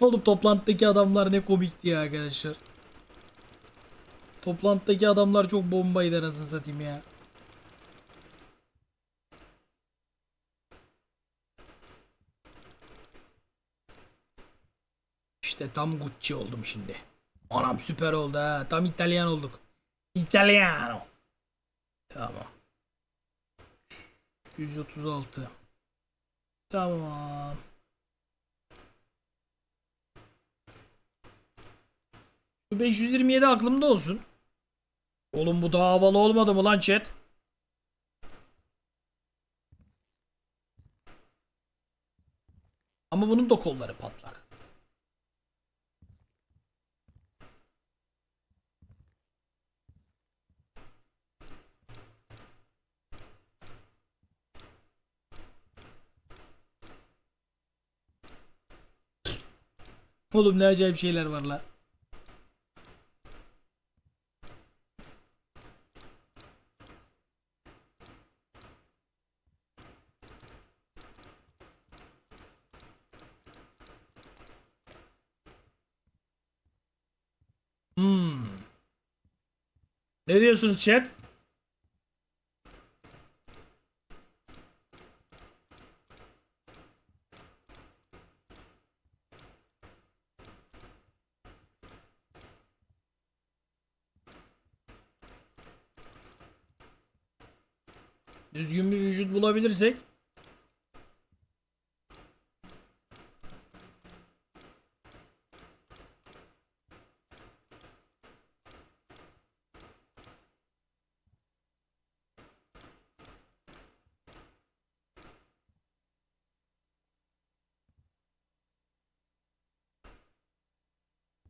Oğlum toplantıdaki adamlar ne komikti ya arkadaşlar. Toplantıdaki adamlar çok bombaydı anasını satayım ya. İşte tam Gucci oldum şimdi. Anam süper oldu ha. Tam İtalyan olduk. İtalyano. Tamam. 136. Tamam. Şu 527 aklımda olsun. Oğlum bu daha havalı olmadı mı lan chat? Ama bunun da kolları patlak. Oğlum ne acayip şeyler var la. Ne diyorsunuz chat? Düzgün bir vücut bulabilirsek.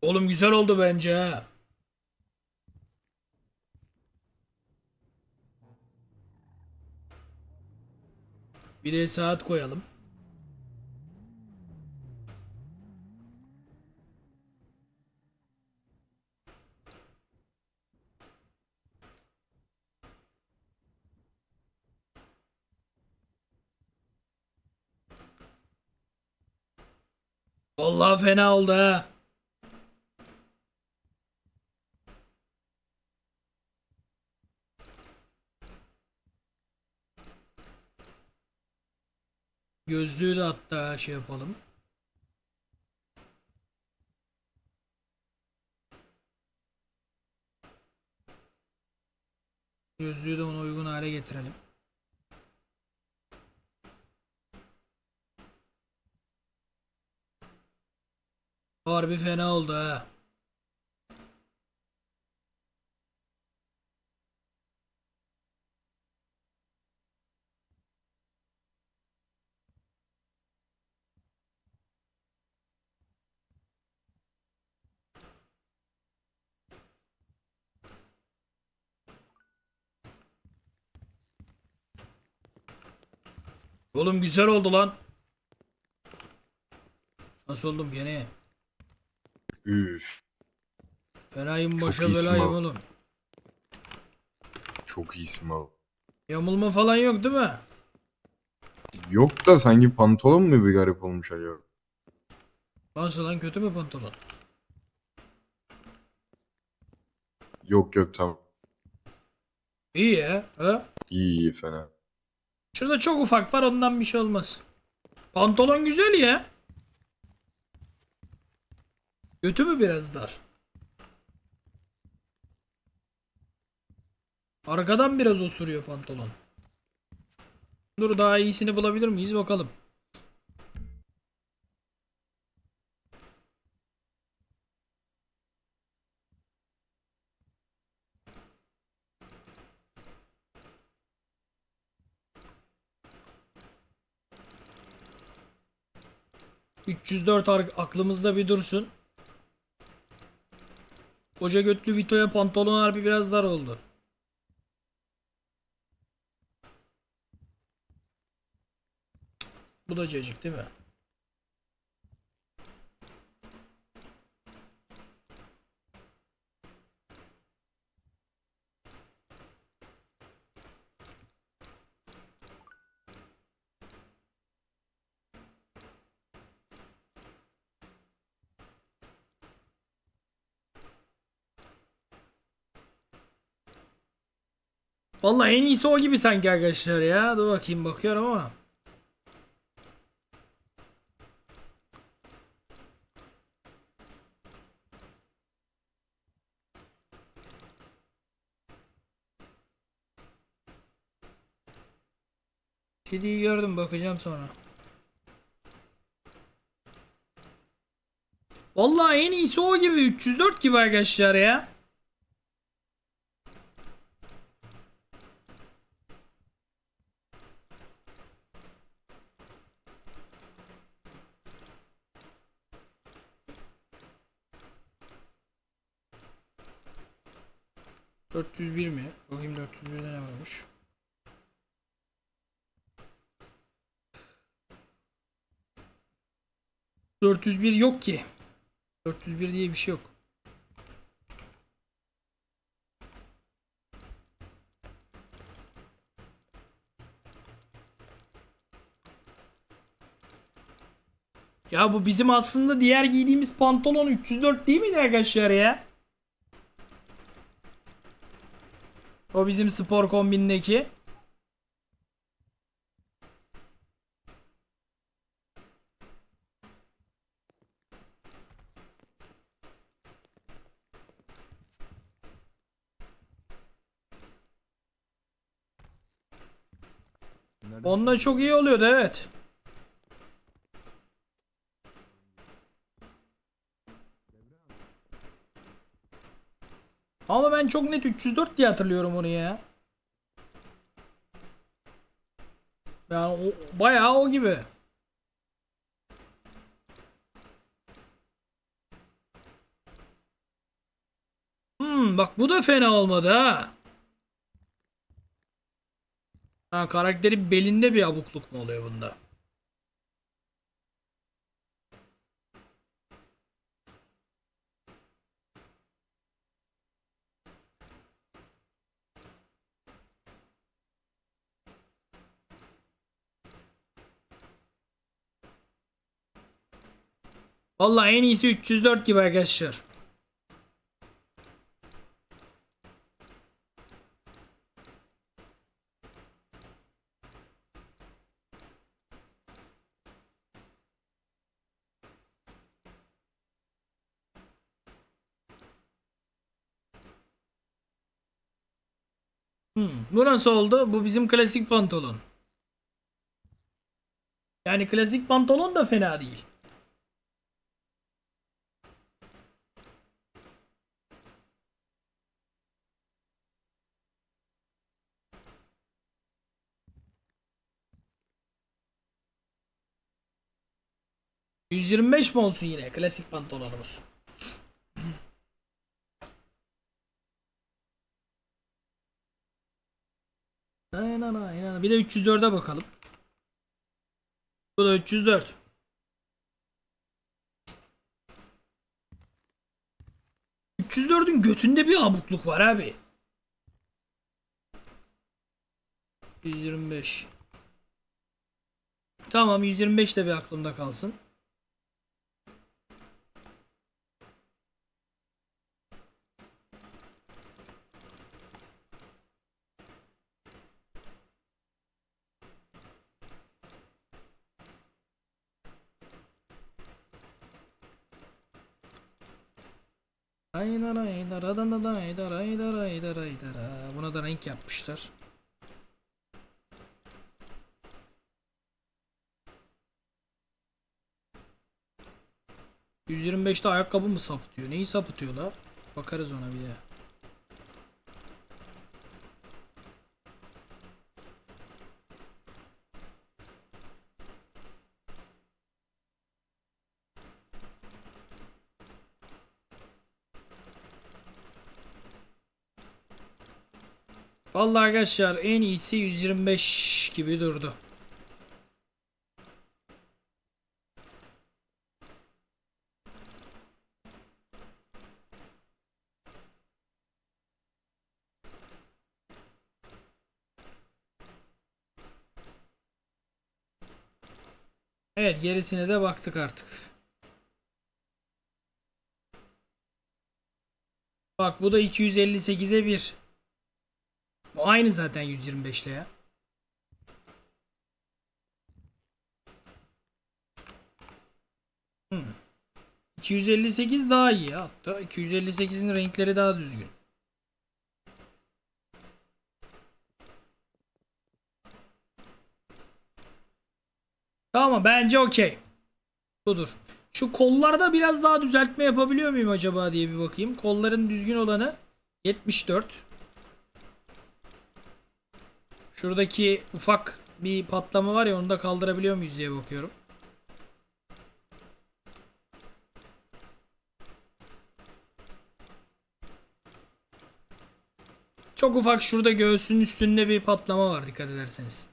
Oğlum güzel oldu bence ha. Bir de saat koyalım. Vallahi fena oldu ha. Gözlüğü de hatta şey yapalım. Gözlüğü de ona uygun hale getirelim. Harbi fena oldu ha. Oğlum güzel oldu lan. Nasıl oldum gene? Üf. Fenayım boşa belayım oğlum. Çok iyisin abi. Yamulma falan yok değil mi? Yok da sanki pantolon mu bir garip olmuş acaba? Nasıl lan, kötü mü pantolon? Yok yok tamam. İyi ya. Ha? İyi fena. Şurada çok ufak var, ondan bir şey olmaz. Pantolon güzel ya. Götü mü biraz dar? Arkadan biraz osuruyor pantolon. Dur daha iyisini bulabilir miyiz bakalım. ...304 aklımızda bir dursun. Koca götlü Vito'ya pantolon harbi biraz dar oldu. Bu da cacık değil mi? Vallahi en iyisi o gibi sanki arkadaşlar ya. Dur bakayım, bakıyorum ama. Kediyi gördüm, bakacağım sonra. Vallahi en iyisi o gibi, 304 gibi arkadaşlar ya. ...401 yok ki. 401 diye bir şey yok. Ya bu bizim aslında diğer giydiğimiz pantolon 304 değil miydi arkadaşlar ya? O bizim spor kombindeki. Onunla çok iyi oluyordu, evet. Ama ben çok net 304 diye hatırlıyorum onu ya. Yani o, bayağı o gibi. Bak bu da fena olmadı ha. Ha, karakteri belinde bir abukluk mu oluyor bunda? Vallahi en iyisi 304 gibi arkadaşlar. Bu nasıl oldu? Bu bizim klasik pantolon. Yani klasik pantolon da fena değil. %25 mi olsun yine klasik pantolonumuz? Aynen. Bir de 304'e bakalım. Bu da 304. Götünde bir abukluk var abi. 125. Tamam, 125 de bir aklımda kalsın. Buna da renk yapmışlar. %25'te ayakkabı mı sapıtıyor? Neyi sapıtıyor la? Bakarız ona bir de. Vallahi arkadaşlar en iyisi 125 gibi durdu. Evet, gerisine de baktık artık. Bak bu da 258'e 1. Bu aynı zaten 125'le ya. Hmm. 258 daha iyi ya. Hatta 258'in renkleri daha düzgün. Tamam, bence okey. Budur. Şu kollarda biraz daha düzeltme yapabiliyor muyum acaba diye bir bakayım. Kolların düzgün olanı 74. Şuradaki ufak bir patlama var ya, onu da kaldırabiliyor muyuz diye bakıyorum. Çok ufak, şurada göğsünün üstünde bir patlama var dikkat ederseniz.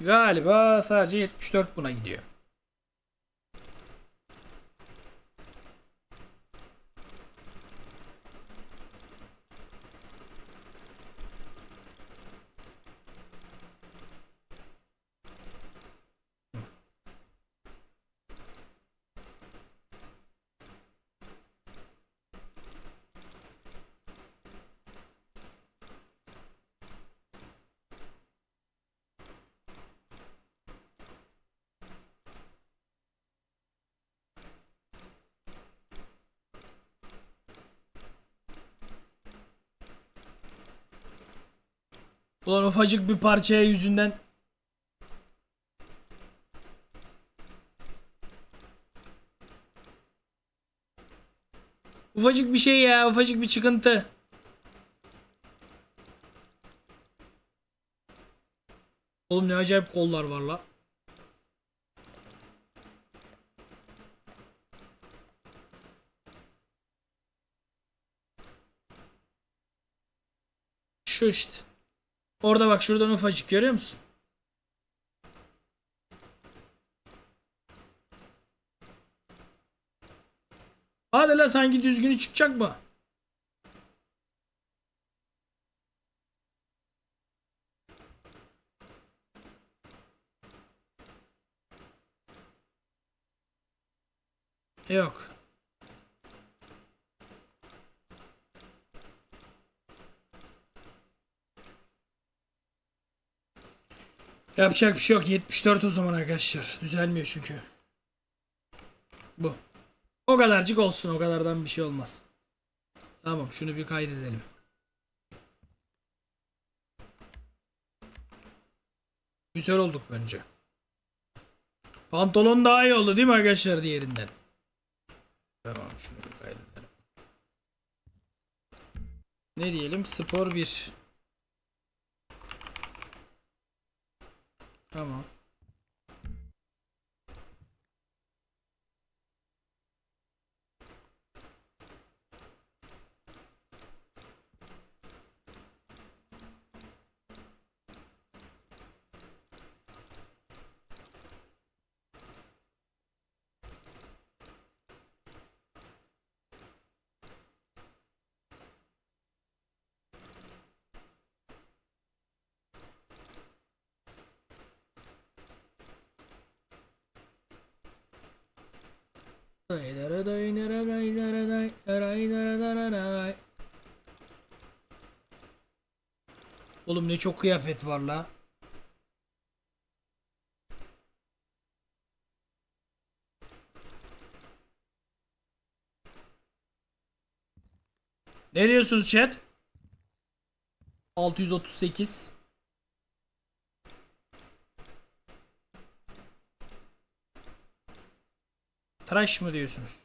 Galiba sadece 74 buna gidiyor. Ulan ufacık bir parçaya yüzünden. Ufacık bir şey ya, ufacık bir çıkıntı. Oğlum ne acayip kollar var la. Şu işte. Orada bak, şuradan ufacık görüyor musun? Hadi la, sanki düzgünü çıkacak mı? Yok. Yapacak bir şey yok. 74 o zaman arkadaşlar. Düzelmiyor çünkü. Bu. O kadarcık olsun. O kadardan bir şey olmaz. Tamam. Şunu bir kaydedelim. Güzel olduk bence. Pantolon daha iyi oldu değil mi arkadaşlar diğerinden? Tamam. Şunu bir kaydedelim. Ne diyelim? Spor 1. Tamam. Oğlum ne çok kıyafet var la. Ne diyorsunuz chat? 638. Tıraş mı diyorsunuz?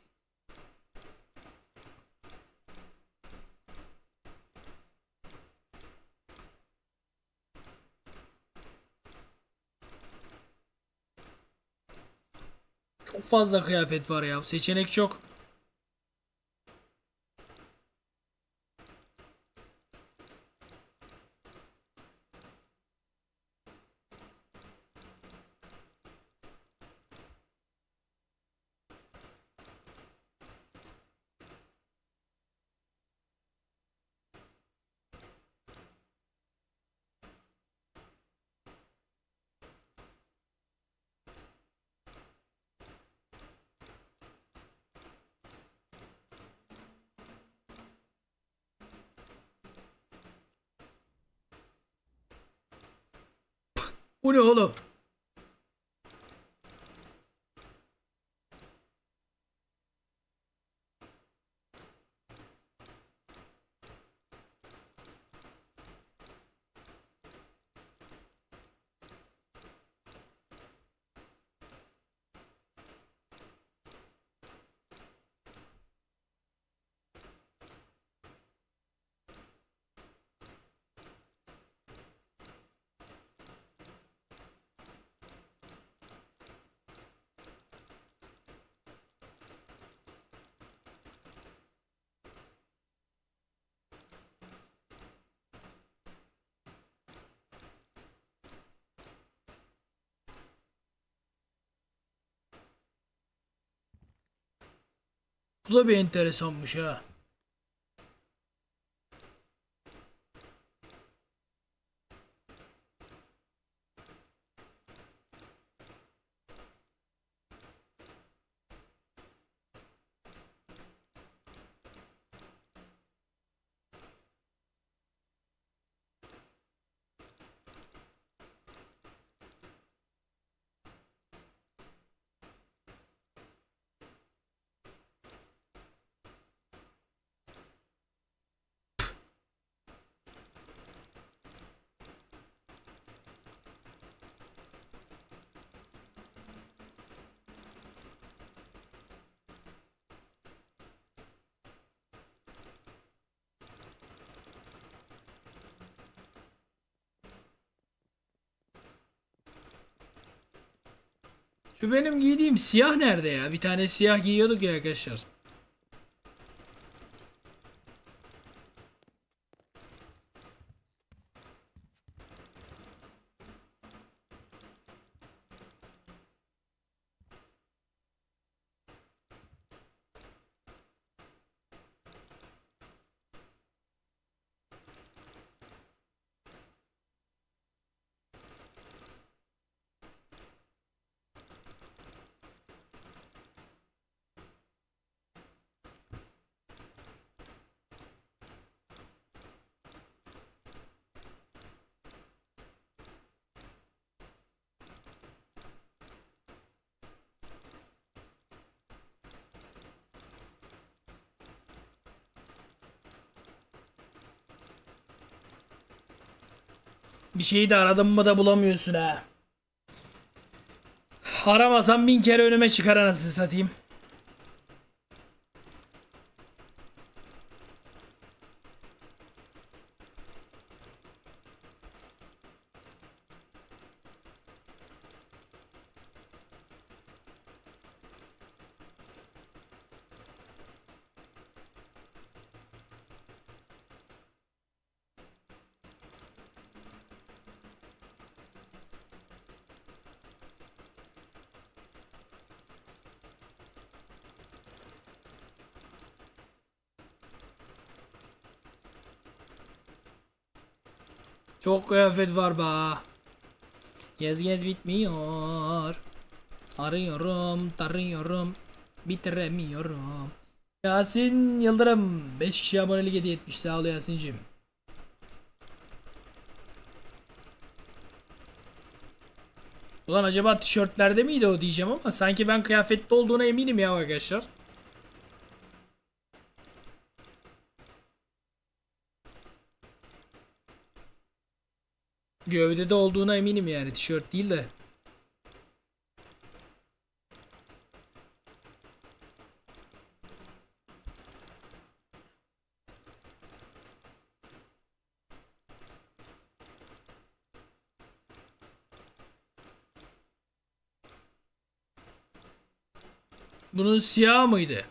Çok fazla kıyafet var ya. Seçenek çok. Bu ne oğlum? Bu da bir enteresanmış ha. Şu benim giydiğim siyah nerede ya? Bir tane siyah giyiyorduk ya arkadaşlar. Bir şeyi de aradım mı da bulamıyorsun ha. Aramasam bin kere önüme çıkar anasını satayım. Çok kıyafet var ba. Gez bitmiyor. Arıyorum, tarıyorum, bitiremiyorum. Yasin Yıldırım 5 kişi abonelik hediye etmiş. Sağ ol Yasin'cim. Ulan acaba tişörtlerde miydi o diyeceğim ama sanki ben kıyafette olduğuna eminim ya arkadaşlar. Gövdede olduğuna eminim yani, tişört değil de. Bunun siyah mıydı?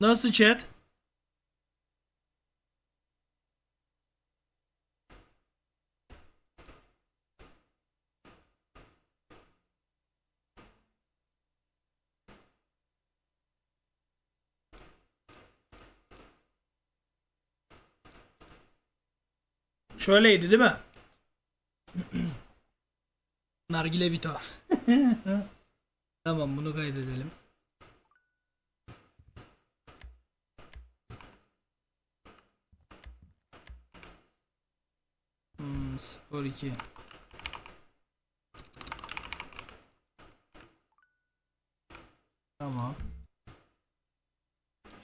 Nasıl chat? Şöyleydi değil mi? Nargile Vito. Tamam, bunu kaydedelim. Spor 2. Tamam.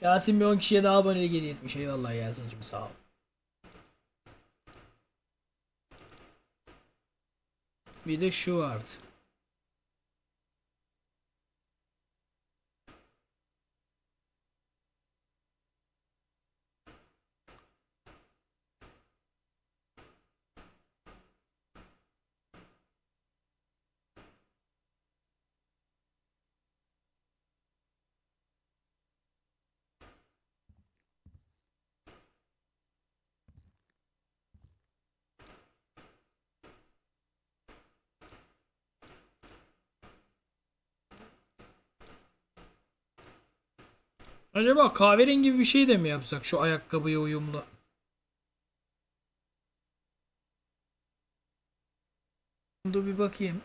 Yasin bir 10 kişiye daha abonelik hediye etmiş. Eyvallah Yasin'cim, sağ ol. Bir de şu vardı. Acaba kahverengi bir şey de mi yapsak şu ayakkabıya uyumlu? Dur bir bakayım.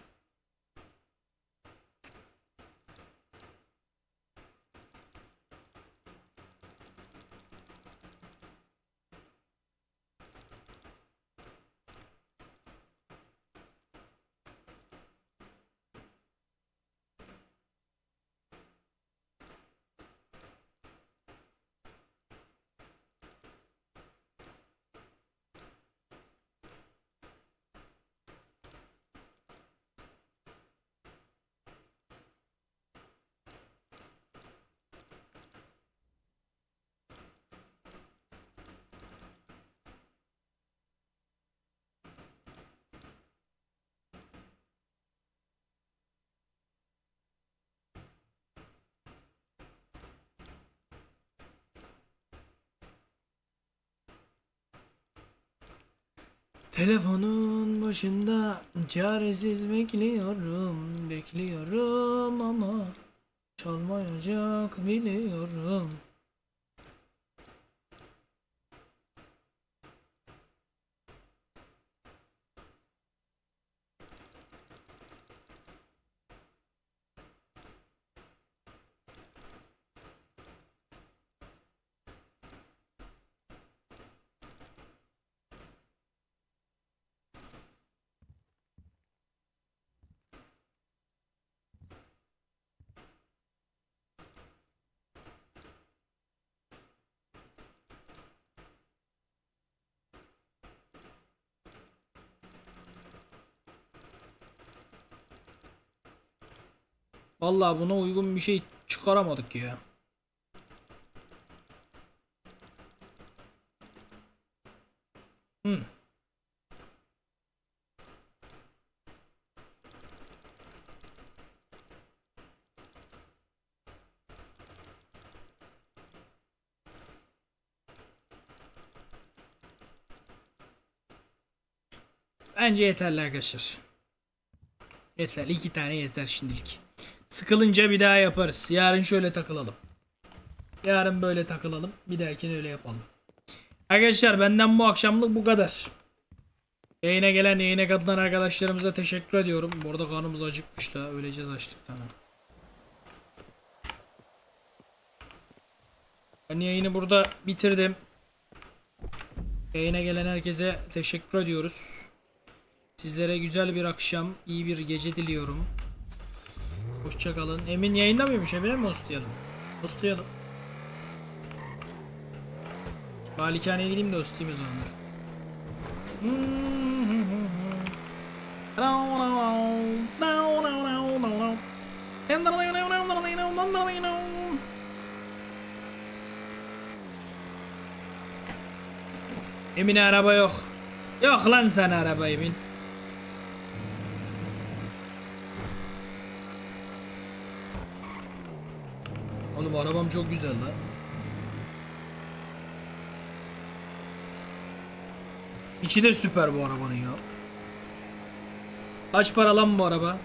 Telefonun başında çaresiz bekliyorum, bekliyorum ama çalmayacak biliyorum. Vallahi buna uygun bir şey çıkaramadık ya. Bence yeterli arkadaşlar. Yeterli. 2 tane yeter şimdilik. Sıkılınca bir daha yaparız. Yarın şöyle takılalım. Yarın böyle takılalım. Bir dahakine öyle yapalım. Arkadaşlar benden bu akşamlık bu kadar. Yayına gelen, yayına katılan arkadaşlarımıza teşekkür ediyorum. Bu arada karnımız acıkmış da. Öleceğiz açlıktan. Ben yayını burada bitirdim. Yayına gelen herkese teşekkür ediyoruz. Sizlere güzel bir akşam, iyi bir gece diliyorum. Hoşçakalın. Emin yayında mıymış? Emin'e mi hostlayalım? Hostlayalım. Malikaneye gideyim de hostlayayım o zamanlar. Emin'e araba yok. Yok lan sen araba Emin. Oğlum arabam çok güzel lan. İçi de süper bu arabanın ya. Kaç para lan bu araba?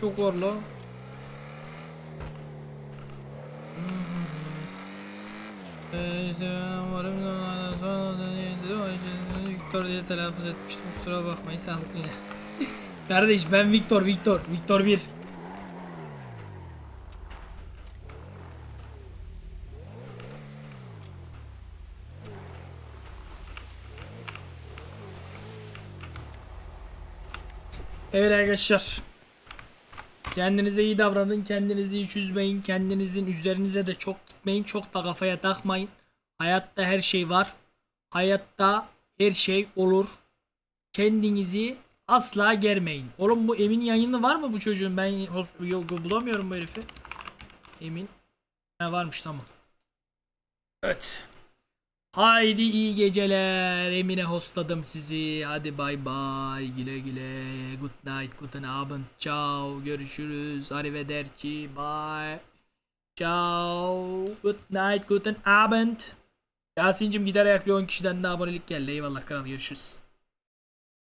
Çok var la. Victor diye telaffuz etmiştim. Kusura bakmayın sağlık yine. Kardeş ben Victor. Victor 1. Evet arkadaşlar. Kendinize iyi davranın, kendinizi hiç üzmeyin, kendinizin üzerinize de çok gitmeyin, çok da kafaya takmayın. Hayatta her şey var, hayatta her şey olur. Kendinizi asla germeyin. Oğlum bu Emin yayını var mı bu çocuğun? Ben bulamıyorum bu herifi. Emin. Ha varmış tamam. Evet. Haydi iyi geceler. Emine hostladım sizi. Hadi bay bay. Güle güle. Good night. Guten Abend. Ciao. Görüşürüz. Arrivederci. Bye. Ciao. Good night. Guten Abend. Yasin'cim gider ayaklı 10 kişiden de abonelik geldi. Eyvallah kral. Görüşürüz.